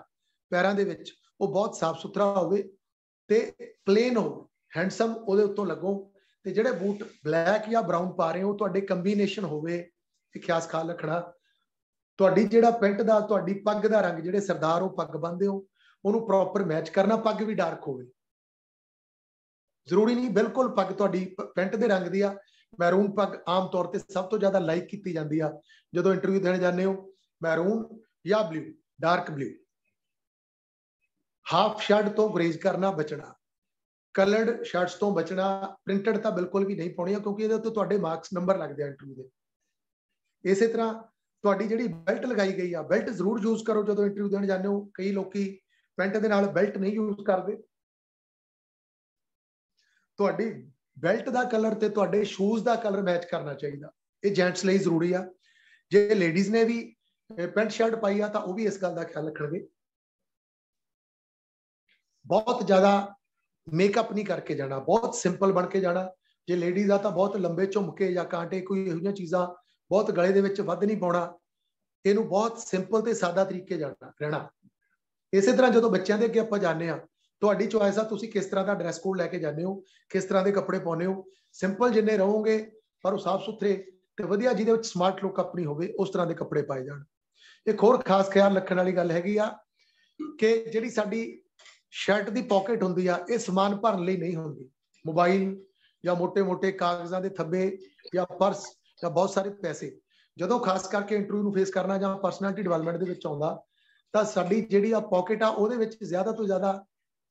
पैरां दे विच, वो बहुत साफ सुथरा होवे ते प्लेन हो, हैंडसम उहदे उत्तों लगो। ते जिहड़े बूट ब्लैक या ब्राउन पा रहे हो तुहाडे कंबीनेशन होवे, ते खास ख्याल रखना। तुहाडी जिहड़ा पेंट दा, तुहाडी पੱਗ दा रंग, जिहड़े सरदार हो पੱਗ ਬੰਨਦੇ हो ਉਹਨੂੰ ਪ੍ਰੋਪਰ ਮੈਚ ਕਰਨਾ। ਪੱਗ ਵੀ ਡਾਰਕ ਹੋਵੇ, ਜ਼ਰੂਰੀ ਨਹੀਂ ਬਿਲਕੁਲ ਪੱਗ ਤੁਹਾਡੀ ਪੈਂਟ ਦੇ ਰੰਗ ਦੀ ਆ। ਮੈਰੂਨ ਪੱਗ ਆਮ ਤੌਰ ਤੇ ਸਭ ਤੋਂ ਜ਼ਿਆਦਾ ਲਾਈਕ ਕੀਤੀ ਜਾਂਦੀ ਆ ਜਦੋਂ ਇੰਟਰਵਿਊ ਦੇਣ ਜਾਂਦੇ ਹੋ, ਮੈਰੂਨ ਜਾਂ blue, dark blue. Half shirt ਤੋਂ ਗੁਰੇਜ਼ ਕਰਨਾ, ਬਚਣਾ। ਕਲਰਡ ਸ਼ਰਟਸ ਤੋਂ ਬਚਣਾ। ਪ੍ਰਿੰਟਡ ਤਾਂ ਬਿਲਕੁਲ ਵੀ ਨਹੀਂ ਪਾਉਣੀਆਂ, ਕਿਉਂਕਿ ਇਹਦੇ ਉੱਤੇ ਤੁਹਾਡੇ ਮਾਰਕਸ ਨੰਬਰ ਲੱਗਦੇ ਆ ਇੰਟਰਵਿਊ ਦੇ। ਇਸੇ ਤਰ੍ਹਾਂ ਤੁਹਾਡੀ ਜਿਹੜੀ ਬੈਲਟ ਲਗਾਈ ਗਈ ਆ, ਬੈਲਟ ਜ਼ਰੂਰ ਯੂਜ਼ ਕਰੋ ਜਦੋਂ ਇੰਟਰਵਿਊ ਦੇਣ ਜਾਂਦੇ ਹੋ। ਕਈ ਲੋਕੀ ਪੈਂਟ ਦੇ ਨਾਲ ਬੈਲਟ ਨਹੀਂ ਯੂਜ਼ ਕਰਦੇ। ਤੁਹਾਡੀ ਬੈਲਟ ਦਾ ਕਲਰ ਤੇ ਤੁਹਾਡੇ ਸ਼ੂਜ਼ ਦਾ ਕਲਰ ਮੈਚ ਕਰਨਾ ਚਾਹੀਦਾ, ਇਹ ਜੈਂਟਸ ਲਈ ਜ਼ਰੂਰੀ ਆ। ਜੇ ਲੇਡੀਜ਼ ਨੇ ਵੀ ਪੈਂਟ ਸ਼ਰਟ ਪਾਈ ਆ ਤਾਂ ਉਹ ਵੀ ਇਸ ਗੱਲ ਦਾ ਖਿਆਲ ਰੱਖਣਗੇ। ਬਹੁਤ ਜ਼ਿਆਦਾ ਮੇਕਅਪ ਨਹੀਂ ਕਰਕੇ ਜਾਣਾ, ਬਹੁਤ ਸਿੰਪਲ ਬਣ ਕੇ ਜਾਣਾ। ਜੇ ਲੇਡੀਜ਼ ਆ ਤਾਂ ਬਹੁਤ ਲੰਬੇ ਝੁਮਕੇ ਜਾਂ ਕਾਂਟੇ, ਕੋਈ ਇਹੋ ਜਿਹੀਆਂ ਚੀਜ਼ਾਂ ਬਹੁਤ ਗਲੇ ਦੇ ਵਿੱਚ ਵੱਧ ਨਹੀਂ ਪਾਉਣਾ। ਇਹਨੂੰ ਬਹੁਤ ਸਿੰਪਲ ਤੇ ਸਾਦਾ ਤਰੀਕੇ ਜਾਣਾ ਰਹਿਣਾ। इसे तरह जो बच्चों के अगे आप जाने तो चॉइस आ किस तरह का ड्रैस कोड लैके जाने हो, किस तरह के कपड़े पाने हो। सिंपल जिन्ने रहोगे पर वह साफ सुथरे तो वधिया जिहदे समार्ट लुक अपनी होवे उस तरह के कपड़े पाए जाण। एक होर खास ख्याल रखने वाली गल हैगी आ कि जिहड़ी साडी शर्ट की पॉकेट हुंदी आ इह समान भरन लई नहीं हुंदी। मोबाइल या मोटे मोटे कागजां दे थब्बे या पर्स या बहुत सारे पैसे जदों खास करके इंटरव्यू नूं फेस करना जां परसनैलिटी डिवेलपमेंट दे विच आउंदा तां साडी जिहड़ी आ पॉकेट आ उहदे विच ज़्यादा तो ज़्यादा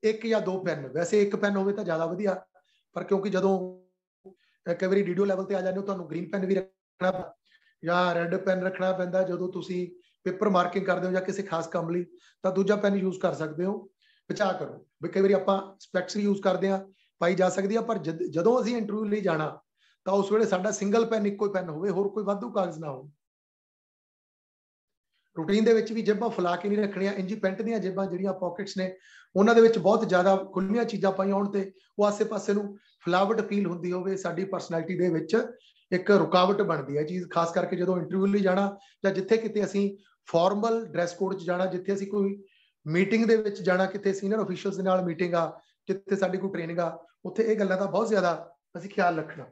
एक या दो पेन, वैसे एक पेन होवे तां ज़्यादा वधिया, पर क्योंकि जदों कई बारी वीडियो लैवल ते आ जांदे हो तुहानूं ग्रीन पेन भी रखना या रैड पेन रखना पैंदा जदों तुसीं पेपर मार्किंग करदे हो जां किसी खास काम लई तां दूजा पेन यूज़ कर सकदे हो। विचार करो भी कई बारी आपां स्पैक्स भी यूज़ करदे हां पाई जा सकती है, पर जद जदों असीं इंटरव्यू लई जाना तां उस वेले साडा सिंगल पेन इक्को ही पेन होवे, होर कोई वाधू कागज़ ना हो। रूटीन दे विच भी जेबां फुला के नहीं रखणियां, इंजी पैंट दीयां जेबां जिहड़ियां पॉकेट्स ने उन्हां दे विच बहुत ज़्यादा खुल्लियां चीज़ां पाईयां होण ते ओह आसे-पासे नूं फलावट फील हुंदी होवे, साडी परसनैलिटी दे विच एक रुकावट बनदी है चीज़, खास करके जदों इंटरव्यू लई जाना जां जिथे किते असीं फॉर्मल ड्रैस कोड च जाना, जिथे असीं कोई मीटिंग दे विच जाना, किते सीनियर ऑफिशियल्स दे नाल मीटिंग आ, जिथे साडी कोई ट्रेनिंग आ, उत्थे इह गल्लां दा बहुत ज़्यादा असीं ख्याल रखना।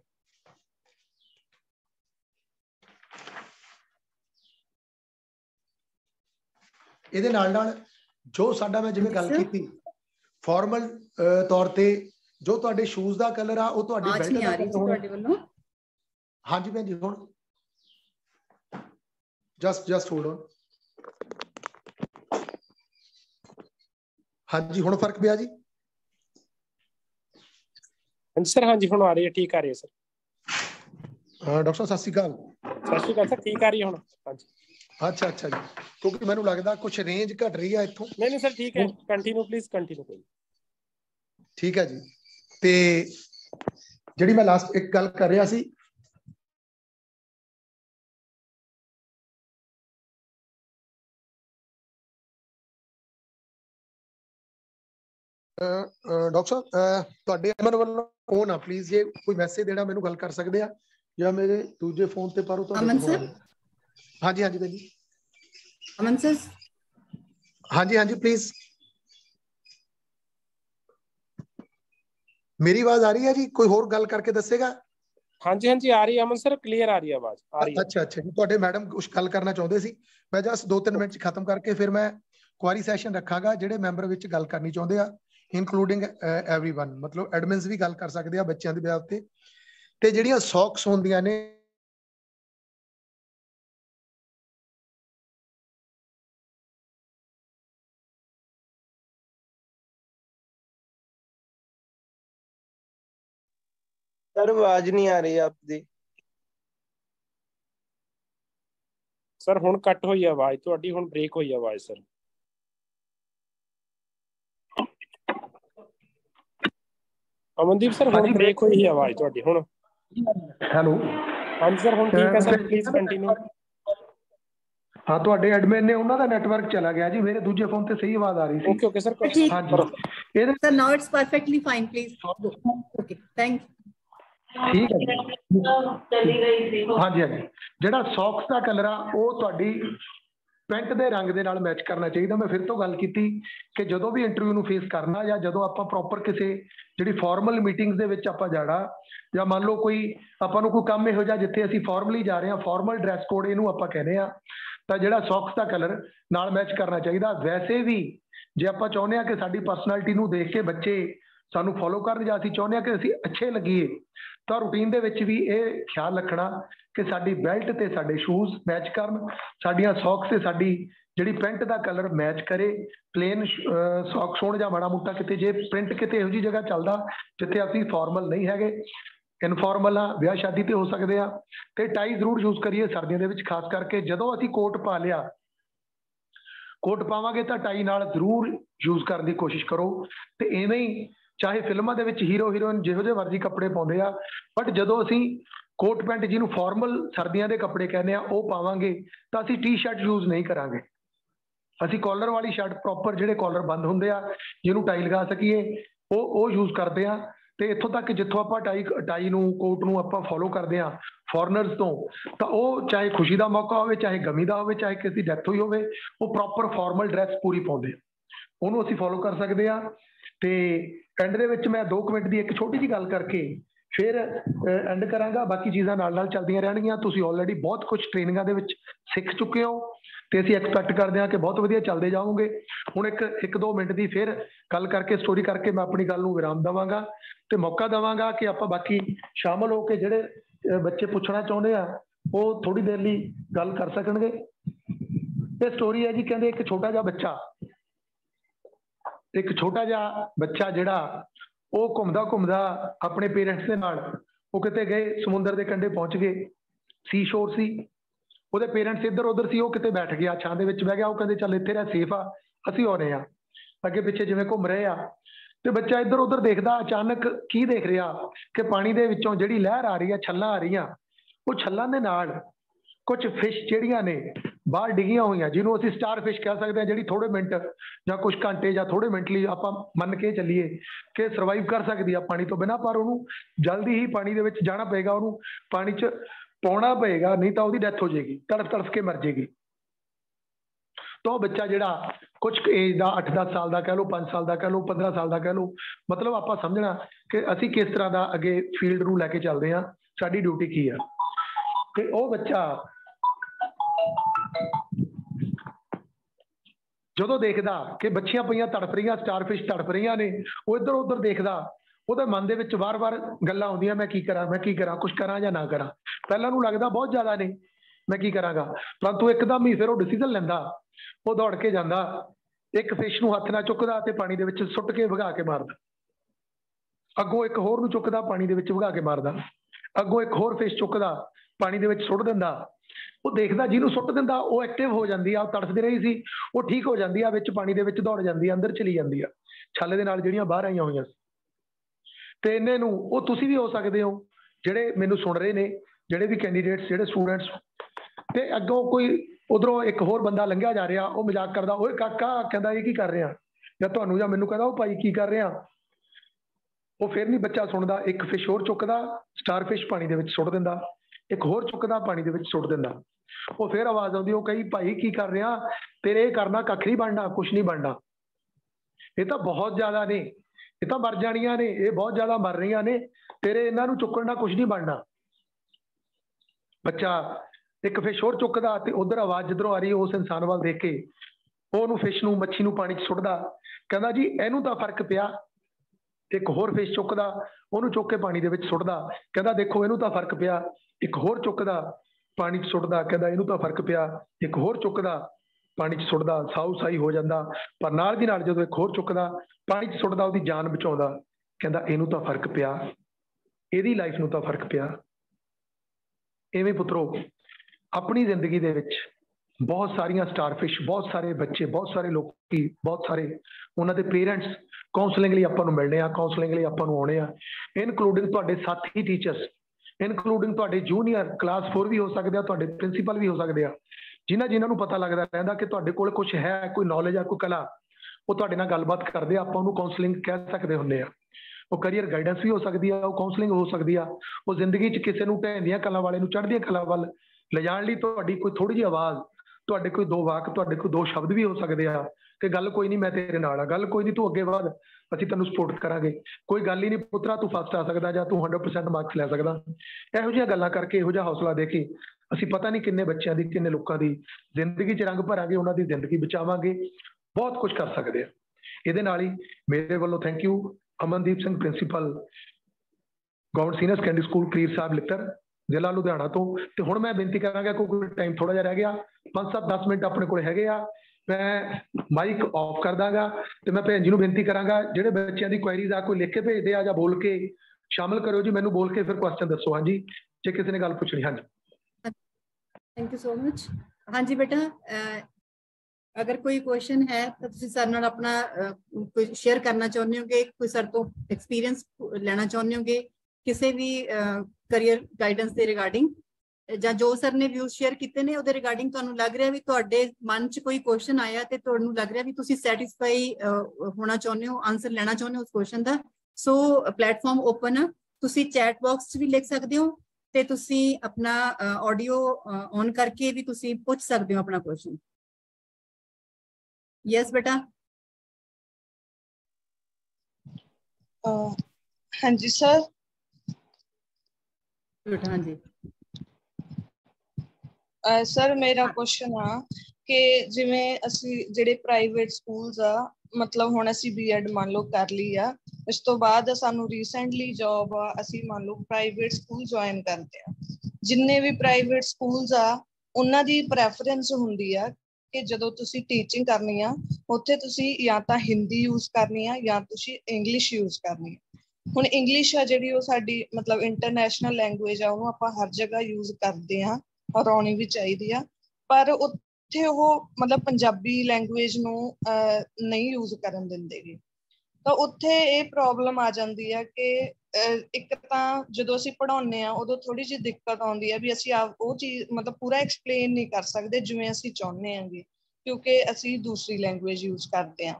ਇਹਦੇ ਨਾਲ ਨਾਲ जो साडा मैं जिवें गल कीती फॉर्मल तौर पर जो तुहाडे शूज़ दा कलर आ उह तुहाडी बेल्ट दा कलर होणा। हाँ जी भैन जी हुण जस्ट जस्ट होल्ड ऑन। हाँ जी हुण फर्क पिया जी सर? हाँ जी हुण आ रही है, ठीक आ रही है सर। डॉक्टर साहब सत श्री अकाल। सत श्री अकाल सर, ठीक आ रही है हुण? हाँ जी अच्छा अच्छा जी, क्योंकि मैनूं लगदा कुछ रेंज घट रही है इत्थों। नहीं नहीं सर ठीक है, कंटिन्यू प्लीज कंटिन्यू। ठीक है जी, ते जिहड़ी मैं लास्ट एक गल कर रहा सी डॉक्टर साहब तुहाडे अमन वालों फोन आ प्लीज, जे कोई मैसेज देना मैनूं गल कर सकदे आ जां मेरे दूजे फोन ते पारो तुहाडे। अमन सर हाँ जी हाँ जी बेनी अमन सर हाँ जी हाँ जी प्लीज। मेरी आवाज आ रही है जी? कोई होर गल करके दसेगा? हाँ जी हाँ जी आ रही है अमन सर, क्लियर आ रही है आवाज आ रही है। अच्छा अच्छा जी, तुहाडे मैडम कुछ गल करना चाहते सी, मैं जस्ट दो तीन मिनट खत्म करके फिर मैं क्वारी सैशन रखांगा, जिहड़े मैंबर विच गल करनी चाहुंदे आ इनकलूडिंग एवरीवन, मतलब एडमिनस भी गल कर सकदे आ बच्चियां दे बारे ते, ते जिहड़ियां सॉक्स हुंदियां ने सर आवाज नहीं आ रही आपकी। सर हुण कट हुई आवाज तुहाडी, हुण ब्रेक हुई आवाज सर। अमनदीप सर हुण ब्रेक हुई ही आवाज तुहाडी हुण। हेलो हां सर हुण ठीक है सर, प्लीज कंटिन्यू। हाँ तुहाडे एडमिन ने उन्हां दा नेटवर्क चला गया जी, मेरे दूजे फोन ते सही आवाज आ रही सी। ओके ओके सर हां जी sir now it's perfectly fine please. Okay thank you. ਠੀਕ ਹੈ ਜੀ ਹਾਂਜੀ ਹਾਂਜੀ, ਜਿਹੜਾ ਸੌਕਸ ਦਾ ਕਲਰ ਆ ਉਹ ਤੁਹਾਡੀ ਪੈਂਟ ਦੇ ਰੰਗ ਦੇ ਨਾਲ ਮੈਚ ਕਰਨਾ ਚਾਹੀਦਾ। ਮੈਂ ਫਿਰ ਤੋਂ ਗੱਲ ਕੀਤੀ ਕਿ ਜਦੋਂ ਵੀ ਇੰਟਰਵਿਊ ਨੂੰ ਫੇਸ ਕਰਨਾ ਜਾਂ ਜਦੋਂ ਆਪਾਂ ਪ੍ਰੋਪਰ ਕਿਸੇ ਜਿਹੜੀ ਫਾਰਮਲ ਮੀਟਿੰਗਸ ਦੇ ਵਿੱਚ ਆਪਾਂ ਜਾਣਾ ਜਾਂ ਮੰਨ ਲਓ ਕੋਈ ਆਪਾਂ ਨੂੰ ਕੋਈ ਕੰਮ ਇਹੋ ਜਿਹਾ ਜਿੱਥੇ ਅਸੀਂ ਫਾਰਮਲੀ ਜਾ ਰਹੇ ਹਾਂ, ਫਾਰਮਲ ਡਰੈਸ ਕੋਡ ਇਹਨੂੰ ਆਪਾਂ ਕਹਿੰਦੇ ਆ, ਤਾਂ ਜਿਹੜਾ ਸੌਕਸ ਦਾ ਕਲਰ ਨਾਲ ਮੈਚ ਕਰਨਾ ਚਾਹੀਦਾ। ਵੈਸੇ ਵੀ ਜੇ ਆਪਾਂ ਚਾਹੁੰਦੇ ਹਾਂ ਕਿ ਸਾਡੀ ਪਰਸਨੈਲਿਟੀ ਨੂੰ ਦੇਖ ਕੇ ਬੱਚੇ ਸਾਨੂੰ ਫੋਲੋ ਕਰਨ ਜਾਂ ਅਸੀਂ ਚਾਹੁੰਦੇ ਹਾਂ ਕਿ ਅਸੀਂ ਅੱਛੇ ਲੱਗੀਏ ਤਾਂ ਰੂਟੀਨ ਦੇ ਵਿੱਚ ਵੀ ਇਹ ਖਿਆਲ ਰੱਖਣਾ ਕਿ ਸਾਡੀ ਬੈਲਟ ਤੇ ਸਾਡੇ ਸ਼ੂਜ਼ ਮੈਚ ਕਰਨ, ਸਾਡੀਆਂ ਸੌਕਸ ਤੇ ਸਾਡੀ ਜਿਹੜੀ ਪੈਂਟ ਦਾ ਕਲਰ ਮੈਚ ਕਰੇ। ਪਲੇਨ ਸੌਕਸ ਹੋਣ ਜਾਂ ਮਾੜਾ ਮੋਟਾ ਕਿਤੇ ਜੇ ਪ੍ਰਿੰਟ ਕਿਤੇ ਇਹੋ ਜਿਹੀ ਜਗ੍ਹਾ ਚੱਲਦਾ ਜਿੱਥੇ ਅਸੀਂ ਫਾਰਮਲ ਨਹੀਂ ਹੈਗੇ, ਇਨਫਾਰਮਲ ਆ, ਵਿਆਹ ਸ਼ਾਦੀ ਤੇ ਹੋ ਸਕਦੇ ਆ। ਤੇ ਟਾਈ ਜ਼ਰੂਰ ਯੂਜ਼ ਕਰੀਏ ਸਰਦੀਆਂ ਦੇ ਵਿੱਚ, ਖਾਸ ਕਰਕੇ ਜਦੋਂ ਅਸੀਂ ਕੋਟ ਪਾ ਲਿਆ ਕੋਟ ਪਾਵਾਂਗੇ ਤਾਂ ਟਾਈ ਨਾਲ ਜ਼ਰੂਰ ਯੂਜ਼ ਕਰਨ ਦੀ ਕੋਸ਼ਿਸ਼ ਕਰੋ। ਤੇ ਐਵੇਂ ਹੀ ਚਾਹੇ ਫਿਲਮਾਂ ਦੇ ਵਿੱਚ ਹੀਰੋ ਹੀਰੋਇਨ ਜਿਹੋ ਜਿਹੇ ਮਰਜ਼ੀ ਕੱਪੜੇ ਪਾਉਂਦੇ ਆ, ਬਟ ਜਦੋਂ ਅਸੀਂ ਕੋਟ ਪੈਂਟ ਜਿਹਨੂੰ ਫਾਰਮਲ ਸਰਦੀਆਂ ਦੇ ਕੱਪੜੇ ਕਹਿੰਦੇ ਆ ਉਹ ਪਾਵਾਂਗੇ ਤਾਂ ਅਸੀਂ ਟੀ ਸ਼ਰਟ ਯੂਜ਼ ਨਹੀਂ ਕਰਾਂਗੇ। ਅਸੀਂ ਕਾਲਰ ਵਾਲੀ ਸ਼ਰਟ ਪ੍ਰੋਪਰ ਜਿਹੜੇ ਕਾਲਰ ਬੰਦ ਹੁੰਦੇ ਆ ਜਿਹਨੂੰ ਟਾਈ ਲਗਾ ਸਕੀਏ ਉਹ ਉਹ ਯੂਜ਼ ਕਰਦੇ ਆ। ਤੇ ਇੱਥੋਂ ਤੱਕ ਜਿੱਥੋਂ ਆਪਾਂ ਟਾਈ ਟਾਈ ਨੂੰ ਕੋਟ ਨੂੰ ਆਪਾਂ ਫੋਲੋ ਕਰਦੇ ਆ ਫੋਰਨਰਸ ਤੋਂ, ਤਾਂ ਉਹ ਚਾਹੇ ਖੁਸ਼ੀ ਦਾ ਮੌਕਾ ਹੋਵੇ, ਚਾਹੇ ਗਮੀ ਦਾ ਹੋਵੇ, ਚਾਹੇ ਕਿਸੇ ਦੀ ਡੈਥ ਹੋਈ ਹੋਵੇ, ਉਹ ਪ੍ਰੋਪਰ ਫਾਰਮਲ ਡਰੈਸ ਪੂਰੀ ਪਾਉਂਦੇ ਆ, ਉਹਨੂੰ ਅਸੀਂ ਫੋਲੋ ਕਰ ਸਕਦੇ ਆ। ਤੇ ਐਂਡ ਦੇ ਵਿੱਚ ਮੈਂ ਦੋ ਕੁ ਮਿੰਟ ਦੀ ਇੱਕ ਛੋਟੀ ਜਿਹੀ ਗੱਲ ਕਰਕੇ फिर एंड करांगा, बाकी चीज़ां नाल नाल चलदियां रहणगीआं। तुसीं ऑलरेडी बहुत कुछ ट्रेनिंगां दे विच सीख चुके हो ते असीं एक्सपैक्ट करदे हां कि बहुत वधिया चलदे जाओगे। हुण एक एक दो मिनट की फिर गल करके स्टोरी करके मैं अपनी गल नूं विराम दवांगा ते मौका दवांगा कि आपां बाकी शामिल हो के जिहड़े बच्चे पुछना चाहुंदे आ ਉਹ थोड़ी देर ਲਈ गल कर सकਣਗੇ। ਇਹ स्टोरी है जी, ਕਹਿੰਦੇ ਇੱਕ छोटा ਜਿਹਾ बच्चा एक छोटा ਜਿਹਾ बच्चा ਜਿਹੜਾ ਉਹ ਘੁੰਮਦਾ ਘੁੰਮਦਾ अपने पेरेंट्स ਦੇ ਨਾਲ ਉਹ ਕਿਤੇ ਗਏ, ਸਮੁੰਦਰ ਦੇ ਕੰਢੇ ਪਹੁੰਚ ਗਏ। ਸੀ ਸ਼ੋਰ ਸੀ, ਉਹਦੇ पेरेंट्स ਇੱਧਰ ਉੱਧਰ ਸੀ, ਉਹ ਕਿਤੇ ਬੈਠ ਗਿਆ, ਛਾਂ ਦੇ ਵਿੱਚ ਬਹਿ ਗਿਆ। ਉਹ ਕਹਿੰਦੇ ਚੱਲ ਇੱਥੇ ਰਹਿ, ਸੇਫ ਆ, ਅਸੀਂ ਆਉਣੇ ਆ। ਅੱਗੇ ਪਿੱਛੇ ਜਿਵੇਂ ਘੁੰਮ ਰਹੇ ਆ ਤੇ ਬੱਚਾ ਇੱਧਰ ਉੱਧਰ ਦੇਖਦਾ, ਅਚਾਨਕ ਕੀ ਦੇਖ ਰਿਹਾ ਕਿ ਪਾਣੀ ਦੇ ਵਿੱਚੋਂ ਜਿਹੜੀ ਲਹਿਰ ਆ ਰਹੀ ਆ, ਛੱਲਾਂ ਆ ਰਹੀਆਂ। वो छलां दे नाल कुछ फिश जिहड़ियां ने बाहर डिगियां हुई, जिन्होंने असीं स्टार फिश कह सकते हैं, जिहड़ी थोड़े मिनट जां कुछ घंटे जां थोड़े मिनट लई आपां मन के चलीए कि सर्वाइव कर सकदी आ पानी तो बिना, पर उन्होंने जल्दी ही पानी दे विच जाना पेगा, उन्होंने पानी च पाउणा पेगा, नहीं तो उसदी डैथ हो जाएगी, तड़फ तड़फ के मर जाएगी। तो बच्चा जिहड़ा कुछ एज का अठ दस साल का कह लो, पांच साल का कह लो, पंद्रह साल का कह लो, मतलब आपां समझना कि असीं किस तरह का अगे फील्ड नूं लैके चलदे आ, साडी ड्यूटी की है। ते ओ बच्चा जो देखदा कि बच्चियां पईयां तड़प रही, स्टारफिश तड़प रही ने, वो इधर उधर देखदा, वो मन दे विच वार वार गल्लां आउंदियां, मैं की करा, मैं की करा, कुछ करा या ना करा। पहला नूं लगदा बहुत ज्यादा ने, मैं की करांगा, परंतु एकदम ही फिर वो डिसीजन लैंदा, वो दौड़ के जांदा, एक फिश नूं हत्थ नाल चुकदा ते पानी दे विच सुट के वगा के मारदा, अगों एक होर नूं चुकदा, पानी दे विच वगा के मारदा, अगों एक होर फिश चुकदा, पानी दे विच सुट दिंदा। वो देखदा जिहनूं सुट दिंदा वो एक्टिव हो जांदी आ, तड़फदी रही सी वो ठीक हो जांदी आ, विच पानी दे विच दौड़ जांदी आ, अंदर चली जांदी आ, छाले दे नाल जिहड़ियां बाहर आईयां होईयां सी। ते इन्हां नूं वो तुसीं भी हो सकदे हो जिहड़े मैनूं सुण रहे ने, जिहड़े भी कैंडीडेट्स, जिहड़े स्टूडेंट्स। ते अग्गों कोई उधरों एक होर बंदा लंघिया जा रिहा, वो मजाक करदा, ओए काका, कहंदा ये की कर रिहा, या तुहानूं या मैनूं कहंदा ओ भाई की कर रिहा। वो फिर नहीं बच्चा सुणदा, एक फिश होर चुकदा, स्टारफिश पानी दे विच सुट दिंदा, एक होर चुकदा, पानी दे विच सुट दिंदा। वो फिर आवाज आउंदी, कही भाई की कर रहा, तेरे करना कख नहीं बनना, कुछ नहीं बनना, ये तो बहुत ज्यादा ने, ये तो मर जानिया ने, ये बहुत ज्यादा मर रही ने, तेरे इन्हां नूं चुकण नाल कुछ नहीं बनना। बच्चा एक फिश होर चुकदा ते उधर आवाज जिधरों आ रही उस इंसान वाल देख के ओनू फिश नूं, मच्छी नूं पानी च सुटदा, कहंदा जी इहनूं तां फर्क पिया। एक होर फिश चुकदा, ओनू चुक के पानी दे विच सुटदा, कहंदा देखो इहनूं तां फर्क पिया। एक होर चुकदा, पानी च सुटदा, कहंदा इहनूं तां फर्क पिया। एक होर चुकदा, पानी च सुटदा, साऊ साई हो जांदा, पर नाल दी नाल जदों एक होर चुकदा, पानी च सुटदा, उहदी जान बचाਉਂਦਾ, कहंदा इहनूं तां फर्क पिया, ਇਹਦੀ ਲਾਈਫ ਨੂੰ ਤਾਂ ਫਰਕ ਪਿਆ। ਐਵੇਂ ਪੁੱਤਰੋ ਆਪਣੀ ਜ਼ਿੰਦਗੀ ਦੇ ਵਿੱਚ बहुत सारिया स्टारफिश, बहुत सारे बच्चे, बहुत सारे लोग, बहुत सारे उन्होंने पेरेंट्स काउंसलिंग लिए अपन मिलने, काउंसलिंग लिए अपन आने, इनकलूडिंग तुहाडे साथी टीचर्स, इनकलूडिंग तुहाडे जूनियर क्लास फोर भी हो सकते हैं, तुहाडे प्रिंसीपल भी हो सकते हैं, जिन्हें जिन्होंने पता लगता रहता कि तुहाडे कोल कुछ है, कोई नॉलेज है, कोई कला, वो तुहाडे नाल गलबात करते, आपां उहनूं काउंसलिंग कह सकते हुंदे आ। वो करियर गाइडेंस भी हो सकती है, वो काउंसलिंग हो सकती है, वो जिंदगी किसी नूं ढहदियां कला वाले नूं चढ़दियां कला वाल ले जाण लई तुहाडी कोई थोड़ी जी आवाज़, ਤੁਹਾਡੇ कोई दो वाक, ਤੁਹਾਡੇ कोई दो शब्द भी हो सकते हैं कि गल कोई नहीं, मैं तेरे नाल आ, गल कोई नहीं, तू अगे वध, ਅਸੀਂ ਤੈਨੂੰ सपोर्ट करांगे, कोई गल ही नहीं पुत्रा, तू फस्ट आ सकदा जां तू हंड्रड परसेंट मार्क्स लै सकदा। ਇਹੋ ਜਿਹੀਆਂ ਗੱਲਾਂ ਕਰਕੇ, ਇਹੋ ਜਿਹਾ ਹੌਸਲਾ ਦੇ ਕੇ ਅਸੀਂ पता नहीं किन्ने ਬੱਚਿਆਂ ਦੀ, ਕਿੰਨੇ ਲੋਕਾਂ ਦੀ ਜ਼ਿੰਦਗੀ 'ਚ ਰੰਗ ਭਰਾਂਗੇ, ਉਹਨਾਂ ਦੀ ਜ਼ਿੰਦਗੀ ਬਚਾਵਾਂਗੇ, बहुत कुछ कर सकते हैं। ਇਹਦੇ ਨਾਲ ਹੀ मेरे वालों thank you Amandeep Singh principal ਗੌਂਡ senior secondary school Kareer Sahib Littar जिला लुधियाना तो। तो हुण मैं बेनती करांगा, क्योंकि टाइम थोड़ा जिहा रह गया, पांच सत्त दस मिनट अपने कोल हैगे आ, मैं माइक ऑफ कर दांगा तो मैं भैन जी नूं बेनती करांगा जिहड़े बच्चों की क्वेरीज आ कोई लिख के भेजदे आ जां बोल के शामिल करो जी, मैनूं बोल के फिर क्वेश्चन दसो। हाँ जी, जे किसी ने गल पुछनी। हाँ जी, थैंक यू सो मच। हाँ जी बेटा, अगर कोई क्वेश्चन है तो तुसीं सर नाल अपना कोई शेयर करना चाहुंदे हो, कोई सर तो एक्सपीरियंस लेना चाहुंदे हो किसी भी करियर गाइडेंस के रिगार्डिंग, या जो सर ने व्यूज शेयर किए ने उहदे रिगार्डिंग तुहानूं लग रहा भी तुहाडे मन च कोई क्वेश्चन आया तो तुहानूं लग रहा भी तुसीं सैटिस्फाई होना चाहुंदे हो, आंसर लेना चाहुंदे हो उस क्वेश्चन का, सो प्लेटफॉर्म ओपन है, तुसीं चैट बॉक्स च भी लिख सकते हो ते तुसीं अपना ऑडियो ऑन करके भी तुसीं पूछ सकते हो अपना क्वेश्चन। यस बेटा। हाँ जी सर, हाँ जी सर uh, मेरा क्वेश्चन आ कि जिमें असी जिहड़े प्राइवेट स्कूल्स आ मतलब हुण असी बीएड मान लो कर ली आ इस तो बाद सानू रीसेंटली जॉब आ असी मान लो प्राइवेट स्कूल ज्वाइन करते हैं जिन्ने भी प्राइवेट स्कूल्स आ उन्हां दी प्रेफरेंस हुंदी आ कि जदों तुसी टीचिंग करनी आ उत्थे तुसी या तां हिंदी यूज करनी आ या तुसी इंग्लिश यूज करनी आ। हुण इंग्लिश आ जिहड़ी ओह साडी मतलब इंटरनेशनल लैंगुएज आ उहनूं आपां हर जगह यूज करदे आ और आनी भी चाहिदी आ पर उत्थे ओह मतलब पंजाबी लैंगुएज नूं नहीं यूज करन दिंदे गे तां उत्थे इह प्रॉब्लम आ जांदी आ कि इक तां जदों असीं पढ़ाउने आ उदों थोड़ी जी दिक्कत आउंदी आ वी असीं आप ओह चीज़ मतलब पूरा एक्सप्लेन नहीं कर सकदे जिवें असीं चाहुंदे आंगे क्योंकि असीं दूसरी लैंगुएज यूज करदे आ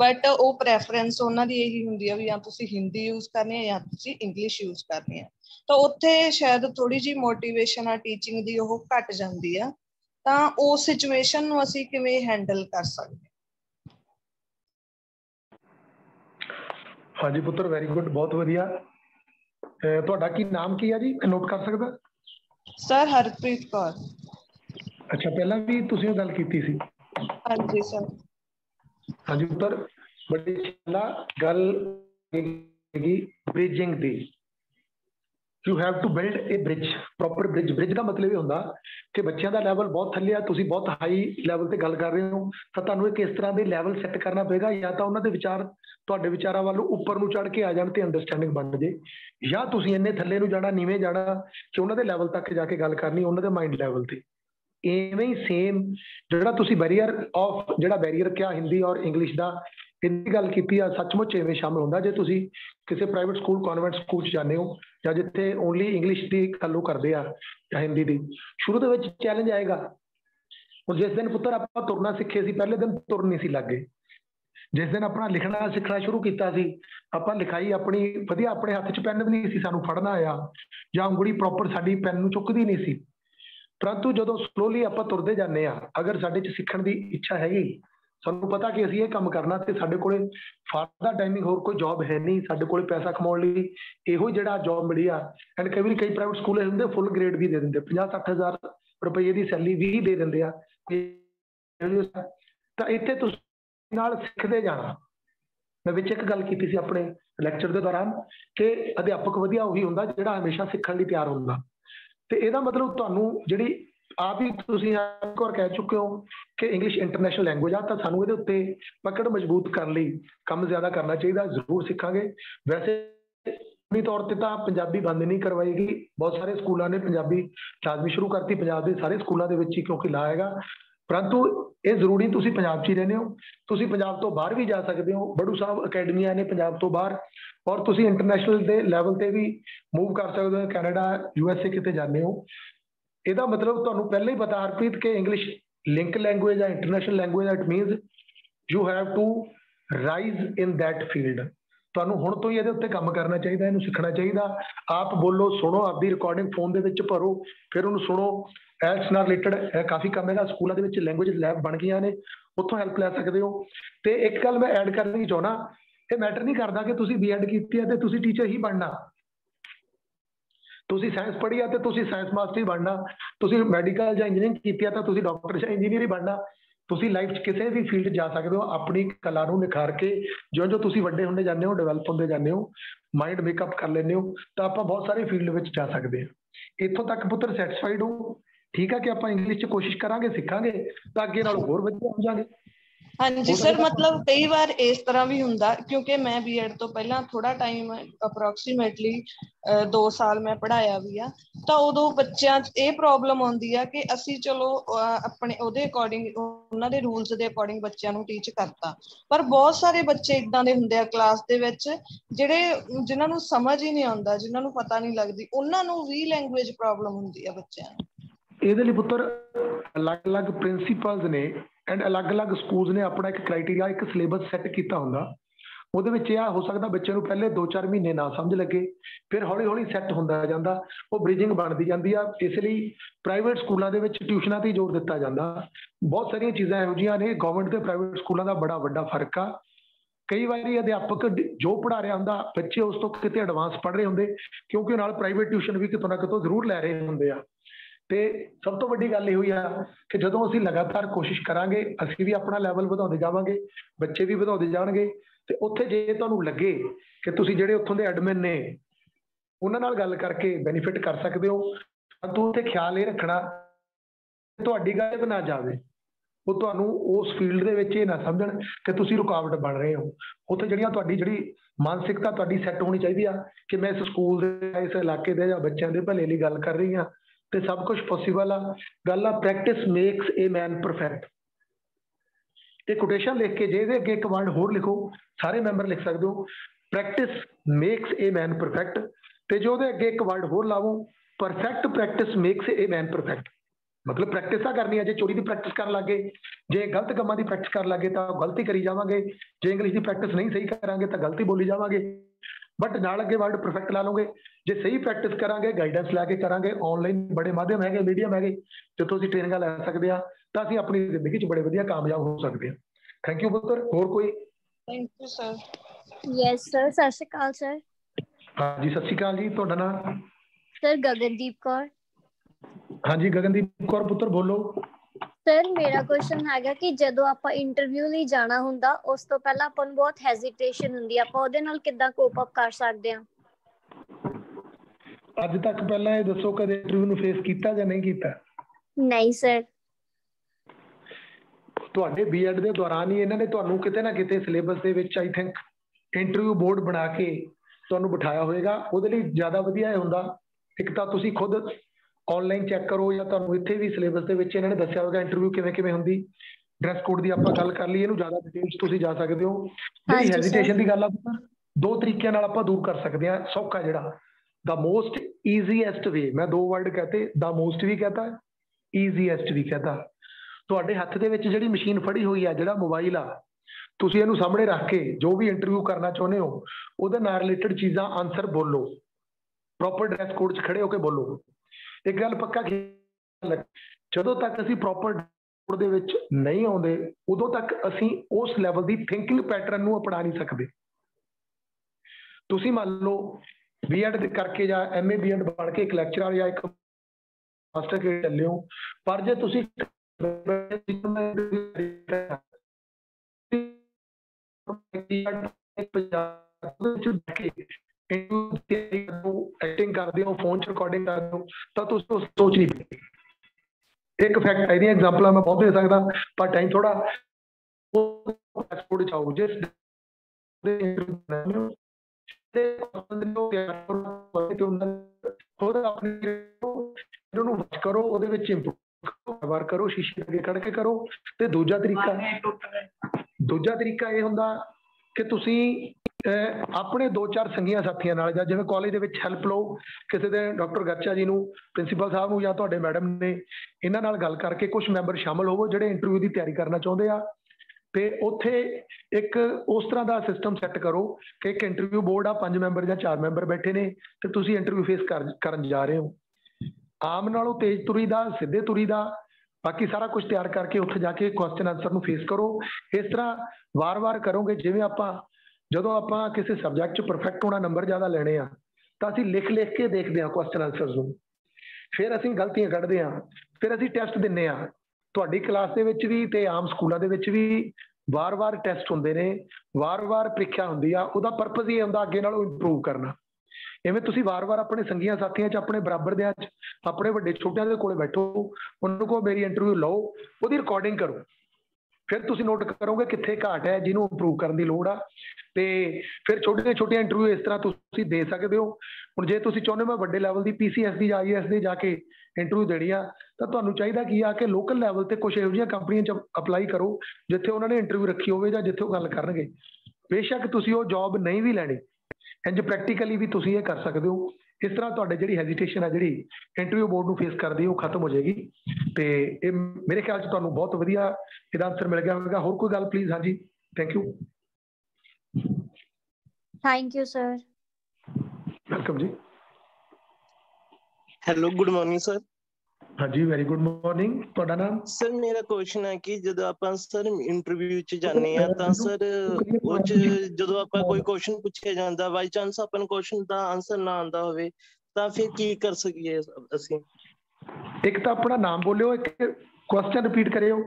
बट वो प्रैफरेंस उन्हां दी यही हुंदी है भी या तुसीं हिंदी यूज करनी है या तुसीं इंग्लिश यूज करनी है तो उत्थे शायद थोड़ी जी मोटिवेशन आ टीचिंग दी वो घट जांदी है तां वो सिचुएशन नूं असीं किवें हैंडल कर सकदे। हाँ जी पुत्र वेरी गुड बहुत वधिया तुहाडा की नाम की है जी नोट कर सकदा सर हरप्रीत कौर। अच्छा पहलां भी तुसीं गल कीती सी। हाँ जी सर हाँ जी पुत्र बड़ी गल ब्रिजिंग दी you have to build a bridge proper bridge bridge का मतलब ये होंदा कि बच्चों का लैवल बहुत थल्ले आ तुसी बहुत हाई लैवल ते गल कर रहे हो तो तुहानूं इस तरह के लैवल सैट करना पेगा या तो उन्हां दे विचार तुहाडे विचारां वालों उपर नूं चढ़ के आ जाण ते अंडरस्टैंडिंग बन जे या तुसी इन्ने थल्ले नूं जाना नीवें जाना कि उन्हां दे लैवल तक जाके गल करनी उन्हां दे माइंड लैवल ते इवें ही सेम जिहड़ा तुसी बैरीयर ऑफ जिहड़ा बैरीयर क्या हिंदी और इंग्लिश का इनकी गल कीती आ सचमुच इवें शामिल होंदा जे तुसी किसी प्राइवेट स्कूल कॉन्वेंट स्कूल च जांदे हो जां जिथे ओनली इंग्लिश की गल्लों करदे आ जां हिंदी की शुरू दे विच चैलेंज आएगा। हुण जिस दिन पुत्तर आपां तुरना सिखे सी पहले दिन तुर नहीं सी लग गए जिस दिन अपना लिखना सीखना शुरू किया आपां लिखाई अपनी वधिया अपने हथ च पेन भी नहीं सी सानूं फड़ना आ जां उंगली प्रॉपर साडी पेन नूं चुकदी नहीं सी परंतु जो स्लोली आप तुरते जाने अगर साढ़े च सीखण की इच्छा हैगी सानू पता कि असीं ये काम करना ते साढ़े कोले फॉर टाइमिंग होर कोई जॉब है नहीं साढ़े कोले पैसा कमाउण लई इहो जिहड़ा जॉब मिली आ एंड कई वारी कई प्राइवेट स्कूल हुंदे फुल ग्रेड भी दे दिंदे पचास सठ हज़ार रुपये की सैलरी भी दे दिंदे आ तां इत्थे तुसीं नाल सिखदे जाणा। मैं विच एक गल कीती सी अपने लैक्चर दे दौरान कि अध्यापक वधिया उही हुंदा जिहड़ा हमेशा सिखण लई तैयार हुंदा तो यदा मतलब तो जी आप ही कह चुके हो कि इंग्लिश इंटरनेशनल लैंगुएज आ तो सानू ये उत्ते पकड़ मजबूत करने काम ज्यादा करना चाहिए जरूर सीखांगे। वैसे अपनी तौर पर तो पंजाबी बंद नहीं करवाएगी बहुत सारे स्कूलों ने पंजाबी लाजमी शुरू करती पंजाब के सारे स्कूलों के क्योंकि लाएगा परंतु ये जरूरी तुसी पंजाब च ही रहने हो तुसी पंजाब तो बाहर भी जा सकते हो बड़ू साहब अकैडमियां ने पंजाब तो बाहर और तुसी इंटरनेशनल दे लेवल ते भी मूव कर सकते हो कैनेडा यूएसए किते जाने हो इहदा मतलब तुहानू पहले ही पता हरप्रीत के इंग्लिश लिंक लैंगुएज है international language that means you have to rise in that field तुहानू हुण तो ही इहदे उत्ते काम करना चाहिए इहनू सीखना चाहिए आप बोलो सुनो आपकी रिकॉर्डिंग फोन दे विच भरो फिर उहनू सुनो एल्स नाल रिलेटेड काफ़ी काम है स्कूलों के लैंगुएज लैब बन गई ने उतों हैल्प लै सकते हो तो एक गल मैं ऐड करनी चाहना ये मैटर नहीं करता कि तुसी बी एड की है तो टीचर ही बनना तुसी साइंस पढ़ी है तो साइंस मास्टर ही बनना तुसी मैडिकल जां इंजीनियरिंग की है तो डॉक्टर जां इंजीनियर ही बनना तुसी लाइफ किसी भी फील्ड जा सकते हो अपनी कला नूं निखार के जो जो तुसी वड्डे हुंदे जांदे हो डिवेलप हुंदे जांदे हो माइंड मेकअप कर लैंदे हो तो आप बहुत सारे फील्ड में जा सकते हैं। इत्थों तक पुत्र सैटिस्फाइड हो ठीक है कि आप इंग्लिश च कोशिश करांगे सीखांगे तो अगे नालों होर वधिया हो जांगे। हाँ जी सर मतलब कई बार इस तरह भी हुंदा क्योंकि मैं बीएड तो पहला थोड़ा टाइम अप्रोक्सीमेटली दो साल मैं पढ़ाया भी आ तो उदों बच्चों ये प्रॉब्लम आती है कि असी चलो अपने उहदे अकॉर्डिंग उन्होंने रूल्स के अकॉर्डिंग बच्चों को टीच करता पर बहुत सारे बच्चे इदां दे हुंदे आ क्लास दे विच जिहड़े जिन्हां नूं समझ ही नहीं आता जिन्हां नूं पता नहीं लगती उन्हां नूं वी लैंगुएज प्रॉब्लम हुंदी आ बच्चों नूं। ਇਹਦੇ ਲਈ ਪੁੱਤਰ अलग अलग ਪ੍ਰਿੰਸੀਪਲਸ ਨੇ ਐਂਡ अलग अलग ਸਕੂਲਸ ਨੇ अपना एक क्राइटेरिया एक सिलेबस सैट किया ਹੁੰਦਾ ਉਹਦੇ ਵਿੱਚ ਇਹ हो सकता ਬੱਚੇ ਨੂੰ ਪਹਿਲੇ दो चार ਮਹੀਨੇ ਨਾ ਸਮਝ लगे फिर ਹੌਲੀ ਹੌਲੀ ਸੈੱਟ ਹੁੰਦਾ ਜਾਂਦਾ ਉਹ ਬ੍ਰਿਜਿੰਗ ਬਣਦੀ ਜਾਂਦੀ ਆ ਇਸ ਲਈ ਪ੍ਰਾਈਵੇਟ ਸਕੂਲਾਂ ਦੇ ਵਿੱਚ ਟਿਊਸ਼ਨਾਂ ਤੇ ਜ਼ੋਰ ਦਿੱਤਾ ਜਾਂਦਾ ਬਹੁਤ ਸਾਰੀਆਂ ਚੀਜ਼ਾਂ ਇਹੋ ਜਿਹੀਆਂ ਨੇ ਗਵਰਨਮੈਂਟ ਤੇ ਪ੍ਰਾਈਵੇਟ ਸਕੂਲਾਂ ਦਾ ਬੜਾ ਵੱਡਾ ਫਰਕ ਆ कई बारी अध्यापक जो पढ़ा रहा होंदा बच्चे उस तो किते एडवांस पढ़ रहे होंदे क्योंकि नाल प्राइवेट ट्यूशन भी कितों ना कितों जरूर लै रहे होंदे आ। ते सब तो वड्डी गल इह होई आ कि जदों असीं लगातार कोशिश करांगे असीं भी अपना लैवल वधाउंदे जावांगे, बच्चे भी वधाउंदे जाणगे ते उत्थे जे तुहानूं लगे कि तुसीं जिहड़े उत्थों दे एडमिन ने उन्हां नाल गल करके बेनीफिट कर सकदे हो। तो उत्थे ख्याल इह रखना तुहाडी गलती ना जावे, वो तो उस फील्ड दे विच ना समझण कि तुसीं रुकावट बन रहे हो। उत्थे जिहड़ी तुहाडी जिहड़ी मानसिकता तुहाडी सैट होनी चाहिदी आ कि मैं इस स्कूल दे इस इलाके दे जां बच्चेआं दे भले लई गल कर रही हां ते सब कुछ पॉसिबल आ। गल आ practice makes a man perfect. ये कोटेशन लिख के जे दे अगे एक वर्ड होर लिखो, सारे मैंबर लिख सकते हो, practice makes a man perfect. ते जो दे अगे एक वर्ड होर लावो, perfect practice makes a man perfect. मतलब प्रैक्टिस आ करनी है, जे चोरी की प्रैक्टिस कर लग गए, जे गलत कामों की प्रैक्टिस कर लग गए तो गलती करी जावांगे, जे इंग्लिश की प्रैक्टिस नहीं सही करांगे तो गलती बोली जावांगे, बट नाल अगे वर्ड परफेक्ट ला लोगे। जे सही प्रैक्टिस करांगे, गाइडेंस लैके करांगे, ऑनलाइन बड़े माध्यम है, मीडियम है, जितों असीं ट्रेनिंगां लै सकदे आ तां असीं अपनी जिंदगी च बड़े वधिया कामयाब हो सकदे आ। थैंक यू पुत्र। होर कोई? Thank you sir. Yes sir, सत श्री अकाल सर। हाँ जी, सत श्री अकाल जी। तुहाडा नाम? सर गगनदीप कौर। हाँ जी गगनदीप कौर पुत्र बोलो। सर मेरा क्वेश्चन है कि जदों आपां इंटरव्यू लई जाना हुंदा उस तो पहला आपां नूं बहुत हेजिटेशन हुंदी, आपां ओहदे नाल किदां कोप अप कर सकदे आ? अज तक पहला ये दसो कदे इंटरव्यू नूं फेस कीता जां नहीं कीता? नहीं सर। तुहाडे बीएड दे दौरान ही इन्हां ने तुहानूं किते ना किते सिलेबस दे विच आई थिंक इंटरव्यू बोर्ड बना के तुहानूं बिठाया होएगा। ओहदे लई ज्यादा वधिया ये हुंदा, इक तां तुसीं खुद ऑनलाइन चैक करो या तुहानूं इत्थे भी सिलेबस दे विच इन्हां ने दस्सिया होगा इंटरव्यू किवें किवें हुंदी। ड्रैस कोड दी आपां गल कर लई, इहनूं ज्यादा डिटेल च तुसीं जा सकदे हो। जिहड़ी हेजिटेशन दी गल आ दो तरीकिਆਂ ਨਾਲ ਆਪਾਂ दूर कर सकते हैं। सौखा जिहड़ा द मोस्ट ईजीएस्ट वे, मैं दो वर्ड कहते, द मोस्ट भी कहता, ईजीएस्ट भी कहता। ਤੁਹਾਡੇ ਹੱਥ ਦੇ ਵਿੱਚ ਜਿਹੜੀ ਮਸ਼ੀਨ ਫੜੀ ਹੋਈ ਆ, ਜਿਹੜਾ ਮੋਬਾਈਲ ਆ, ਤੁਸੀਂ ਇਹਨੂੰ ਸਾਹਮਣੇ ਰੱਖ ਕੇ ਜੋ ਵੀ ਇੰਟਰਵਿਊ ਕਰਨਾ ਚਾਹੁੰਦੇ ਹੋ ਉਹਦੇ ਨਾਲ ਰਿਲੇਟਡ ਚੀਜ਼ਾਂ ਆਨਸਰ ਬੋਲੋ, ਪ੍ਰੋਪਰ ਡਰੈਸ ਕੋਡ 'ਚ ਖੜੇ ਹੋ ਕੇ ਬੋਲੋ। एक गल पक्का जदों तक असीं प्रॉपर दे विच नहीं आउंदे उदों तक असीं उस लैवल दी थिंकिंग पैटर्न नूं अपना नहीं सकदे। तुसीं मान लो बीएड करके जां एमए बीएड बन के एक लैक्चरर या एक मास्टर के चले हो, पर जे तुसीं एक्टिंग करते हो, फोन च रिकॉर्डिंग करते हो तो तुसीं सोच नहीं पाते। एक फैक्ट है, एग्जाम्पल मैं बहुत दे सकदा पर टाइम थोड़ा, करो इंप्रूव करो, शीशे अगे खड़ के करो। तो दूजा तरीका दूजा तरीका यह हुंदा कि तुसीं अपने दो चार संघिया साथियों नाल जां जिवें कॉलेज दे विच हैल्प लो, किसी दिन डॉक्टर गर्चा जी नूं, प्रिंसीपल साहब नूं जां तुहाडे मैडम ने, इन्हां नाल गल करके कुछ मैंबर शामिल होवो जिहड़े इंटरव्यू की तैयारी करना चाहुंदे आ। ते उत्थे एक उस तरह का सिस्टम सैट करो कि एक इंटरव्यू बोर्ड आ, पंज मैंबर जां चार मैंबर बैठे ने ते तुसीं इंटरव्यू फेस कर करन जा रहे हो। आम नालों तेज तुरी दा, सिद्धे तुरी दा, बाकी सारा कुछ तैयार करके उत्थे जाके क्वेश्चन आंसर नूं फेस करो। इस तरह वार-वार करोगे जिवें आपां जदों आपां किसी सबजैक्ट परफेक्ट होना, नंबर ज़्यादा लेने आ तां असीं लिख लिख के देखदे आ क्वेश्चन आंसर्स नूं, फिर असीं गलतियां कढदे आ, फिर असीं टैसट दिंने आ। तुहाडी क्लास दे विच वी ते आम स्कूलां दे विच वी वार-वार टैसट हुंदे ने, वार-वार ਪ੍ਰੀਖਿਆ ਹੁੰਦੀ ਆ। ਉਹਦਾ ਪਰਪਸ ਇਹ ਹੁੰਦਾ ਅੱਗੇ ਨਾਲੋਂ ਇੰਪਰੂਵ ਕਰਨਾ। ਇਵੇਂ ਤੁਸੀਂ ਵਾਰ-ਵਾਰ ਆਪਣੇ ਸੰਗੀਆਂ ਸਾਥੀਆਂ 'ਚ, ਆਪਣੇ ਬਰਾਬਰ ਦਿਆਂ 'ਚ, ਆਪਣੇ ਵੱਡੇ ਛੋਟਿਆਂ ਦੇ ਕੋਲੇ ਬੈਠੋ, ਉਹਨਾਂ ਕੋਲ ਮੇਰੀ ਇੰਟਰਵਿਊ ਲਓ, ਉਹਦੀ ਰਿਕਾਰਡਿੰਗ ਕਰੋ, फिर तुसीं नोट करोगे कित्थे घाट है, जिन्हों इंप्रूव करने की लोड़ आ। ते फिर छोटे छोटे इंटरव्यू इस तरह तुसीं दे सकदे हो। हुण जे तुसीं चाहुंदे हो मैं वड्डे लैवल की पीसीएस की या आईएएस की जाके इंटरव्यू देनी आ तां तुहानूं चाहीदा की आ कि लोकल लैवल ते कुछ इहो जिहियां कंपनियां च अपलाई करो जिथे उन्हां ने इंटरव्यू रखी होवे जां जिथे ओह गल करनगे। बेशक तुसीं ओह जॉब नहीं भी लैणी, इंज प्रैक्टिकली भी तुसीं इह कर सकदे हो। इस तरह तुहाडे जिहड़ी हेजिटेशन है जिहड़ी इंटरव्यू बोर्ड नूं फेस करदी ओह खत्म हो जाएगी। ते इह मेरे ख्याल च तुहानूं बहुत वधिया इहदा आंसर मिल गया होगा। होर कोई गल प्लीज? हाँ जी, thank you. Thank you sir. Welcome जी। Hello, good morning sir. हाँ जी, वेरी गुड मॉर्निंग। ਤੁਹਾਡਾ ਨਾਮ? ਸਰ ਮੇਰਾ ਕੁਐਸਚਨ ਹੈ ਕਿ ਜਦੋਂ ਆਪਾਂ ਸਰ ਇੰਟਰਵਿਊ ਚ ਜਾਂਦੇ ਆ ਤਾਂ ਸਰ ਉਹ ਜਦੋਂ ਆਪਾਂ ਕੋਈ ਕੁਐਸਚਨ ਪੁੱਛਿਆ ਜਾਂਦਾ ਬਾਈ ਚਾਂਸ ਆਪਾਂ ਨੂੰ ਕੁਐਸਚਨ ਦਾ ਆਨਸਰ ਨਾ ਆਉਂਦਾ ਹੋਵੇ ਤਾਂ ਫਿਰ ਕੀ ਕਰ ਸਕੀਏ ਅਸੀਂ? ਇੱਕ ਤਾਂ ਆਪਣਾ ਨਾਮ ਬੋਲਿਓ, ਇੱਕ ਕੁਐਸਚਨ ਰਿਪੀਟ ਕਰਿਓ।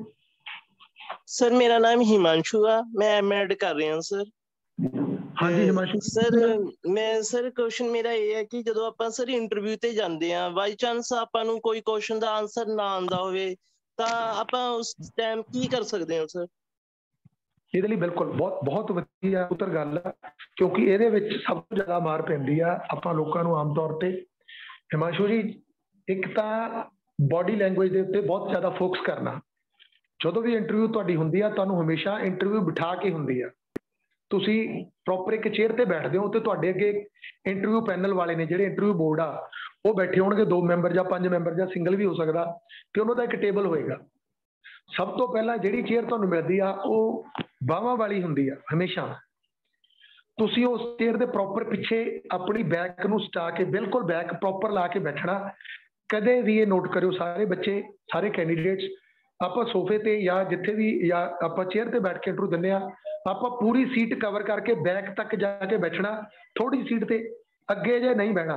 ਸਰ ਮੇਰਾ ਨਾਮ ਹਿਮਾਂਸ਼ੂ ਆ, ਮੈਂ ਐਮ.ਐਡ ਕਰ ਰਿਹਾ ਸਰ। हाँ जी हिमांशु सर, मैं सर क्वेश्चन मेरा ये है कि जदों आपां सर इंटरव्यू ते जांदे आ बाई चांस आपां नूं कोई क्वेश्चन दा आंसर ना आंदा होवे तां आपां उस टाइम की कर सकदे हां सर? ਇਹਦੇ ਲਈ ਬਿਲਕੁਲ ਬਹੁਤ ਬਹੁਤ ਵਧੀਆ ਉਤਰ ਗੱਲ ਆ, ਕਿਉਂਕਿ ਇਹਦੇ ਵਿੱਚ ਸਭ ਤੋਂ ਜ਼ਿਆਦਾ ਮਾਰ ਪੈਂਦੀ ਆ ਆਪਾਂ ਲੋਕਾਂ ਨੂੰ ਆਮ ਤੌਰ ਤੇ। ਹਿਮਾਂਸ਼ੂ ਜੀ, ਇੱਕ ਤਾਂ ਬੋਡੀ ਲੈਂਗੁਏਜ ਦੇ ਉੱਤੇ ਬਹੁਤ ਜ਼ਿਆਦਾ ਫੋਕਸ ਕਰਨਾ। ਜਦੋਂ ਵੀ ਇੰਟਰਵਿਊ ਤੁਹਾਡੀ ਹੁੰਦੀ ਆ ਤੁਹਾਨੂੰ ਹਮੇਸ਼ਾ ਇੰਟਰਵਿਊ ਬਿਠਾ ਕੇ ਹੁੰਦੀ ਆ, ਤੁਸੀਂ ਪ੍ਰੋਪਰ ਇੱਕ ਚੇਅਰ ਤੇ ਬੈਠਦੇ ਹੋ ਤੇ ਤੁਹਾਡੇ ਅੱਗੇ ਇੰਟਰਵਿਊ ਪੈਨਲ ਵਾਲੇ ਨੇ, ਜਿਹੜੇ ਇੰਟਰਵਿਊ ਬੋਰਡ ਆ ਉਹ ਬੈਠੇ ਹੋਣਗੇ, ਦੋ ਮੈਂਬਰ ਜਾਂ ਪੰਜ ਮੈਂਬਰ ਜਾਂ ਸਿੰਗਲ ਵੀ ਹੋ ਸਕਦਾ, ਤੇ ਉਹਨਾਂ ਦਾ ਇੱਕ ਟੇਬਲ ਹੋਏਗਾ। ਸਭ ਤੋਂ ਪਹਿਲਾਂ ਜਿਹੜੀ ਚੇਅਰ ਤੁਹਾਨੂੰ ਮਿਲਦੀ ਆ ਉਹ ਬਾਹਾਂ ਵਾਲੀ ਹੁੰਦੀ ਆ ਹਮੇਸ਼ਾ। ਤੁਸੀਂ ਉਸ ਚੇਅਰ ਦੇ ਪ੍ਰੋਪਰ ਪਿੱਛੇ ਆਪਣੀ ਬੈਕ ਨੂੰ ਸਟਾ ਕੇ ਬਿਲਕੁਲ ਬੈਕ ਪ੍ਰੋਪਰ ਲਾ ਕੇ ਬੈਠਣਾ। ਕਦੇ ਵੀ ਇਹ ਨੋਟ ਕਰਿਓ ਸਾਰੇ ਬੱਚੇ, ਸਾਰੇ ਕੈਂਡੀਡੇਟਸ, ਆਪਾਂ ਸੋਫੇ ਤੇ ਜਾਂ ਜਿੱਥੇ ਵੀ ਜਾਂ ਆਪਾਂ ਚੇਅਰ ਤੇ ਬੈਠ ਕੇ ਇੰਟਰਵਿਊ ਦਿੰਦੇ ਆ ਆਪਾਂ ਪੂਰੀ ਸੀਟ ਕਵਰ ਕਰਕੇ ਬੈਕ ਤੱਕ ਜਾ ਕੇ ਬੈਠਣਾ, ਥੋੜੀ ਸੀਟ ਤੇ ਅੱਗੇ ਜੇ ਨਹੀਂ ਬਹਿਣਾ,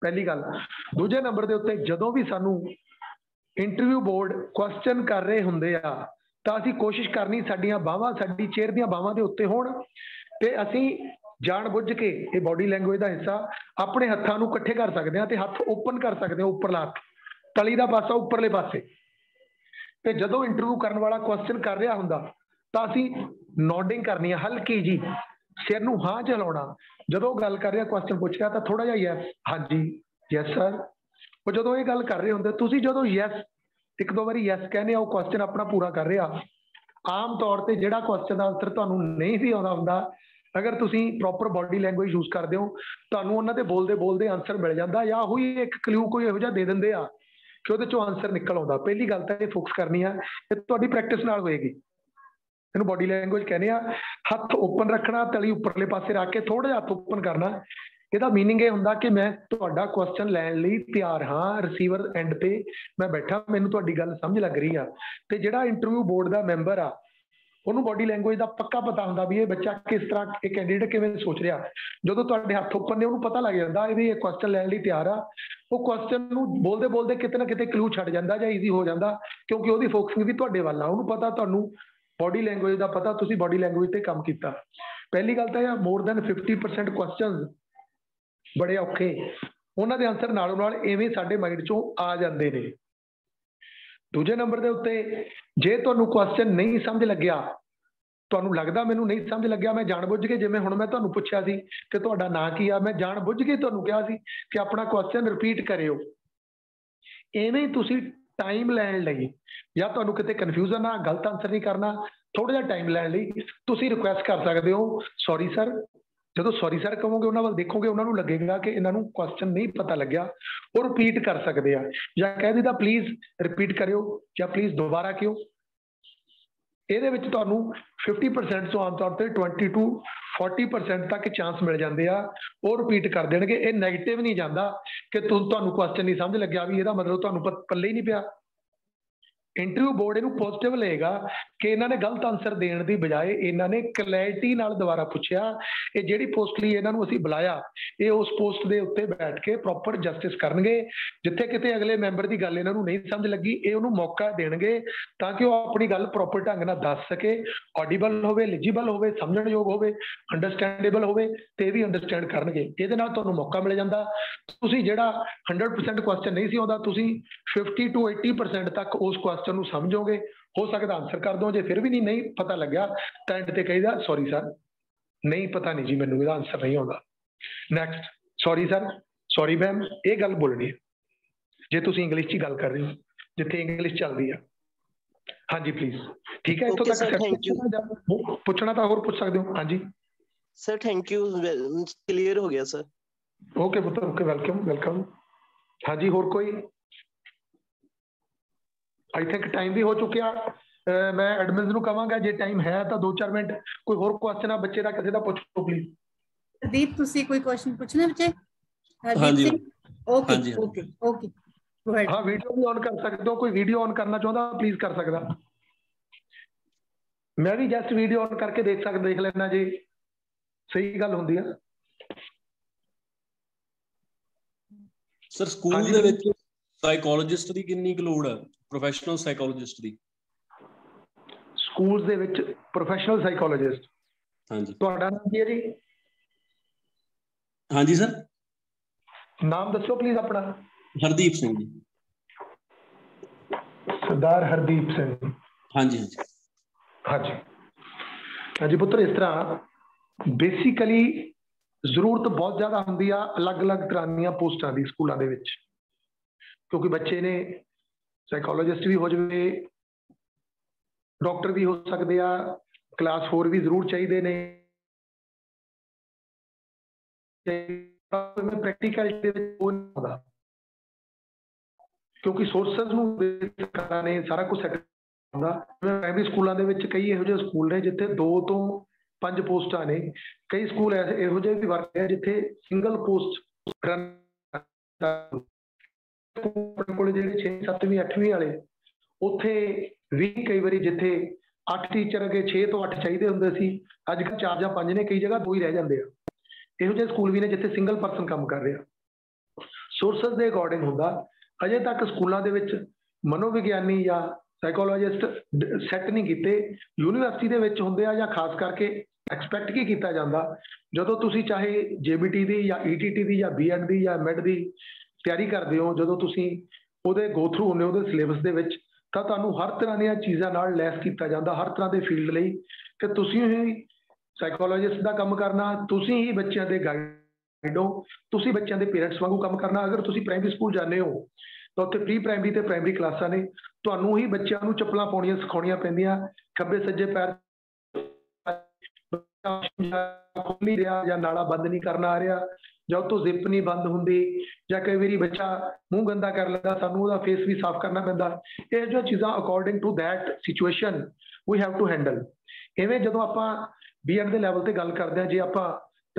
ਪਹਿਲੀ ਗੱਲ। ਦੂਜੇ ਨੰਬਰ ਦੇ ਉੱਤੇ ਜਦੋਂ ਵੀ ਸਾਨੂੰ ਇੰਟਰਵਿਊ ਬੋਰਡ ਕੁਐਸਚਨ ਕਰ ਰਹੇ ਹੁੰਦੇ ਆ ਤਾਂ ਅਸੀਂ ਕੋਸ਼ਿਸ਼ ਕਰਨੀ ਸਾਡੀਆਂ ਬਾਹਾਂ ਸਾਡੀ ਚੇਅਰ ਦੀਆਂ ਬਾਹਾਂ ਦੇ ਉੱਤੇ ਹੋਣ, ਤੇ ਅਸੀਂ ਜਾਣ ਬੁੱਝ ਕੇ ਇਹ ਬੋਡੀ ਲੈਂਗੁਏਜ ਦਾ ਹਿੱਸਾ ਆਪਣੇ ਹੱਥਾਂ ਨੂੰ ਇਕੱਠੇ ਕਰ ਸਕਦੇ ਹਾਂ ਤੇ ਹੱਥ ਓਪਨ ਕਰ ਸਕਦੇ ਹਾਂ, ਉੱਪਰਲਾ ਤਲੀ ਦਾ ਪਾਸਾ ਉੱਪਰਲੇ ਪਾਸੇ। ਤੇ ਜਦੋਂ ਇੰਟਰਵਿਊ ਕਰਨ ਵਾਲਾ ਕੁਐਸਚਨ ਕਰ ਰਿਹਾ ਹੁੰਦਾ ਤਾਂ ਅਸੀਂ ਨੋਡਿੰਗ ਕਰਨੀ ਹੈ ਹਲਕੀ ਜੀ, ਸਿਰ ਨੂੰ ਹਾਂ ਚ ਹਿਲਾਉਣਾ। ਜਦੋਂ ਗੱਲ ਕਰ ਰਿਹਾ ਕੁਐਸਚਨ ਪੁੱਛ ਰਿਹਾ ਤਾਂ ਥੋੜਾ ਜਿਹਾ ਯੈਸ, ਹਾਂਜੀ, ਯੈਸ ਸਰ। ਉਹ ਜਦੋਂ ਇਹ ਗੱਲ ਕਰ ਰਹੇ ਹੁੰਦੇ ਤੁਸੀਂ ਜਦੋਂ ਯੈਸ ਇੱਕ ਦੋ ਵਾਰੀ ਯੈਸ ਕਹਿੰਦੇ ਆ ਉਹ ਕੁਐਸਚਨ ਆਪਣਾ ਪੂਰਾ ਕਰ ਰਿਹਾ। ਆਮ ਤੌਰ ਤੇ ਜਿਹੜਾ ਕੁਐਸਚਨ ਦਾ ਆਨਸਰ ਤੁਹਾਨੂੰ ਨਹੀਂ ਵੀ ਆਉਂਦਾ ਹੁੰਦਾ, ਅਗਰ ਤੁਸੀਂ ਪ੍ਰੋਪਰ ਬੋਡੀ ਲੈਂਗੁਏਜ ਯੂਜ਼ ਕਰਦੇ ਹੋ ਤੁਹਾਨੂੰ ਉਹਨਾਂ ਦੇ ਬੋਲਦੇ ਬੋਲਦੇ ਆਨਸਰ ਮਿਲ ਜਾਂਦਾ, ਜਾਂ ਉਹੀ ਇੱਕ ਕਲਿਊ ਕੋਈ ਇਹੋ ਜਿਹਾ ਦੇ ਦਿੰਦੇ ਆ ਕਿ ਉਹਦੇ ਚੋਂ ਆਨਸਰ ਨਿਕਲ ਆਉਂਦਾ। ਪਹਿਲੀ ਗੱਲ ਤਾਂ ਇਹ ਫੋਕਸ ਕਰਨੀ ਆ, ਇਹ ਤੁਹਾਡੀ ਪ੍ਰੈਕਟਿਸ ਨਾਲ ਹੋਏਗੀ, ਇਹਨੂੰ ਬੋਡੀ ਲੈਂਗੁਏਜ ਕਹਿੰਦੇ ਆ। ਹੱਥ ਓਪਨ ਰੱਖਣਾ, ਤਲੀ ਉੱਪਰਲੇ ਪਾਸੇ ਰੱਖ ਕੇ ਥੋੜਾ ਜਿਹਾ ਹੱਥ ਓਪਨ ਕਰਨਾ। ਇਹਦਾ ਮੀਨਿੰਗ ਇਹ ਹੁੰਦਾ ਕਿ ਮੈਂ ਤੁਹਾਡਾ ਕੁਐਸਚਨ ਲੈਣ ਲਈ ਤਿਆਰ ਹਾਂ, ਰਿਸੀਵਰ ਐਂਡ ਤੇ ਮੈਂ ਬੈਠਾ, ਮੈਨੂੰ ਤੁਹਾਡੀ ਗੱਲ ਸਮਝ ਲੱਗ ਰਹੀ ਆ। ਤੇ ਜਿਹੜਾ ਇੰਟਰਵਿਊ ਬੋਰਡ ਦਾ ਮੈਂਬਰ ਆ ਉਹਨੂੰ ਬੋਡੀ ਲੈਂਗੁਏਜ ਦਾ ਪੱਕਾ ਪਤਾ ਹੁੰਦਾ ਵੀ ਇਹ ਬੱਚਾ ਕਿਸ ਤਰ੍ਹਾਂ, ਇਹ ਕੈਂਡੀਡੇਟ ਕਿਵੇਂ ਸੋਚ ਰਿਹਾ। ਜਦੋਂ ਤੁਹਾਡੇ ਹੱਥ ਓਪਨ ਨੇ ਉਹਨੂੰ ਪਤਾ ਲੱਗ ਜਾਂਦਾ ਵੀ ਇਹ ਕੁਐਸਚਨ ਲੈਣ ਲਈ ਤਿਆਰ ਆ। ਉਹ ਕੁਐਸਚਨ ਨੂੰ ਬੋਲਦੇ ਬੋਲਦੇ ਕਿਤੇ ਨਾ ਕਿਤੇ ਕਲੂ ਛੱਡ ਜਾਂਦਾ ਜਾਂ ਈਜ਼ੀ ਹੋ ਜਾਂਦਾ, ਕਿਉਂਕਿ ਉਹਦੀ ਫੋਕਸਿੰਗ ਵੀ ਤੁਹਾਡੇ ਵੱਲ ਆ। ਉਹਨੂੰ ਪਤਾ ਤੁਹਾਨੂੰ ਬੋਡੀ ਲੈਂਗੁਏਜ ਦਾ ਪਤਾ, ਤੁਸੀਂ ਬੋਡੀ ਲੈਂਗੁਏਜ ਤੇ ਕੰਮ ਕੀਤਾ। ਪਹਿਲੀ ਗੱਲ ਤਾਂ ਇਹ more than fifty percent questions ਬੜੇ ਔਖੇ, ਉਹਨਾਂ ਦੇ ਆਨਸਰ ਨਾਲੋਂ ਨਾਲ ਐਵੇਂ ਸਾਡੇ ਮਾਈਂਡ ਚੋਂ ਆ ਜਾਂਦੇ ਨੇ। ਦੂਜੇ ਨੰਬਰ ਦੇ ਉੱਤੇ ਜੇ ਤੁਹਾਨੂੰ ਕੁਐਸਚਨ ਨਹੀਂ ਸਮਝ ਲੱਗਿਆ, ਤੁਹਾਨੂੰ ਲੱਗਦਾ ਮੈਨੂੰ ਨਹੀਂ ਸਮਝ ਲੱਗਿਆ, ਮੈਂ ਜਾਣ ਬੁੱਝ ਕੇ, ਜਿਵੇਂ ਹੁਣ ਮੈਂ ਤੁਹਾਨੂੰ ਪੁੱਛਿਆ ਸੀ ਕਿ ਤੁਹਾਡਾ ਨਾਂ ਕੀ ਆ, ਮੈਂ ਜਾਣ ਬੁੱਝ ਕੇ ਤੁਹਾਨੂੰ ਕਿਹਾ ਸੀ ਕਿ ਆਪਣਾ ਕੁਐਸਚਨ ਰਿਪੀਟ ਕਰਿਓ। ਐਵੇਂ ਤੁਸੀਂ ਟਾਈਮ ਲੈਣ ਲਈ ਜਾਂ ਤੁਹਾਨੂੰ ਕਿਤੇ ਕਨਫਿਊਜ਼ਨ ਆ, ਗਲਤ ਆਨਸਰ ਨਹੀਂ ਕਰਨਾ, ਥੋੜਾ ਜਿਹਾ ਟਾਈਮ ਲੈਣ ਲਈ ਤੁਸੀਂ ਰਿਕੁਐਸਟ ਕਰ ਸਕਦੇ ਹੋ ਸੌਰੀ ਸਰ। ਜਦੋਂ ਸੌਰੀ ਸਰ ਕਹੋਗੇ ਉਹਨਾਂ ਵੱਲ ਦੇਖੋਗੇ, ਉਹਨਾਂ ਨੂੰ ਲੱਗੇਗਾ ਕਿ ਇਹਨਾਂ ਨੂੰ ਕੁਐਸਚਨ ਨਹੀਂ ਪਤਾ ਲੱਗਿਆ, ਉਹ ਰਿਪੀਟ ਕਰ ਸਕਦੇ ਆ। ਜਾਂ ਕਹਿ ਦਿੱਤਾ ਪਲੀਜ਼ ਰਿਪੀਟ ਕਰਿਓ ਜਾਂ ਪਲੀਜ਼ ਦੁਬਾਰਾ ਕਿਉਂ। ਇਹਦੇ ਵਿੱਚ ਤੁਹਾਨੂੰ ਫਿਫਟੀ ਪਰਸੈਂਟ ਤੋਂ ਆਮ ਤੌਰ ਤੇ ਟਵੈਂਟੀ ਟੂ ਫੋਰਟੀ ਪਰਸੈਂਟ ਤੱਕ ਚਾਂਸ ਮਿਲ ਜਾਂਦੇ ਆ ਉਹ ਰਿਪੀਟ ਕਰ ਦੇਣਗੇ। ਇਹ ਨੈਗੇਟਿਵ ਨਹੀਂ ਜਾਂਦਾ ਕਿ ਤੁਹਾਨੂੰ ਕੁਐਸਚਨ ਨਹੀਂ ਸਮਝ ਲੱਗਿਆ ਵੀ ਇਹਦਾ ਮਤਲਬ ਤੁਹਾਨੂੰ ਪੱਲੇ ਹੀ ਨਹੀਂ ਪਿਆ। ਇੰਟਰਵਿਊ ਬੋਰਡ ਇਹਨੂੰ ਪੋਜ਼ਿਟਿਵ ਲਏਗਾ ਕਿ ਇਹਨਾਂ ਨੇ ਗਲਤ ਆਨਸਰ ਦੇਣ ਦੀ ਬਜਾਏ ਇਹਨਾਂ ਨੇ ਕਲੈਰਿਟੀ ਨਾਲ ਦੁਬਾਰਾ ਪੁੱਛਿਆ। ਇਹ ਜਿਹੜੀ ਪੋਸਟ ਲਈ ਇਹਨਾਂ ਨੂੰ ਅਸੀਂ ਬੁਲਾਇਆ, ਇਹ ਉਸ ਪੋਸਟ ਦੇ ਉੱਤੇ ਬੈਠ ਕੇ ਪ੍ਰੋਪਰ ਜਸਟਿਸ ਕਰਨਗੇ। ਜਿੱਥੇ ਕਿਤੇ ਅਗਲੇ ਮੈਂਬਰ ਦੀ ਗੱਲ ਇਹਨਾਂ ਨੂੰ ਨਹੀਂ ਸਮਝ ਲੱਗੀ, ਇਹ ਉਹਨੂੰ ਮੌਕਾ ਦੇਣਗੇ ਤਾਂ ਕਿ ਉਹ ਆਪਣੀ ਗੱਲ ਪ੍ਰੋਪਰ ਢੰਗ ਨਾਲ ਦੱਸ ਸਕੇ, ਆਡੀਬਲ ਹੋਵੇ, ਐਲੀਜੀਬਲ ਹੋਵੇ, ਸਮਝਣਯੋਗ ਹੋਵੇ, ਅੰਡਰਸਟੈਂਡੇਬਲ ਹੋਵੇ, ਤੇ ਇਹ ਵੀ ਅੰਡਰਸਟੈਂਡ ਕਰਨਗੇ। ਇਹਦੇ ਨਾਲ ਤੁਹਾਨੂੰ ਮੌਕਾ ਮਿਲ ਜਾਂਦਾ। ਤੁਸੀਂ ਜਿਹੜਾ ਹੰਡਰਡ ਪਰਸੈਂਟ ਕੁਐਸਚਨ ਨਹੀਂ ਸੀ ਆਉਂਦਾ, ਤੁਸੀਂ ਫਿਫਟੀ ਟੂ ਏਟੀ ਪਰਸੈਂਟ ਤੱਕ ਉਸ ਕੁਐਸਚਨ ਨੂੰ ਸਮਝੋਗੇ। ਹੋ ਸਕਦਾ ਆਨਸਰ ਕਰ ਦੋ, ਜੇ ਫਿਰ ਵੀ ਨਹੀਂ ਨਹੀਂ ਪਤਾ ਲੱਗਿਆ ਤਾਂ ਐਂਡ ਤੇ ਕਹੀਦਾ ਸੌਰੀ ਸਰ, ਨਹੀਂ ਪਤਾ ਨਹੀਂ ਜੀ ਮੈਨੂੰ ਇਹਦਾ ਆਨਸਰ ਨਹੀਂ ਆਉਂਦਾ। Next sorry sir, sorry ma'am, ਇਹ ਗੱਲ ਬੋਲਣੀ ਹੈ ਜੇ ਤੁਸੀਂ ਇੰਗਲਿਸ਼ 'ਚ ਗੱਲ ਕਰ ਰਹੇ ਹੋ, ਜਿੱਥੇ ਇੰਗਲਿਸ਼ ਚੱਲਦੀ ਆ। ਹਾਂਜੀ ਪਲੀਜ਼, ਠੀਕ ਹੈ, ਇੱਥੋਂ ਤੱਕ ਪੁੱਛਣਾ ਤਾਂ ਹੋਰ ਪੁੱਛ ਸਕਦੇ ਹੋ। ਹਾਂਜੀ ਸਰ, ਥੈਂਕ ਯੂ, ਕਲੀਅਰ ਹੋ ਗਿਆ ਸਰ। ਓਕੇ ਪੁੱਤਰ, ਓਕੇ, ਵੈਲਕਮ ਵੈਲਕਮ। ਹਾਂਜੀ ਹੋਰ ਕੋਈ? आई थिंक टाइम भी हो चुका। मैं एडमिन को कहांगा जे टाइम है तो दो चार मिनट कोई होर क्वेश्चन आ बच्चे दा किसे दा पूछो प्लीज। प्रदीप तुसी कोई क्वेश्चन पूछना बच्चे? हां जी, ओके ओके ओके। हाँ वीडियो भी ऑन कर सकते हो, कोई वीडियो ऑन करना चाहता प्लीज कर सकता, मैं भी जस्ट वीडियो ऑन करके देख सक देख लेना जी, सही गल होंदी है सर। स्कूल दे विच साइकोलॉजिस्ट दी कितनी लोड़ है, प्रोफेशनल साइकोलॉजिस्ट दी स्कूल दे विच? प्रोफेशनल साइकोलॉजिस्ट, हां जी। ਤੁਹਾਡਾ ਨਾਮ ਕੀ ਹੈ ਜੀ? हां जी सर, नाम दसो प्लीज अपना। हरदीप सिंह जी, सरदार हरदीप सिंह। हाँ जी हाँ जी हाँ जी हाँ जी पुत्र, इस तरह बेसिकली जरूरत तो बहुत ज्यादा होंगी अलग अलग तरह दी पोस्टां दी स्कूलों के, क्योंकि बच्चे ने साइकोलॉजिस्ट भी हो जाए, डॉक्टर भी हो सकते हैं, क्लास फोर भी जरूर चाहिए ने, प्रैक्टिकल क्योंकि सोर्सेज ਨੂੰ बेस ਨੇ सारा कुछ सेट ਹੁੰਦਾ। प्राइमरी स्कूलों के कई ਇਹੋ ਜਿਹੇ स्कूल ने जिथे दो तो पांच पोस्टां ने, कई स्कूल ਇਹੋ ਜਿਹੇ भी वर्ग है जिथे सिंगल पोस्ट अपने को छे सत्तवीं अठवीं वाले उथे भी कई बार जिथे अठ टीचर अगे छे तो अठ चाहिए होंगे सी, अज कल चार या पांच ने, कई जगह दो ही रह जाते हैं। ਇਹੋ ਜਿਹੇ स्कूल भी ने जिथे सिंगल परसन काम कर रहा, सोर्सेज के अकॉर्डिंग होंगे। अजे तक स्कूलों के मनोविग्यानी या साइकोलॉजिस्ट सैट नहीं किए, यूनिवर्सिटी के होंगे या खास करके एक्सपैक्ट की किया जाता, जो तुम चाहे जे बी टी की या ई टी टी की या बी एड की या एम एड की तैयारी करते हो, जो तुम गो थ्रू होंगे वो सिलेबस के, तो तुम्हें हर तरह दीज़ों नाल लैस किया जाता, हर तरह के फील्ड लई कि तुसीं ही साइकोलॉजिस्ट का काम करना, तुसीं ही बच्चों के गाइड हो, तुसीं बच्चों के पेरेंट्स वांगू काम करना। अगर तुसीं प्राइमरी स्कूल जाते हो तो उत्थे प्री प्राइमरी ते प्राइमरी क्लासां ने, तुहानू ही बच्चों को चप्पलां पाउणियां सिखाउणियां पैंदियां, खब्बे सज्जे पैर नहीं रहा या नाला बंद नहीं करना आ रहा, जब तो जिप नहीं बंद हुंदी, या कई बार बच्चा मूँह गंदा कर लेंदा, सानू उहदा फेस भी साफ करना पैंदा। इह जो चीज़ां according to that situation we have to handle. इवें जदों आपां बी एड दे लैवल ते गल करदे हां, जे आपां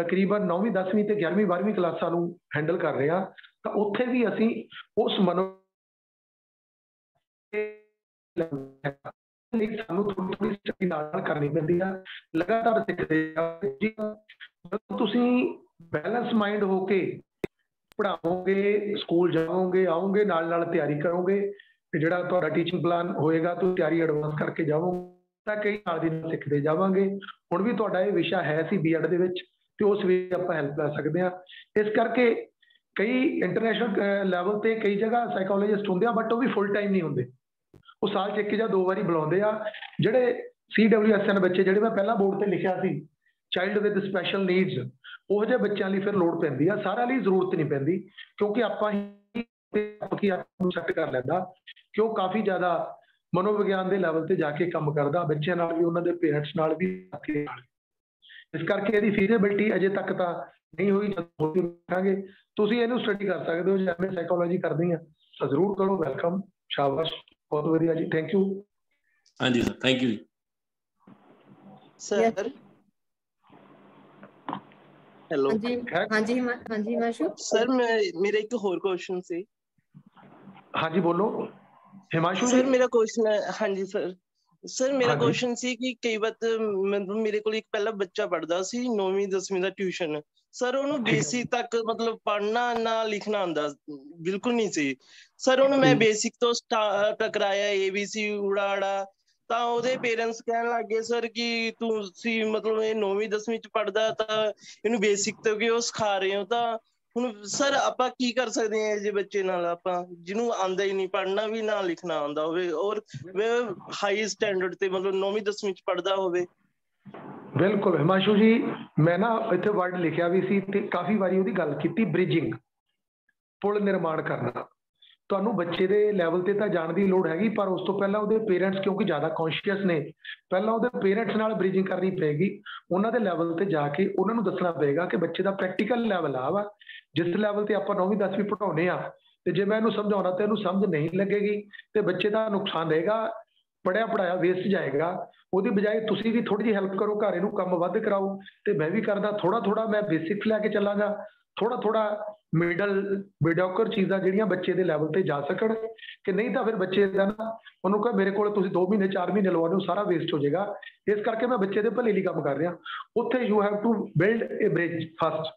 तकरीबन नौवीं दसवीं ते ग्यारहवीं बारहवीं क्लासां नूं हैंडल कर रहे हां, तो उत्थे भी असी उस मनो थोड़ी थोड़ी करनी पैंदी है, लगातार सीखदे तुसी बैलेंस माइंड होके पढ़ाओगे, स्कूल जाओगे, आओगे, नाल नाल तैयारी करोगे, जिहड़ा तुहाडा टीचिंग प्लान होएगा तो तैयारी एडवांस करके जाओगे, तो कई नाल दी नाल सीखदे जावांगे। हुण भी तुहाडा इह विशा है सी बी एड दे विच, ते उस विच आपां हैल्प ले सकदे हां। इस करके कई इंटरनेशनल लैवल से कई जगह साइकोलॉजिस्ट होंगे, बट वो भी फुल टाइम नहीं होंगे, वो साल एक या दो बारी बुलाते हैं। जोड़े सी डबल्यू एस एन बच्चे जोड़े मैं पहला बोर्ड पर लिखा सी, चाइल्ड विद स्पैशल नीड्स, वो जो बच्चों लिए फिर लोड़ पैंती है, सारा लिए जरूरत नहीं पैंती, क्योंकि आप सैट कर लेंदा कि वो काफ़ी ज़्यादा मनोविग्यान के लैवल से जाके काम करता, बच्चों नाल भी, उन्होंने पेरेंट्स नाल भी। इस करके इसकी फीजिबिलिटी अजे तक तो नहीं हुई, करेंगे तुम इन स्टडी कर सकते हो, जैसे साइकोलॉजी करनी है तो जरूर करो। वेलकम, शाबाश, बहुत बढ़िया जी, थैंक यू। हाँ जी sir, thank you sir. Hello, हाँ जी हाँ जी हिमांशु सर, मैं मेरा एक होर क्वेश्चन सी। हाँ जी बोलो हिमांशु सर। मेरा क्वेश्चन है, हाँ जी सर, सर मेरा क्वेश्चन सी कि कई बार मतलब मेरे को एक पहला बच्चा पढ़ता सी नौवीं दसवीं का ट्यूशन, सर उन्हें बेसिक तक मतलब पढ़ना ना लिखना आंदा बिल्कुल नहीं सी सर, उन्हें मैं बेसिक तो टकराया ए बी सी उड़ाड़ा, तो उहदे पेरेंट्स कहन लग गए सर कि तू सी मतलब ये नौवीं दसवीं च पढ़दा तां इहनूं बेसिक तो कि उह सिखा रहे हो, तां हुण सर आपां की कर सकदे हां जे बच्चे नाल आपां जिन्हूं आंदा ही नहीं, पढ़ना भी ना लिखना आंदा होवे और हाई स्टैंडर्ड ते मतलब नौवीं दसवीं च पढ़दा होवे? बिल्कुल हिमांशु जी, मैं ना इत्थे वर्ड लिखिया भी सी ते काफ़ी वारी उहदी गल कीती, ब्रिजिंग, पुल निर्माण करना। तुहानूं बच्चे दे लैवल ते तां जाण दी लोड़ हैगी, पर उस तो पहलां उहदे पेरेंट्स क्योंकि ज़्यादा कॉन्शियस ने, पहलां उहदे पेरेंट्स नाल ब्रिजिंग करनी पेगी, उन्हां दे लैवल ते जाके उन्हां नूं दसना पेगा कि बच्चे दा प्रैक्टिकल लैवल आ वा, जिस लैवल ते आपां नौवीं दसवीं पढ़ाउने आ, ते जे मैं इहनूं समझाउणा ते इहनूं समझ नहीं लगेगी ते बच्चे दा नुकसान रहेगा, पढ़िया पढ़ाया वेस्ट जाएगा। वो बजाय तुम भी थोड़ी जी हैल्प करो, घर इनू काम वध कराओ, तो मैं भी करदा थोड़ा थोड़ा, मैं बेसिक्स लैके चलांगा, थोड़ा थोड़ा मिडल मिडोकर चीज़ा ਜਿਹੜੀਆਂ ਬੱਚੇ ਦੇ ਲੈਵਲ ਤੇ ਜਾ ਸਕਣ ਕਿ ਨਹੀਂ ਤਾਂ ਫਿਰ ਬੱਚੇ ਦਾ ਨਾ ਉਹਨੂੰ ਕਹੇ ਮੇਰੇ ਕੋਲ ਤੁਸੀਂ दो ਮਹੀਨੇ चार ਮਹੀਨੇ ਲਵਾਉਣੇ ਸਾਰਾ ਵੇਸਟ ਹੋ ਜਾਏਗਾ। ਇਸ ਕਰਕੇ ਮੈਂ ਬੱਚੇ ਦੇ ਭਲੇ ਲਈ ਕੰਮ ਕਰ ਰਿਹਾ। ਉੱਥੇ you have to build a bridge first,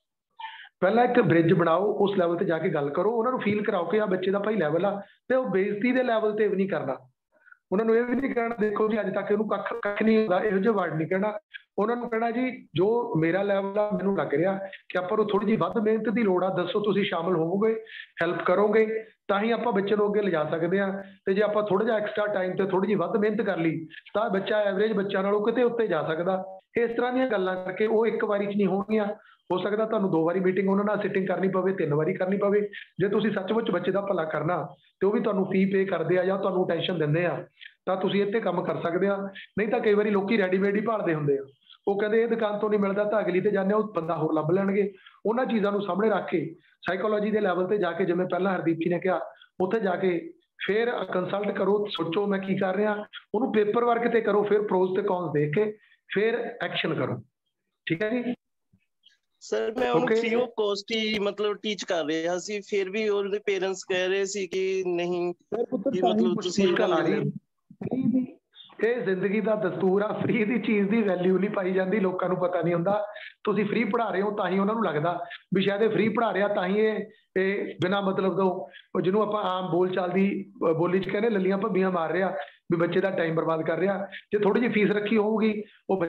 ਪਹਿਲਾਂ ਇੱਕ ਬ੍ਰਿਜ ਬਣਾਓ, ਉਸ ਲੈਵਲ ਤੇ ਜਾ ਕੇ ਗੱਲ ਕਰੋ, ਉਹਨਾਂ ਨੂੰ ਫੀਲ ਕਰਾਓ ਕਿ ਆ ਬੱਚੇ ਦਾ ਭਾਈ ਲੈਵਲ ਆ ਤੇ ਉਹ ਬੇਇੱਜ਼ਤੀ ਦੇ ਲੈਵਲ ਤੇ ਵੀ ਨਹੀਂ ਕਰਨਾ। ਉਹਨਾਂ ਨੂੰ ਇਹ ਵੀ ਨਹੀਂ ਕਹਿਣਾ ਦੇਖੋ ਜੀ ਅੱਜ ਤੱਕ ਇਹਨੂੰ ਕੱਖ ਕੱਖ ਨਹੀਂ ਹੁੰਦਾ, ਇਹੋ ਜਿਹੇ ਵਰਡ ਨਹੀਂ ਕਹਿਣਾ। ਉਹਨਾਂ ਨੂੰ ਕਹਿਣਾ ਜੀ ਜੋ ਮੇਰਾ ਲੈਵਲ ਆ ਮੈਨੂੰ ਲੱਗ ਰਿਹਾ ਕਿ ਆਪਾਂ ਨੂੰ ਥੋੜੀ ਜਿਹੀ ਵੱਧ ਮਿਹਨਤ ਦੀ ਲੋੜ ਆ, ਦੱਸੋ ਤੁਸੀਂ ਸ਼ਾਮਲ ਹੋਵੋਗੇ, ਹੈਲਪ ਕਰੋਗੇ ਤਾਂ ਹੀ ਆਪਾਂ ਬੱਚੇ ਨੂੰ ਅੱਗੇ ਲਿਜਾ ਸਕਦੇ ਹਾਂ। ਤੇ ਜੇ ਆਪਾਂ ਥੋੜਾ ਜਿਹਾ ਐਕਸਟਰਾ ਟਾਈਮ ਤੇ ਥੋੜੀ ਜਿਹੀ ਵੱਧ ਮਿਹਨਤ ਕਰ ਲਈ ਤਾਂ ਬੱਚਾ ਐਵਰੇਜ ਬੱਚਿਆਂ ਨਾਲੋਂ ਕਿਤੇ ਉੱਤੇ ਜਾ ਸਕਦਾ। ਇਸ ਤਰ੍ਹਾਂ ਦੀਆਂ ਗੱਲਾਂ ਕਰਕੇ ਉਹ ਇੱਕ ਵਾਰੀ 'ਚ ਨਹੀਂ ਹੋਣਗੀਆਂ। ਹੋ ਸਕਦਾ ਤੁਹਾਨੂੰ ਦੋ ਵਾਰੀ ਮੀਟਿੰਗ ਉਹਨਾਂ ਨਾਲ ਸਿਟਿੰਗ ਕਰਨੀ ਪਵੇ, ਤਿੰਨ ਵਾਰੀ ਕਰਨੀ ਪਵੇ। ਜੇ ਤੁਸੀਂ ਸੱਚਮੁੱਚ ਬੱਚੇ ਦਾ ਭਲਾ ਕਰਨਾ ਤੇ ਉਹ ਵੀ ਤੁਹਾਨੂੰ ਫੀ ਪੇ ਕਰਦੇ ਆ ਜਾਂ ਤੁਹਾਨੂੰ ਟੈਨਸ਼ਨ ਦਿੰਦੇ ਆ ਤਾਂ ਤੁਸੀਂ ਇੱਥੇ ਕੰਮ ਕਰ ਸਕਦੇ ਆ। ਨਹੀਂ ਤਾਂ ਕਈ ਵਾਰੀ ਲੋਕੀ ਰੈਡੀਮੇਡ ਹੀ ਭਾਲਦੇ ਹੁੰਦੇ ਆ, ਉਹ ਕਹਿੰਦੇ ਇਹ ਦੁਕਾਨ ਤੋਂ ਨਹੀਂ ਮਿਲਦਾ ਤਾਂ ਅਗਲੀ ਤੇ ਜਾਂਦੇ, ਉਹ ਬੰਦਾ ਹੋਰ ਲੱਭ ਲੈਣਗੇ। ਉਹਨਾਂ ਚੀਜ਼ਾਂ ਨੂੰ ਸਾਹਮਣੇ ਰੱਖ ਕੇ ਸਾਈਕੋਲੋਜੀ ਦੇ ਲੈਵਲ ਤੇ ਜਾ ਕੇ ਜਿਵੇਂ ਪਹਿਲਾਂ ਹਰਦੀਪ ਜੀ ਨੇ ਕਿਹਾ ਉੱਥੇ ਜਾ ਕੇ ਫਿਰ ਕੰਸਲਟ ਕਰੋ, ਸੋਚੋ ਮੈਂ ਕੀ ਕਰ ਰਿਹਾ, ਉਹਨੂੰ ਪੇਪਰ ਵਰਕ ਤੇ ਕਰੋ, ਫਿਰ ਪ੍ਰੋਜ਼ ਤੇ ਕੌਨਸ ਦੇਖ ਕੇ ਫਿਰ ਐਕਸ਼ਨ ਕਰੋ। ਠੀਕ ਹੈ ਜੀ ਸਰ। ਮੈਂ ਉਹਨੂੰ ਫ੍ਰੀ ਆਫ ਕੋਸਟ ਹੀ ਮਤਲਬ ਟੀਚ ਕਰ ਰਿਹਾ ਸੀ, ਫਿਰ ਵੀ ਉਹਦੇ ਪੇਰੈਂਟਸ ਕਹਿ ਰਹੇ ਸੀ ਕਿ ਨਹੀਂ ਕਿ ਮਤਲਬ ਤੁਸੀਂ ਇਹ ਜ਼ਿੰਦਗੀ ਦਾ ਦਸਤੂਰ ਆ, ਫ੍ਰੀ ਦੀ ਚੀਜ਼ ਦੀ ਵੈਲਿਊ ਨਹੀਂ ਪਾਈ ਜਾਂਦੀ, ਲੋਕਾਂ ਨੂੰ ਪਤਾ ਨਹੀਂ ਹੁੰਦਾ। ਤੁਸੀਂ ਫ੍ਰੀ ਪੜ੍ਹਾ ਰਹੇ ਹੋ ਤਾਂ ਹੀ ਉਹਨਾਂ ਨੂੰ ਲੱਗਦਾ ਵੀ ਸ਼ਾਇਦ ਇਹ ਫ੍ਰੀ ਪੜ੍ਹਾ ਰਿਹਾ, ਤਾਂ ਹੀ ਇਹ ਇਹ ਬਿਨਾਂ ਮਤਲਬ ਤੋਂ ਜਿਹਨੂੰ ਆਪਾਂ ਆਮ ਬੋਲਚਾਲ ਦੀ ਬੋਲੀ 'ਚ ਕਹਿੰਦੇ ਲੱਲੀਆਂ ਭੱਬੀਆਂ ਮਾਰ ਰਿਹਾ ਵੀ ਬੱਚੇ ਦਾ ਟਾਈਮ ਬਰਬਾਦ ਕਰ ਰਿਹਾ। ਜੇ ਥੋੜ੍ਹੀ ਜਿਹੀ ਫੀਸ ਰੱਖੀ ਹੋਊਗੀ ਉਹ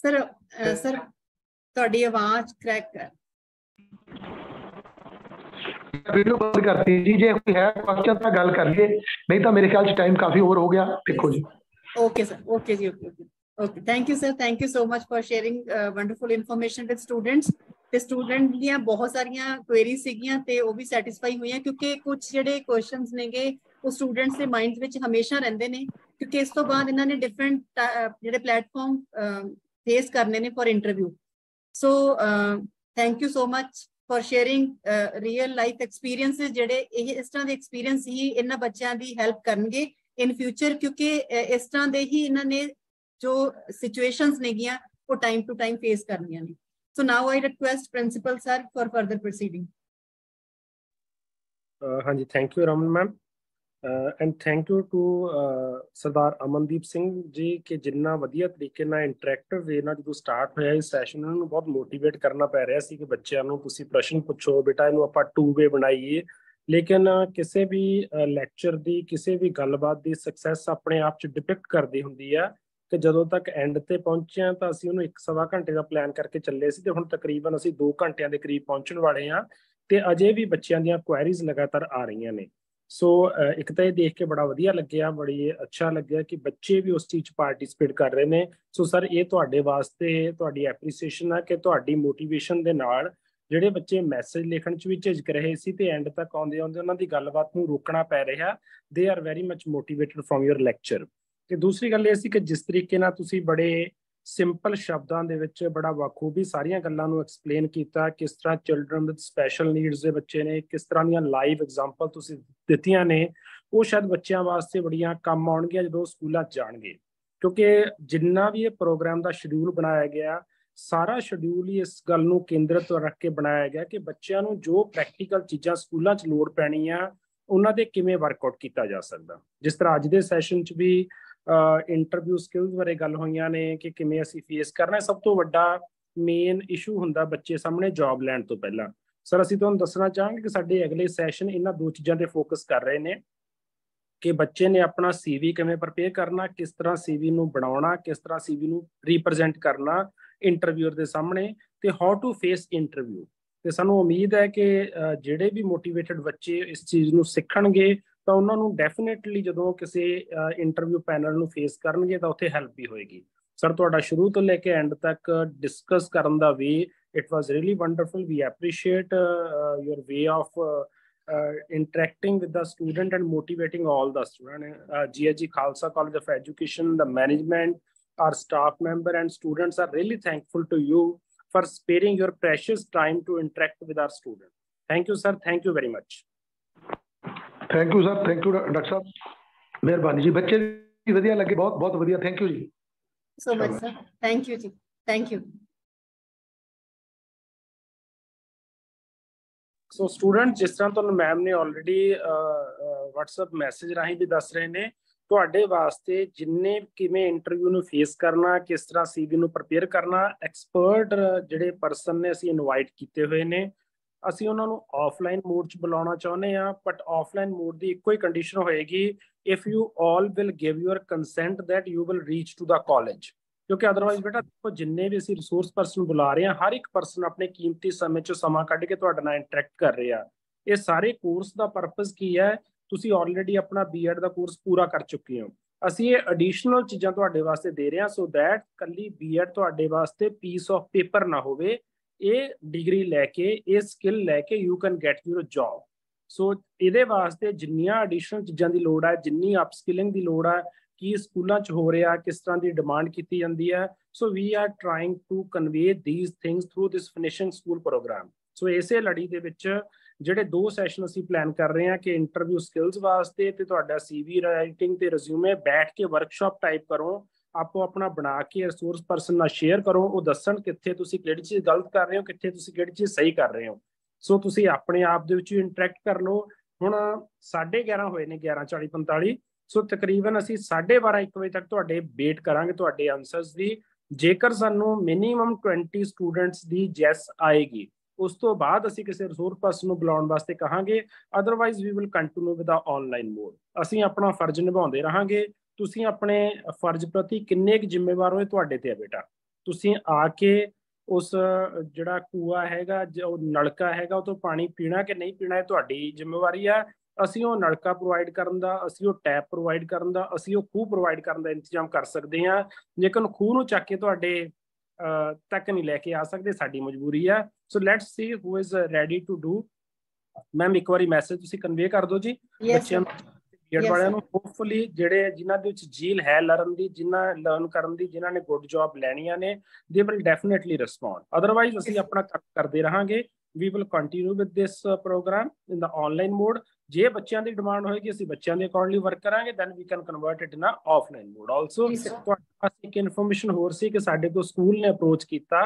सर सर ਤੁਹਾਡੀ ਆਵਾਜ਼ ਕਰੈਕ ਵੀਡੀਓ ਬੰਦ ਕਰਤੀ ਜੀ। ਜੇ ਕੋਈ ਹੈ ਕੁਐਸਚਨ ਤਾਂ ਗੱਲ ਕਰ ਲਈਏ, ਨਹੀਂ ਤਾਂ ਮੇਰੇ ਖਿਆਲ ਚ ਟਾਈਮ ਕਾਫੀ ਓਵਰ ਹੋ ਗਿਆ। ਦੇਖੋ ਜੀ ਓਕੇ ਸਰ, ਓਕੇ ਜੀ, okay okay thank you sir, thank you so much for sharing wonderful information with students. ਤੇ ਸਟੂਡੈਂਟ ਦੀਆਂ ਬਹੁਤ ਸਾਰੀਆਂ ਕੁਐਰੀ ਸੀਗੀਆਂ ਤੇ ਉਹ ਵੀ ਸੈਟੀਸਫਾਈ ਹੋਈਆਂ ਕਿਉਂਕਿ ਕੁਝ ਜਿਹੜੇ ਕੁਐਸਚਨਸ ਨੇਗੇ ਉਹ ਸਟੂਡੈਂਟਸ ਦੇ ਮਾਈਂਡ ਵਿੱਚ ਹਮੇਸ਼ਾ ਰਹਿੰਦੇ ਨੇ ਕਿਉਂਕਿ ਇਸ ਤੋਂ ਬਾਅਦ ਇਹਨਾਂ ਨੇ ਡਿਫਰੈਂਟ ਜਿਹੜੇ ਪਲੈਟਫਾਰਮ ਫੇਸ ਕਰਨੇ ਨੇ for interview. So thank you so much for sharing real life experiences ਜਿਹੜੇ ਇਹ ਇਸ ਤਰ੍ਹਾਂ ਦੇ ਐਕਸਪੀਰੀਐਂਸ ਹੀ ਇਹਨਾਂ ਬੱਚਿਆਂ ਦੀ ਹੈਲਪ ਕਰਨਗੇ ਇਨ ਫਿਊਚਰ ਕਿਉਂਕਿ ਇਸ ਤਰ੍ਹਾਂ ਦੇ ਹੀ ਇਹਨਾਂ ਨੇ ਜੋ ਸਿਚੁਏਸ਼ਨਸ ਨੇਗੀਆਂ ਉਹ ਟਾਈਮ ਟੂ ਟਾਈਮ ਫੇਸ ਕਰਨੀਆਂ ਨੇ। So now I request principal sir for further proceeding. ਹਾਂਜੀ thank you Raman ma'am and thank you too Sardar Amandeep Singh ji के जिन्ना वधिया तरीके नाल इंटरैक्टिव वे नाल जो स्टार्ट होया इस सैशन उन्होंने बहुत मोटीवेट करना पै रहा सी कि बच्चों नूं तुसीं प्रश्न पुछो बेटा इहनूं आपां टू वे बनाईए, लेकिन किसी भी लैक्चर की किसी भी गलबात की सक्सैस अपने आप च डिपिक्ट करती हुंदी है कि जदों तक एंड ते पहुंचे तो असीं उहनूं एक सवा घंटे का प्लैन करके चले सी ते हुण तकरीबन असीं दो घंटियां दे करीब पहुंचण वाले हां ते अजे भी बच्चों दीयां क्वेरीज लगातार आ रही ने। सो so, एक तो यह देख के बड़ा वधिया लग्या, बड़ी अच्छा लग्या कि बच्चे भी उस चीज़ पार्टिसिपेट कर रहे हैं। सो so, सर ये तुहाडे वास्ते तुहाडी एप्रीसीएशन है कि तुहाडी मोटिवेशन दे नाल ਜਿਹੜੇ ਬੱਚੇ ਮੈਸੇਜ ਲਿਖਣ 'ਚ ਵੀ ਝਿਜਕ ਰਹੇ ਸੀ ਤੇ ਐਂਡ ਤੱਕ ਆਉਂਦੇ ਆਉਂਦੇ ਉਹਨਾਂ ਦੀ ਗੱਲਬਾਤ ਨੂੰ ਰੋਕਣਾ ਪੈ ਰਿਹਾ। They are very much motivated from your lecture. ਤੇ ਦੂਸਰੀ ਗੱਲ ਇਹ ਸੀ ਕਿ ਜਿਸ ਤਰੀਕੇ ਨਾਲ ਤੁਸੀਂ ਬੜੇ ਸਿੰਪਲ ਸ਼ਬਦਾਂ ਦੇ ਵਿੱਚ ਬੜਾ ਬਾਖੂਬੀ ਸਾਰੀਆਂ ਗੱਲਾਂ ਨੂੰ ਐਕਸਪਲੇਨ ਕੀਤਾ, ਕਿਸ ਤਰ੍ਹਾਂ ਚਿਲਡਰਨ ਵਿਦ ਸਪੈਸ਼ਲ ਨੀਡਸ ਦੇ ਬੱਚੇ ਨੇ, ਕਿਸ ਤਰ੍ਹਾਂ ਦੀਆਂ ਲਾਈਵ ਐਗਜ਼ਾਮਪਲ ਤੁਸੀਂ ਦਿੱਤੀਆਂ ਨੇ, ਉਹ ਸ਼ਾਇਦ ਬੱਚਿਆਂ ਵਾਸਤੇ ਬੜੀਆਂ ਕੰਮ ਆਉਣਗੀਆਂ ਜਦੋਂ ਸਕੂਲਾਂ 'ਚ ਜਾਣਗੇ। ਕਿਉਂਕਿ ਜਿੰਨਾ ਵੀ ਇਹ ਪ੍ਰੋਗਰਾਮ ਦਾ ਸ਼ਡਿਊਲ ਬਣਾਇਆ ਗਿਆ ਸਾਰਾ ਸ਼ਡਿਊਲ ਹੀ ਇਸ ਗੱਲ ਨੂੰ ਕੇਂਦਰਿਤ ਰੱਖ ਕੇ ਬਣਾਇਆ ਗਿਆ ਕਿ ਬੱਚਿਆਂ ਨੂੰ ਜੋ ਪ੍ਰੈਕਟੀਕਲ ਚੀਜ਼ਾਂ ਸਕੂਲਾਂ 'ਚ ਲੋੜ ਪੈਣੀ ਆ ਉਹਨਾਂ 'ਤੇ ਕਿਵੇਂ ਵਰਕਆਊਟ ਕੀਤਾ ਜਾ ਸਕਦਾ। ਜਿਸ ਤਰ੍ਹਾਂ ਅੱਜ ਦੇ ਸੈਸ਼ਨ 'ਚ ਵੀ ਇੰਟਰਵਿਊ ਸਕਿੱਲਸ ਬਾਰੇ ਗੱਲ ਹੋਈਆਂ ਨੇ ਕਿ ਕਿਵੇਂ ਅਸੀਂ ਫੇਸ ਕਰਨਾ। ਸਭ ਤੋਂ ਵੱਡਾ ਮੇਨ ਇਸ਼ੂ ਹੁੰਦਾ ਬੱਚੇ ਸਾਹਮਣੇ ਜੌਬ ਲੈਣ ਤੋਂ ਪਹਿਲਾਂ। ਸਰ ਅਸੀਂ ਤੁਹਾਨੂੰ ਦੱਸਣਾ ਚਾਹਾਂਗੇ ਕਿ ਸਾਡੇ ਅਗਲੇ ਸੈਸ਼ਨ ਇਹਨਾਂ ਦੋ ਚੀਜ਼ਾਂ 'ਤੇ ਫੋਕਸ ਕਰ ਰਹੇ ਨੇ ਕਿ ਬੱਚੇ ਨੇ ਆਪਣਾ ਸੀਵੀ ਕਿਵੇਂ ਪ੍ਰਪੇਅਰ ਕਰਨਾ, ਕਿਸ ਤਰ੍ਹਾਂ ਸੀਵੀ ਨੂੰ ਬਣਾਉਣਾ, ਕਿਸ ਤਰ੍ਹਾਂ ਸੀਵੀ ਨੂੰ ਰੀਪ੍ਰਜੈਂਟ ਕਰਨਾ ਇੰਟਰਵਿਊਅਰ ਦੇ ਸਾਹਮਣੇ ਅਤੇ ਹਾਊ ਟੂ ਫੇਸ ਇੰਟਰਵਿਊ। ਅਤੇ ਸਾਨੂੰ ਉਮੀਦ ਹੈ ਕਿ ਜਿਹੜੇ ਵੀ ਮੋਟੀਵੇਟਡ ਬੱਚੇ ਇਸ ਚੀਜ਼ ਨੂੰ ਸਿੱਖਣਗੇ ਤਾਂ ਉਹਨਾਂ ਨੂੰ ਡੈਫੀਨੇਟਲੀ ਜਦੋਂ ਕਿਸੇ ਇੰਟਰਵਿਊ ਪੈਨਲ ਨੂੰ ਫੇਸ ਕਰਨਗੇ ਤਾਂ ਉੱਥੇ ਹੈਲਪ ਵੀ ਹੋਏਗੀ। ਸਰ ਤੁਹਾਡਾ ਸ਼ੁਰੂ ਤੋਂ ਲੈ ਕੇ ਐਂਡ ਤੱਕ ਡਿਸਕਸ ਕਰਨ ਦਾ way it was really wonderful. We appreciate your way of interacting with the student and motivating all the student. G H G Khalsa college of education, the management, our staff member and students are really thankful to you for sparing your precious time to interact with our student. Thank you sir, thank you very much. Thank you sir, thank you doctor साहब, मेहरबानी जी। बच्चे ਵਧੀਆ ਲੱਗੇ, ਬਹੁਤ ਬਹੁਤ ਵਧੀਆ। Thank you ਜੀ so much sir. Thank you ਜੀ, thank you. So so, student जिस तरह तो मैम ने ऑलरेडी व्हाट्सएप मैसेज राही भी दस रहे ने ਤੁਹਾਡੇ ਵਾਸਤੇ ਜਿੰਨੇ ਕਿਵੇਂ ਇੰਟਰਵਿਊ ਨੂੰ ਫੇਸ ਕਰਨਾ, ਕਿਸ ਤਰ੍ਹਾਂ ਸੀਵੀ ਨੂੰ ਪ੍ਰਪੇਅਰ ਕਰਨਾ, ਐਕਸਪਰਟ ਜਿਹੜੇ ਪਰਸਨ ਨੇ ਅਸੀਂ ਇਨਵਾਈਟ ਕੀਤੇ ਹੋਏ ਨੇ। ਅਸੀਂ ਉਹਨਾਂ ਨੂੰ ਆਫਲਾਈਨ ਮੋਡ 'ਚ ਬੁਲਾਉਣਾ ਚਾਹੁੰਦੇ ਆ, ਬਟ ਆਫਲਾਈਨ ਮੋਡ ਦੀ ਇੱਕੋ ਹੀ ਕੰਡੀਸ਼ਨ ਹੋਏਗੀ if you all will give your consent that you will reach to the college, ਕਿਉਂਕਿ ਅਦਰਵਾਈਜ਼ ਬੇਟਾ ਦੇਖੋ ਜਿੰਨੇ ਵੀ ਅਸੀਂ ਰਿਸੋਰਸ ਪਰਸਨ ਬੁਲਾ ਰਹੇ ਹਾਂ ਹਰ ਇੱਕ ਪਰਸਨ ਆਪਣੇ ਕੀਮਤੀ ਸਮੇਂ 'ਚੋਂ ਸਮਾਂ ਕੱਢ ਕੇ ਤੁਹਾਡੇ ਨਾਲ ਇੰਟਰੈਕਟ ਕਰ ਰਿਹਾ। ਇਹ ਸਾਰੇ ਕੋਰਸ ਦਾ ਪਰਪਸ ਕੀ ਹੈ, ਤੁਸੀਂ ਆਲਰੇਡੀ ਆਪਣਾ ਬੀਐਡ ਦਾ ਕੋਰਸ ਪੂਰਾ ਕਰ ਚੁੱਕੇ ਹੋ, ਅਸੀਂ ਇਹ ਐਡੀਸ਼ਨਲ ਚੀਜ਼ਾਂ ਤੁਹਾਡੇ ਵਾਸਤੇ ਦੇ ਰਹੇ ਹਾਂ ਸੋ ਦੈਟ ਕੱਲੀ ਬੀਐਡ ਤੁਹਾਡੇ ਵਾਸਤੇ ਪੀਸ ਆਫ ਪੇਪਰ ਨਾ ਹੋਵੇ। ਇਹ ਡਿਗਰੀ ਲੈ ਕੇ, ਇਹ ਸਕਿੱਲ ਲੈ ਕੇ you can get your job. So ਇਹਦੇ ਵਾਸਤੇ ਜਿੰਨੀਆਂ ਐਡੀਸ਼ਨਲ ਚੀਜ਼ਾਂ ਦੀ ਲੋੜ ਹੈ, ਜਿੰਨੀ ਅਪਸਕਿਲਿੰਗ ਦੀ ਲੋੜ ਹੈ, ਕੀ ਸਕੂਲਾਂ 'ਚ ਹੋ ਰਿਹਾ, ਕਿਸ ਤਰ੍ਹਾਂ ਦੀ ਡਿਮਾਂਡ ਕੀਤੀ ਜਾਂਦੀ ਹੈ, so we are trying to convey these things through this finishing school programme. So ਇਸੇ ਲੜੀ ਦੇ ਵਿੱਚ ਜਿਹੜੇ ਦੋ ਸੈਸ਼ਨ ਅਸੀਂ ਪਲਾਨ ਕਰ ਰਹੇ ਹਾਂ ਕਿ ਇੰਟਰਵਿਊ ਸਕਿਲਸ ਵਾਸਤੇ ਤੇ ਤੁਹਾਡਾ ਸੀਵੀ ਰਾਈਟਿੰਗ ਤੇ ਰਿਜ਼ਿਊਮੇ, ਬੈਠ ਕੇ ਵਰਕਸ਼ਾਪ ਟਾਈਪ ਕਰੋ, ਆਪੋ ਆਪਣਾ ਬਣਾ ਕੇ ਰਿਸੋਰਸ ਪਰਸਨ ਨਾਲ ਸ਼ੇਅਰ ਕਰੋ, ਉਹ ਦੱਸਣ ਕਿੱਥੇ ਤੁਸੀਂ ਕਿਹੜੀ ਚੀਜ਼ ਗਲਤ ਕਰ ਰਹੇ ਹੋ, ਕਿੱਥੇ ਤੁਸੀਂ ਕਿਹੜੀ ਚੀਜ਼ ਸਹੀ ਕਰ ਰਹੇ ਹੋ। ਸੋ ਤੁਸੀਂ ਆਪਣੇ ਆਪ ਦੇ ਵਿੱਚ ਇੰਟਰੈਕਟ ਕਰ ਲਓ। ਹੁਣ ਸਾਢੇ ਗਿਆਰਾਂ ਹੋਏ ਨੇ, ਗਿਆਰਾਂ ਚਾਲੀ ਪੰਤਾਲੀ, ਸੋ ਤਕਰੀਬਨ ਅਸੀਂ ਸਾਢੇ ਬਾਰਾਂ ਇੱਕ ਵਜੇ ਤੱਕ ਤੁਹਾਡੇ ਵੇਟ ਕਰਾਂਗੇ ਤੁਹਾਡੇ ਆਨਸਰਸ ਦੀ। ਜੇਕਰ ਸਾਨੂੰ ਮਿਨੀਮਮ ਵੀਹ ਸਟੂਡੈਂਟਸ ਦੀ ਜੈਸ ਆਏਗੀ ਉਸ ਤੋਂ ਬਾਅਦ ਅਸੀਂ ਕਿਸੇ ਰਿਸੋਰਸ ਪਰਸਨ ਨੂੰ ਬੁਲਾਉਣ ਵਾਸਤੇ ਕਹਾਂਗੇ, otherwise we will continue with the online mode. ਅਸੀਂ ਆਪਣਾ ਫਰਜ਼ ਨਿਭਾਉਂਦੇ ਰਹਾਂਗੇ। ਤੁਸੀਂ ਆਪਣੇ ਫਰਜ਼ ਪ੍ਰਤੀ ਕਿੰਨੇ ਕੁ ਜ਼ਿੰਮੇਵਾਰ ਹੋ ਤੁਹਾਡੇ ਤੇ ਆ ਬੇਟਾ। ਤੁਸੀਂ ਆ ਕੇ ਉਸ ਜਿਹੜਾ ਕੂਆ ਹੈਗਾ, ਉਹ ਨਲਕਾ ਹੈਗਾ, ਉਹ ਤੋਂ ਪਾਣੀ ਪੀਣਾ ਕਿ ਨਹੀਂ ਪੀਣਾ ਇਹ ਤੁਹਾਡੀ ਜ਼ਿੰਮੇਵਾਰੀ ਆ। ਅਸੀਂ ਉਹ ਨਲਕਾ ਪ੍ਰੋਵਾਈਡ ਕਰਨ ਦਾ, ਅਸੀਂ ਉਹ ਟੈਪ ਪ੍ਰੋਵਾਈਡ ਕਰਨ ਦਾ, ਅਸੀਂ ਉਹ ਖੂਹ ਪ੍ਰੋਵਾਈਡ ਕਰਨ ਦਾ ਇੰਤਜ਼ਾਮ ਕਰ ਸਕਦੇ ਹਾਂ, ਲੇਕਿਨ ਖੂਹ ਨੂੰ ਚੱਕ ਕੇ ਤੁਹਾਡੇ ਤੱਕ ਨਹੀਂ ਲੈ ਕੇ ਆ ਸਕਦੇ, ਸਾਡੀ ਮਜਬੂਰੀ ਆ। So let's see who is ready to do. Ma'am ਇੱਕ ਵਾਰੀ ਮੈਸੇਜ ਤੁਸੀਂ ਕਨਵੇ ਕਰ ਦਿਓ ਜੀ ਬੱਚਿਆਂ ਨੂੰ, ਬੀਐਡ ਵਾਲਿਆਂ ਨੂੰ। ਹੋਪਫੁਲੀ ਜਿਹੜੇ ਜਿਨ੍ਹਾਂ ਦੇ ਵਿੱਚ ਜੀਲ ਹੈ ਲਰਨ ਦੀ, ਜਿਨ੍ਹਾਂ ਲਰਨ ਕਰਨ ਦੀ, ਜਿਨ੍ਹਾਂ ਨੇ ਗੁੱਡ ਜੌਬ ਲੈਣੀਆਂ ਨੇ, they will definitely respond. Otherwise ਅਸੀਂ ਆਪਣਾ ਕੰਮ ਕਰਦੇ ਰਹਾਂਗੇ। we will continue with this uh, program in the online mode. ਜੇ ਬੱਚਿਆਂ ਦੀ ਡਿਮਾਂਡ ਹੋਏਗੀ ਅਸੀਂ ਬੱਚਿਆਂ ਦੇ ਅਕੋਰਡਿੰਗਲੀ ਵਰਕ ਕਰਾਂਗੇ, then we can convert it in a offline mode also। ਤੁਹਾਡੇ ਪਾਸ ਇੱਕ ਇਨਫੋਰਮੇਸ਼ਨ ਹੋਰ ਸੀ ਕਿ ਸਾਡੇ ਕੋਲ ਸਕੂਲ ਨੇ ਅਪਰੋਚ ਕੀਤਾ,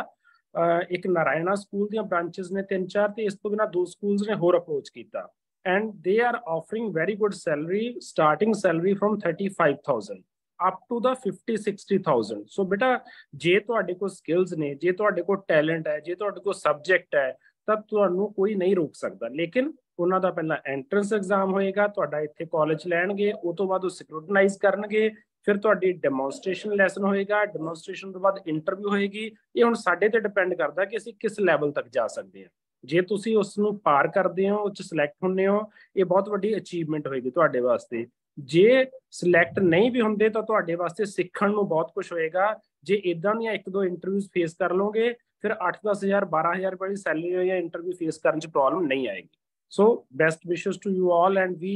ਇੱਕ ਨਾਰਾਇਣਾ ਸਕੂਲ ਦੀਆਂ ਬ੍ਰਾਂਚਸ ਨੇ ਤਿੰਨ ਚਾਰ, ਤੇ ਇਸ ਤੋਂ ਬਿਨਾਂ ਦੋ ਸਕੂਲਸ ਨੇ ਹੋਰ ਅਪਰੋਚ ਕੀਤਾ and they are offering very good salary, starting salary from thirty five thousand up to the fifty sixty thousand. So ਬੇਟਾ ਜੇ ਤੁਹਾਡੇ ਕੋਲ ਸਕਿਲਸ ਨੇ, ਜੇ ਤੁਹਾਡੇ ਕੋਲ ਟੈਲੈਂਟ ਹੈ, ਜੇ ਤੁਹਾਡੇ ਕੋਲ ਸਬਜੈਕਟ ਹੈ, ਤਬ ਤੁਹਾਨੂੰ ਕੋਈ ਨਹੀਂ ਰੋਕ ਸਕਦਾ। ਲੇਕਿਨ ਉਹਨਾਂ ਦਾ ਪਹਿਲਾਂ ਐਂਟਰੈਂਸ ਐਗਜ਼ਾਮ ਹੋਏਗਾ, ਤੁਹਾਡਾ ਇੱਥੇ ਕਾਲਜ ਲੈਣਗੇ, ਉਹ ਤੋਂ ਬਾਅਦ ਉਹ ਸਕ੍ਰੂਟਨਾਈਜ਼ ਕਰਨਗੇ, ਫਿਰ ਤੁਹਾਡੀ ਡੈਮੋਨਸਟ੍ਰੇਸ਼ਨ ਲੈਸਨ ਹੋਏਗਾ, ਡੈਮੋਨਸਟ੍ਰੇਸ਼ਨ ਤੋਂ ਬਾਅਦ ਇੰਟਰਵਿਊ ਹੋਏਗੀ। ਇਹ ਹੁਣ ਸਾਡੇ ਤੇ ਡਿਪੈਂਡ ਕਰਦਾ ਕਿ ਅਸੀਂ ਕਿਸ ਲੈਵਲ ਤੱਕ ਜਾ ਸਕਦੇ ਹਾਂ। ਜੇ ਤੁਸੀਂ ਉਸ ਨੂੰ ਪਾਰ ਕਰਦੇ ਹੋ, ਉਹ 'ਚ ਸਿਲੈਕਟ ਹੁੰਦੇ ਹੋ, ਇਹ ਬਹੁਤ ਵੱਡੀ ਅਚੀਵਮੈਂਟ ਹੋਏਗੀ ਤੁਹਾਡੇ ਵਾਸਤੇ। ਜੇ ਸਿਲੈਕਟ ਨਹੀਂ ਵੀ ਹੁੰਦੇ ਤਾਂ ਤੁਹਾਡੇ ਵਾਸਤੇ ਸਿੱਖਣ ਨੂੰ ਬਹੁਤ ਕੁਛ ਹੋਏਗਾ। ਜੇ ਇੱਦਾਂ ਦੀਆਂ ਇੱਕ ਦੋ ਇੰਟਰਵਿਊਜ਼ ਫੇਸ ਕਰ ਲਓਗੇ ਫਿਰ ਅੱਠ ਦਸ ਹਜ਼ਾਰ ਬਾਰਾਂ ਹਜ਼ਾਰ ਵਾਲੀ ਸੈਲਰੀ ਜਾਂ ਇੰਟਰਵਿਊ ਫੇਸ ਕਰਨ 'ਚ ਪ੍ਰੋਬਲਮ ਨਹੀਂ ਆਏਗੀ। So best wishes to you all and we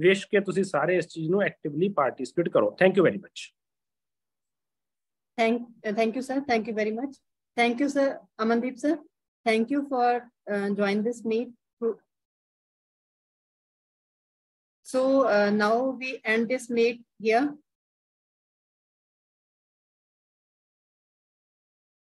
wish ਕਿ ਤੁਸੀਂ ਸਾਰੇ ਇਸ ਚੀਜ਼ ਨੂੰ ਐਕਟਿਵਲੀ ਪਾਰਟਿਸਿਪੇਟ ਕਰੋ। Thank you very much. Thank thank you sir, thank you very much. Thank you sir Amandeep sir, thank you for join this meet. So uh, now we end this meet here.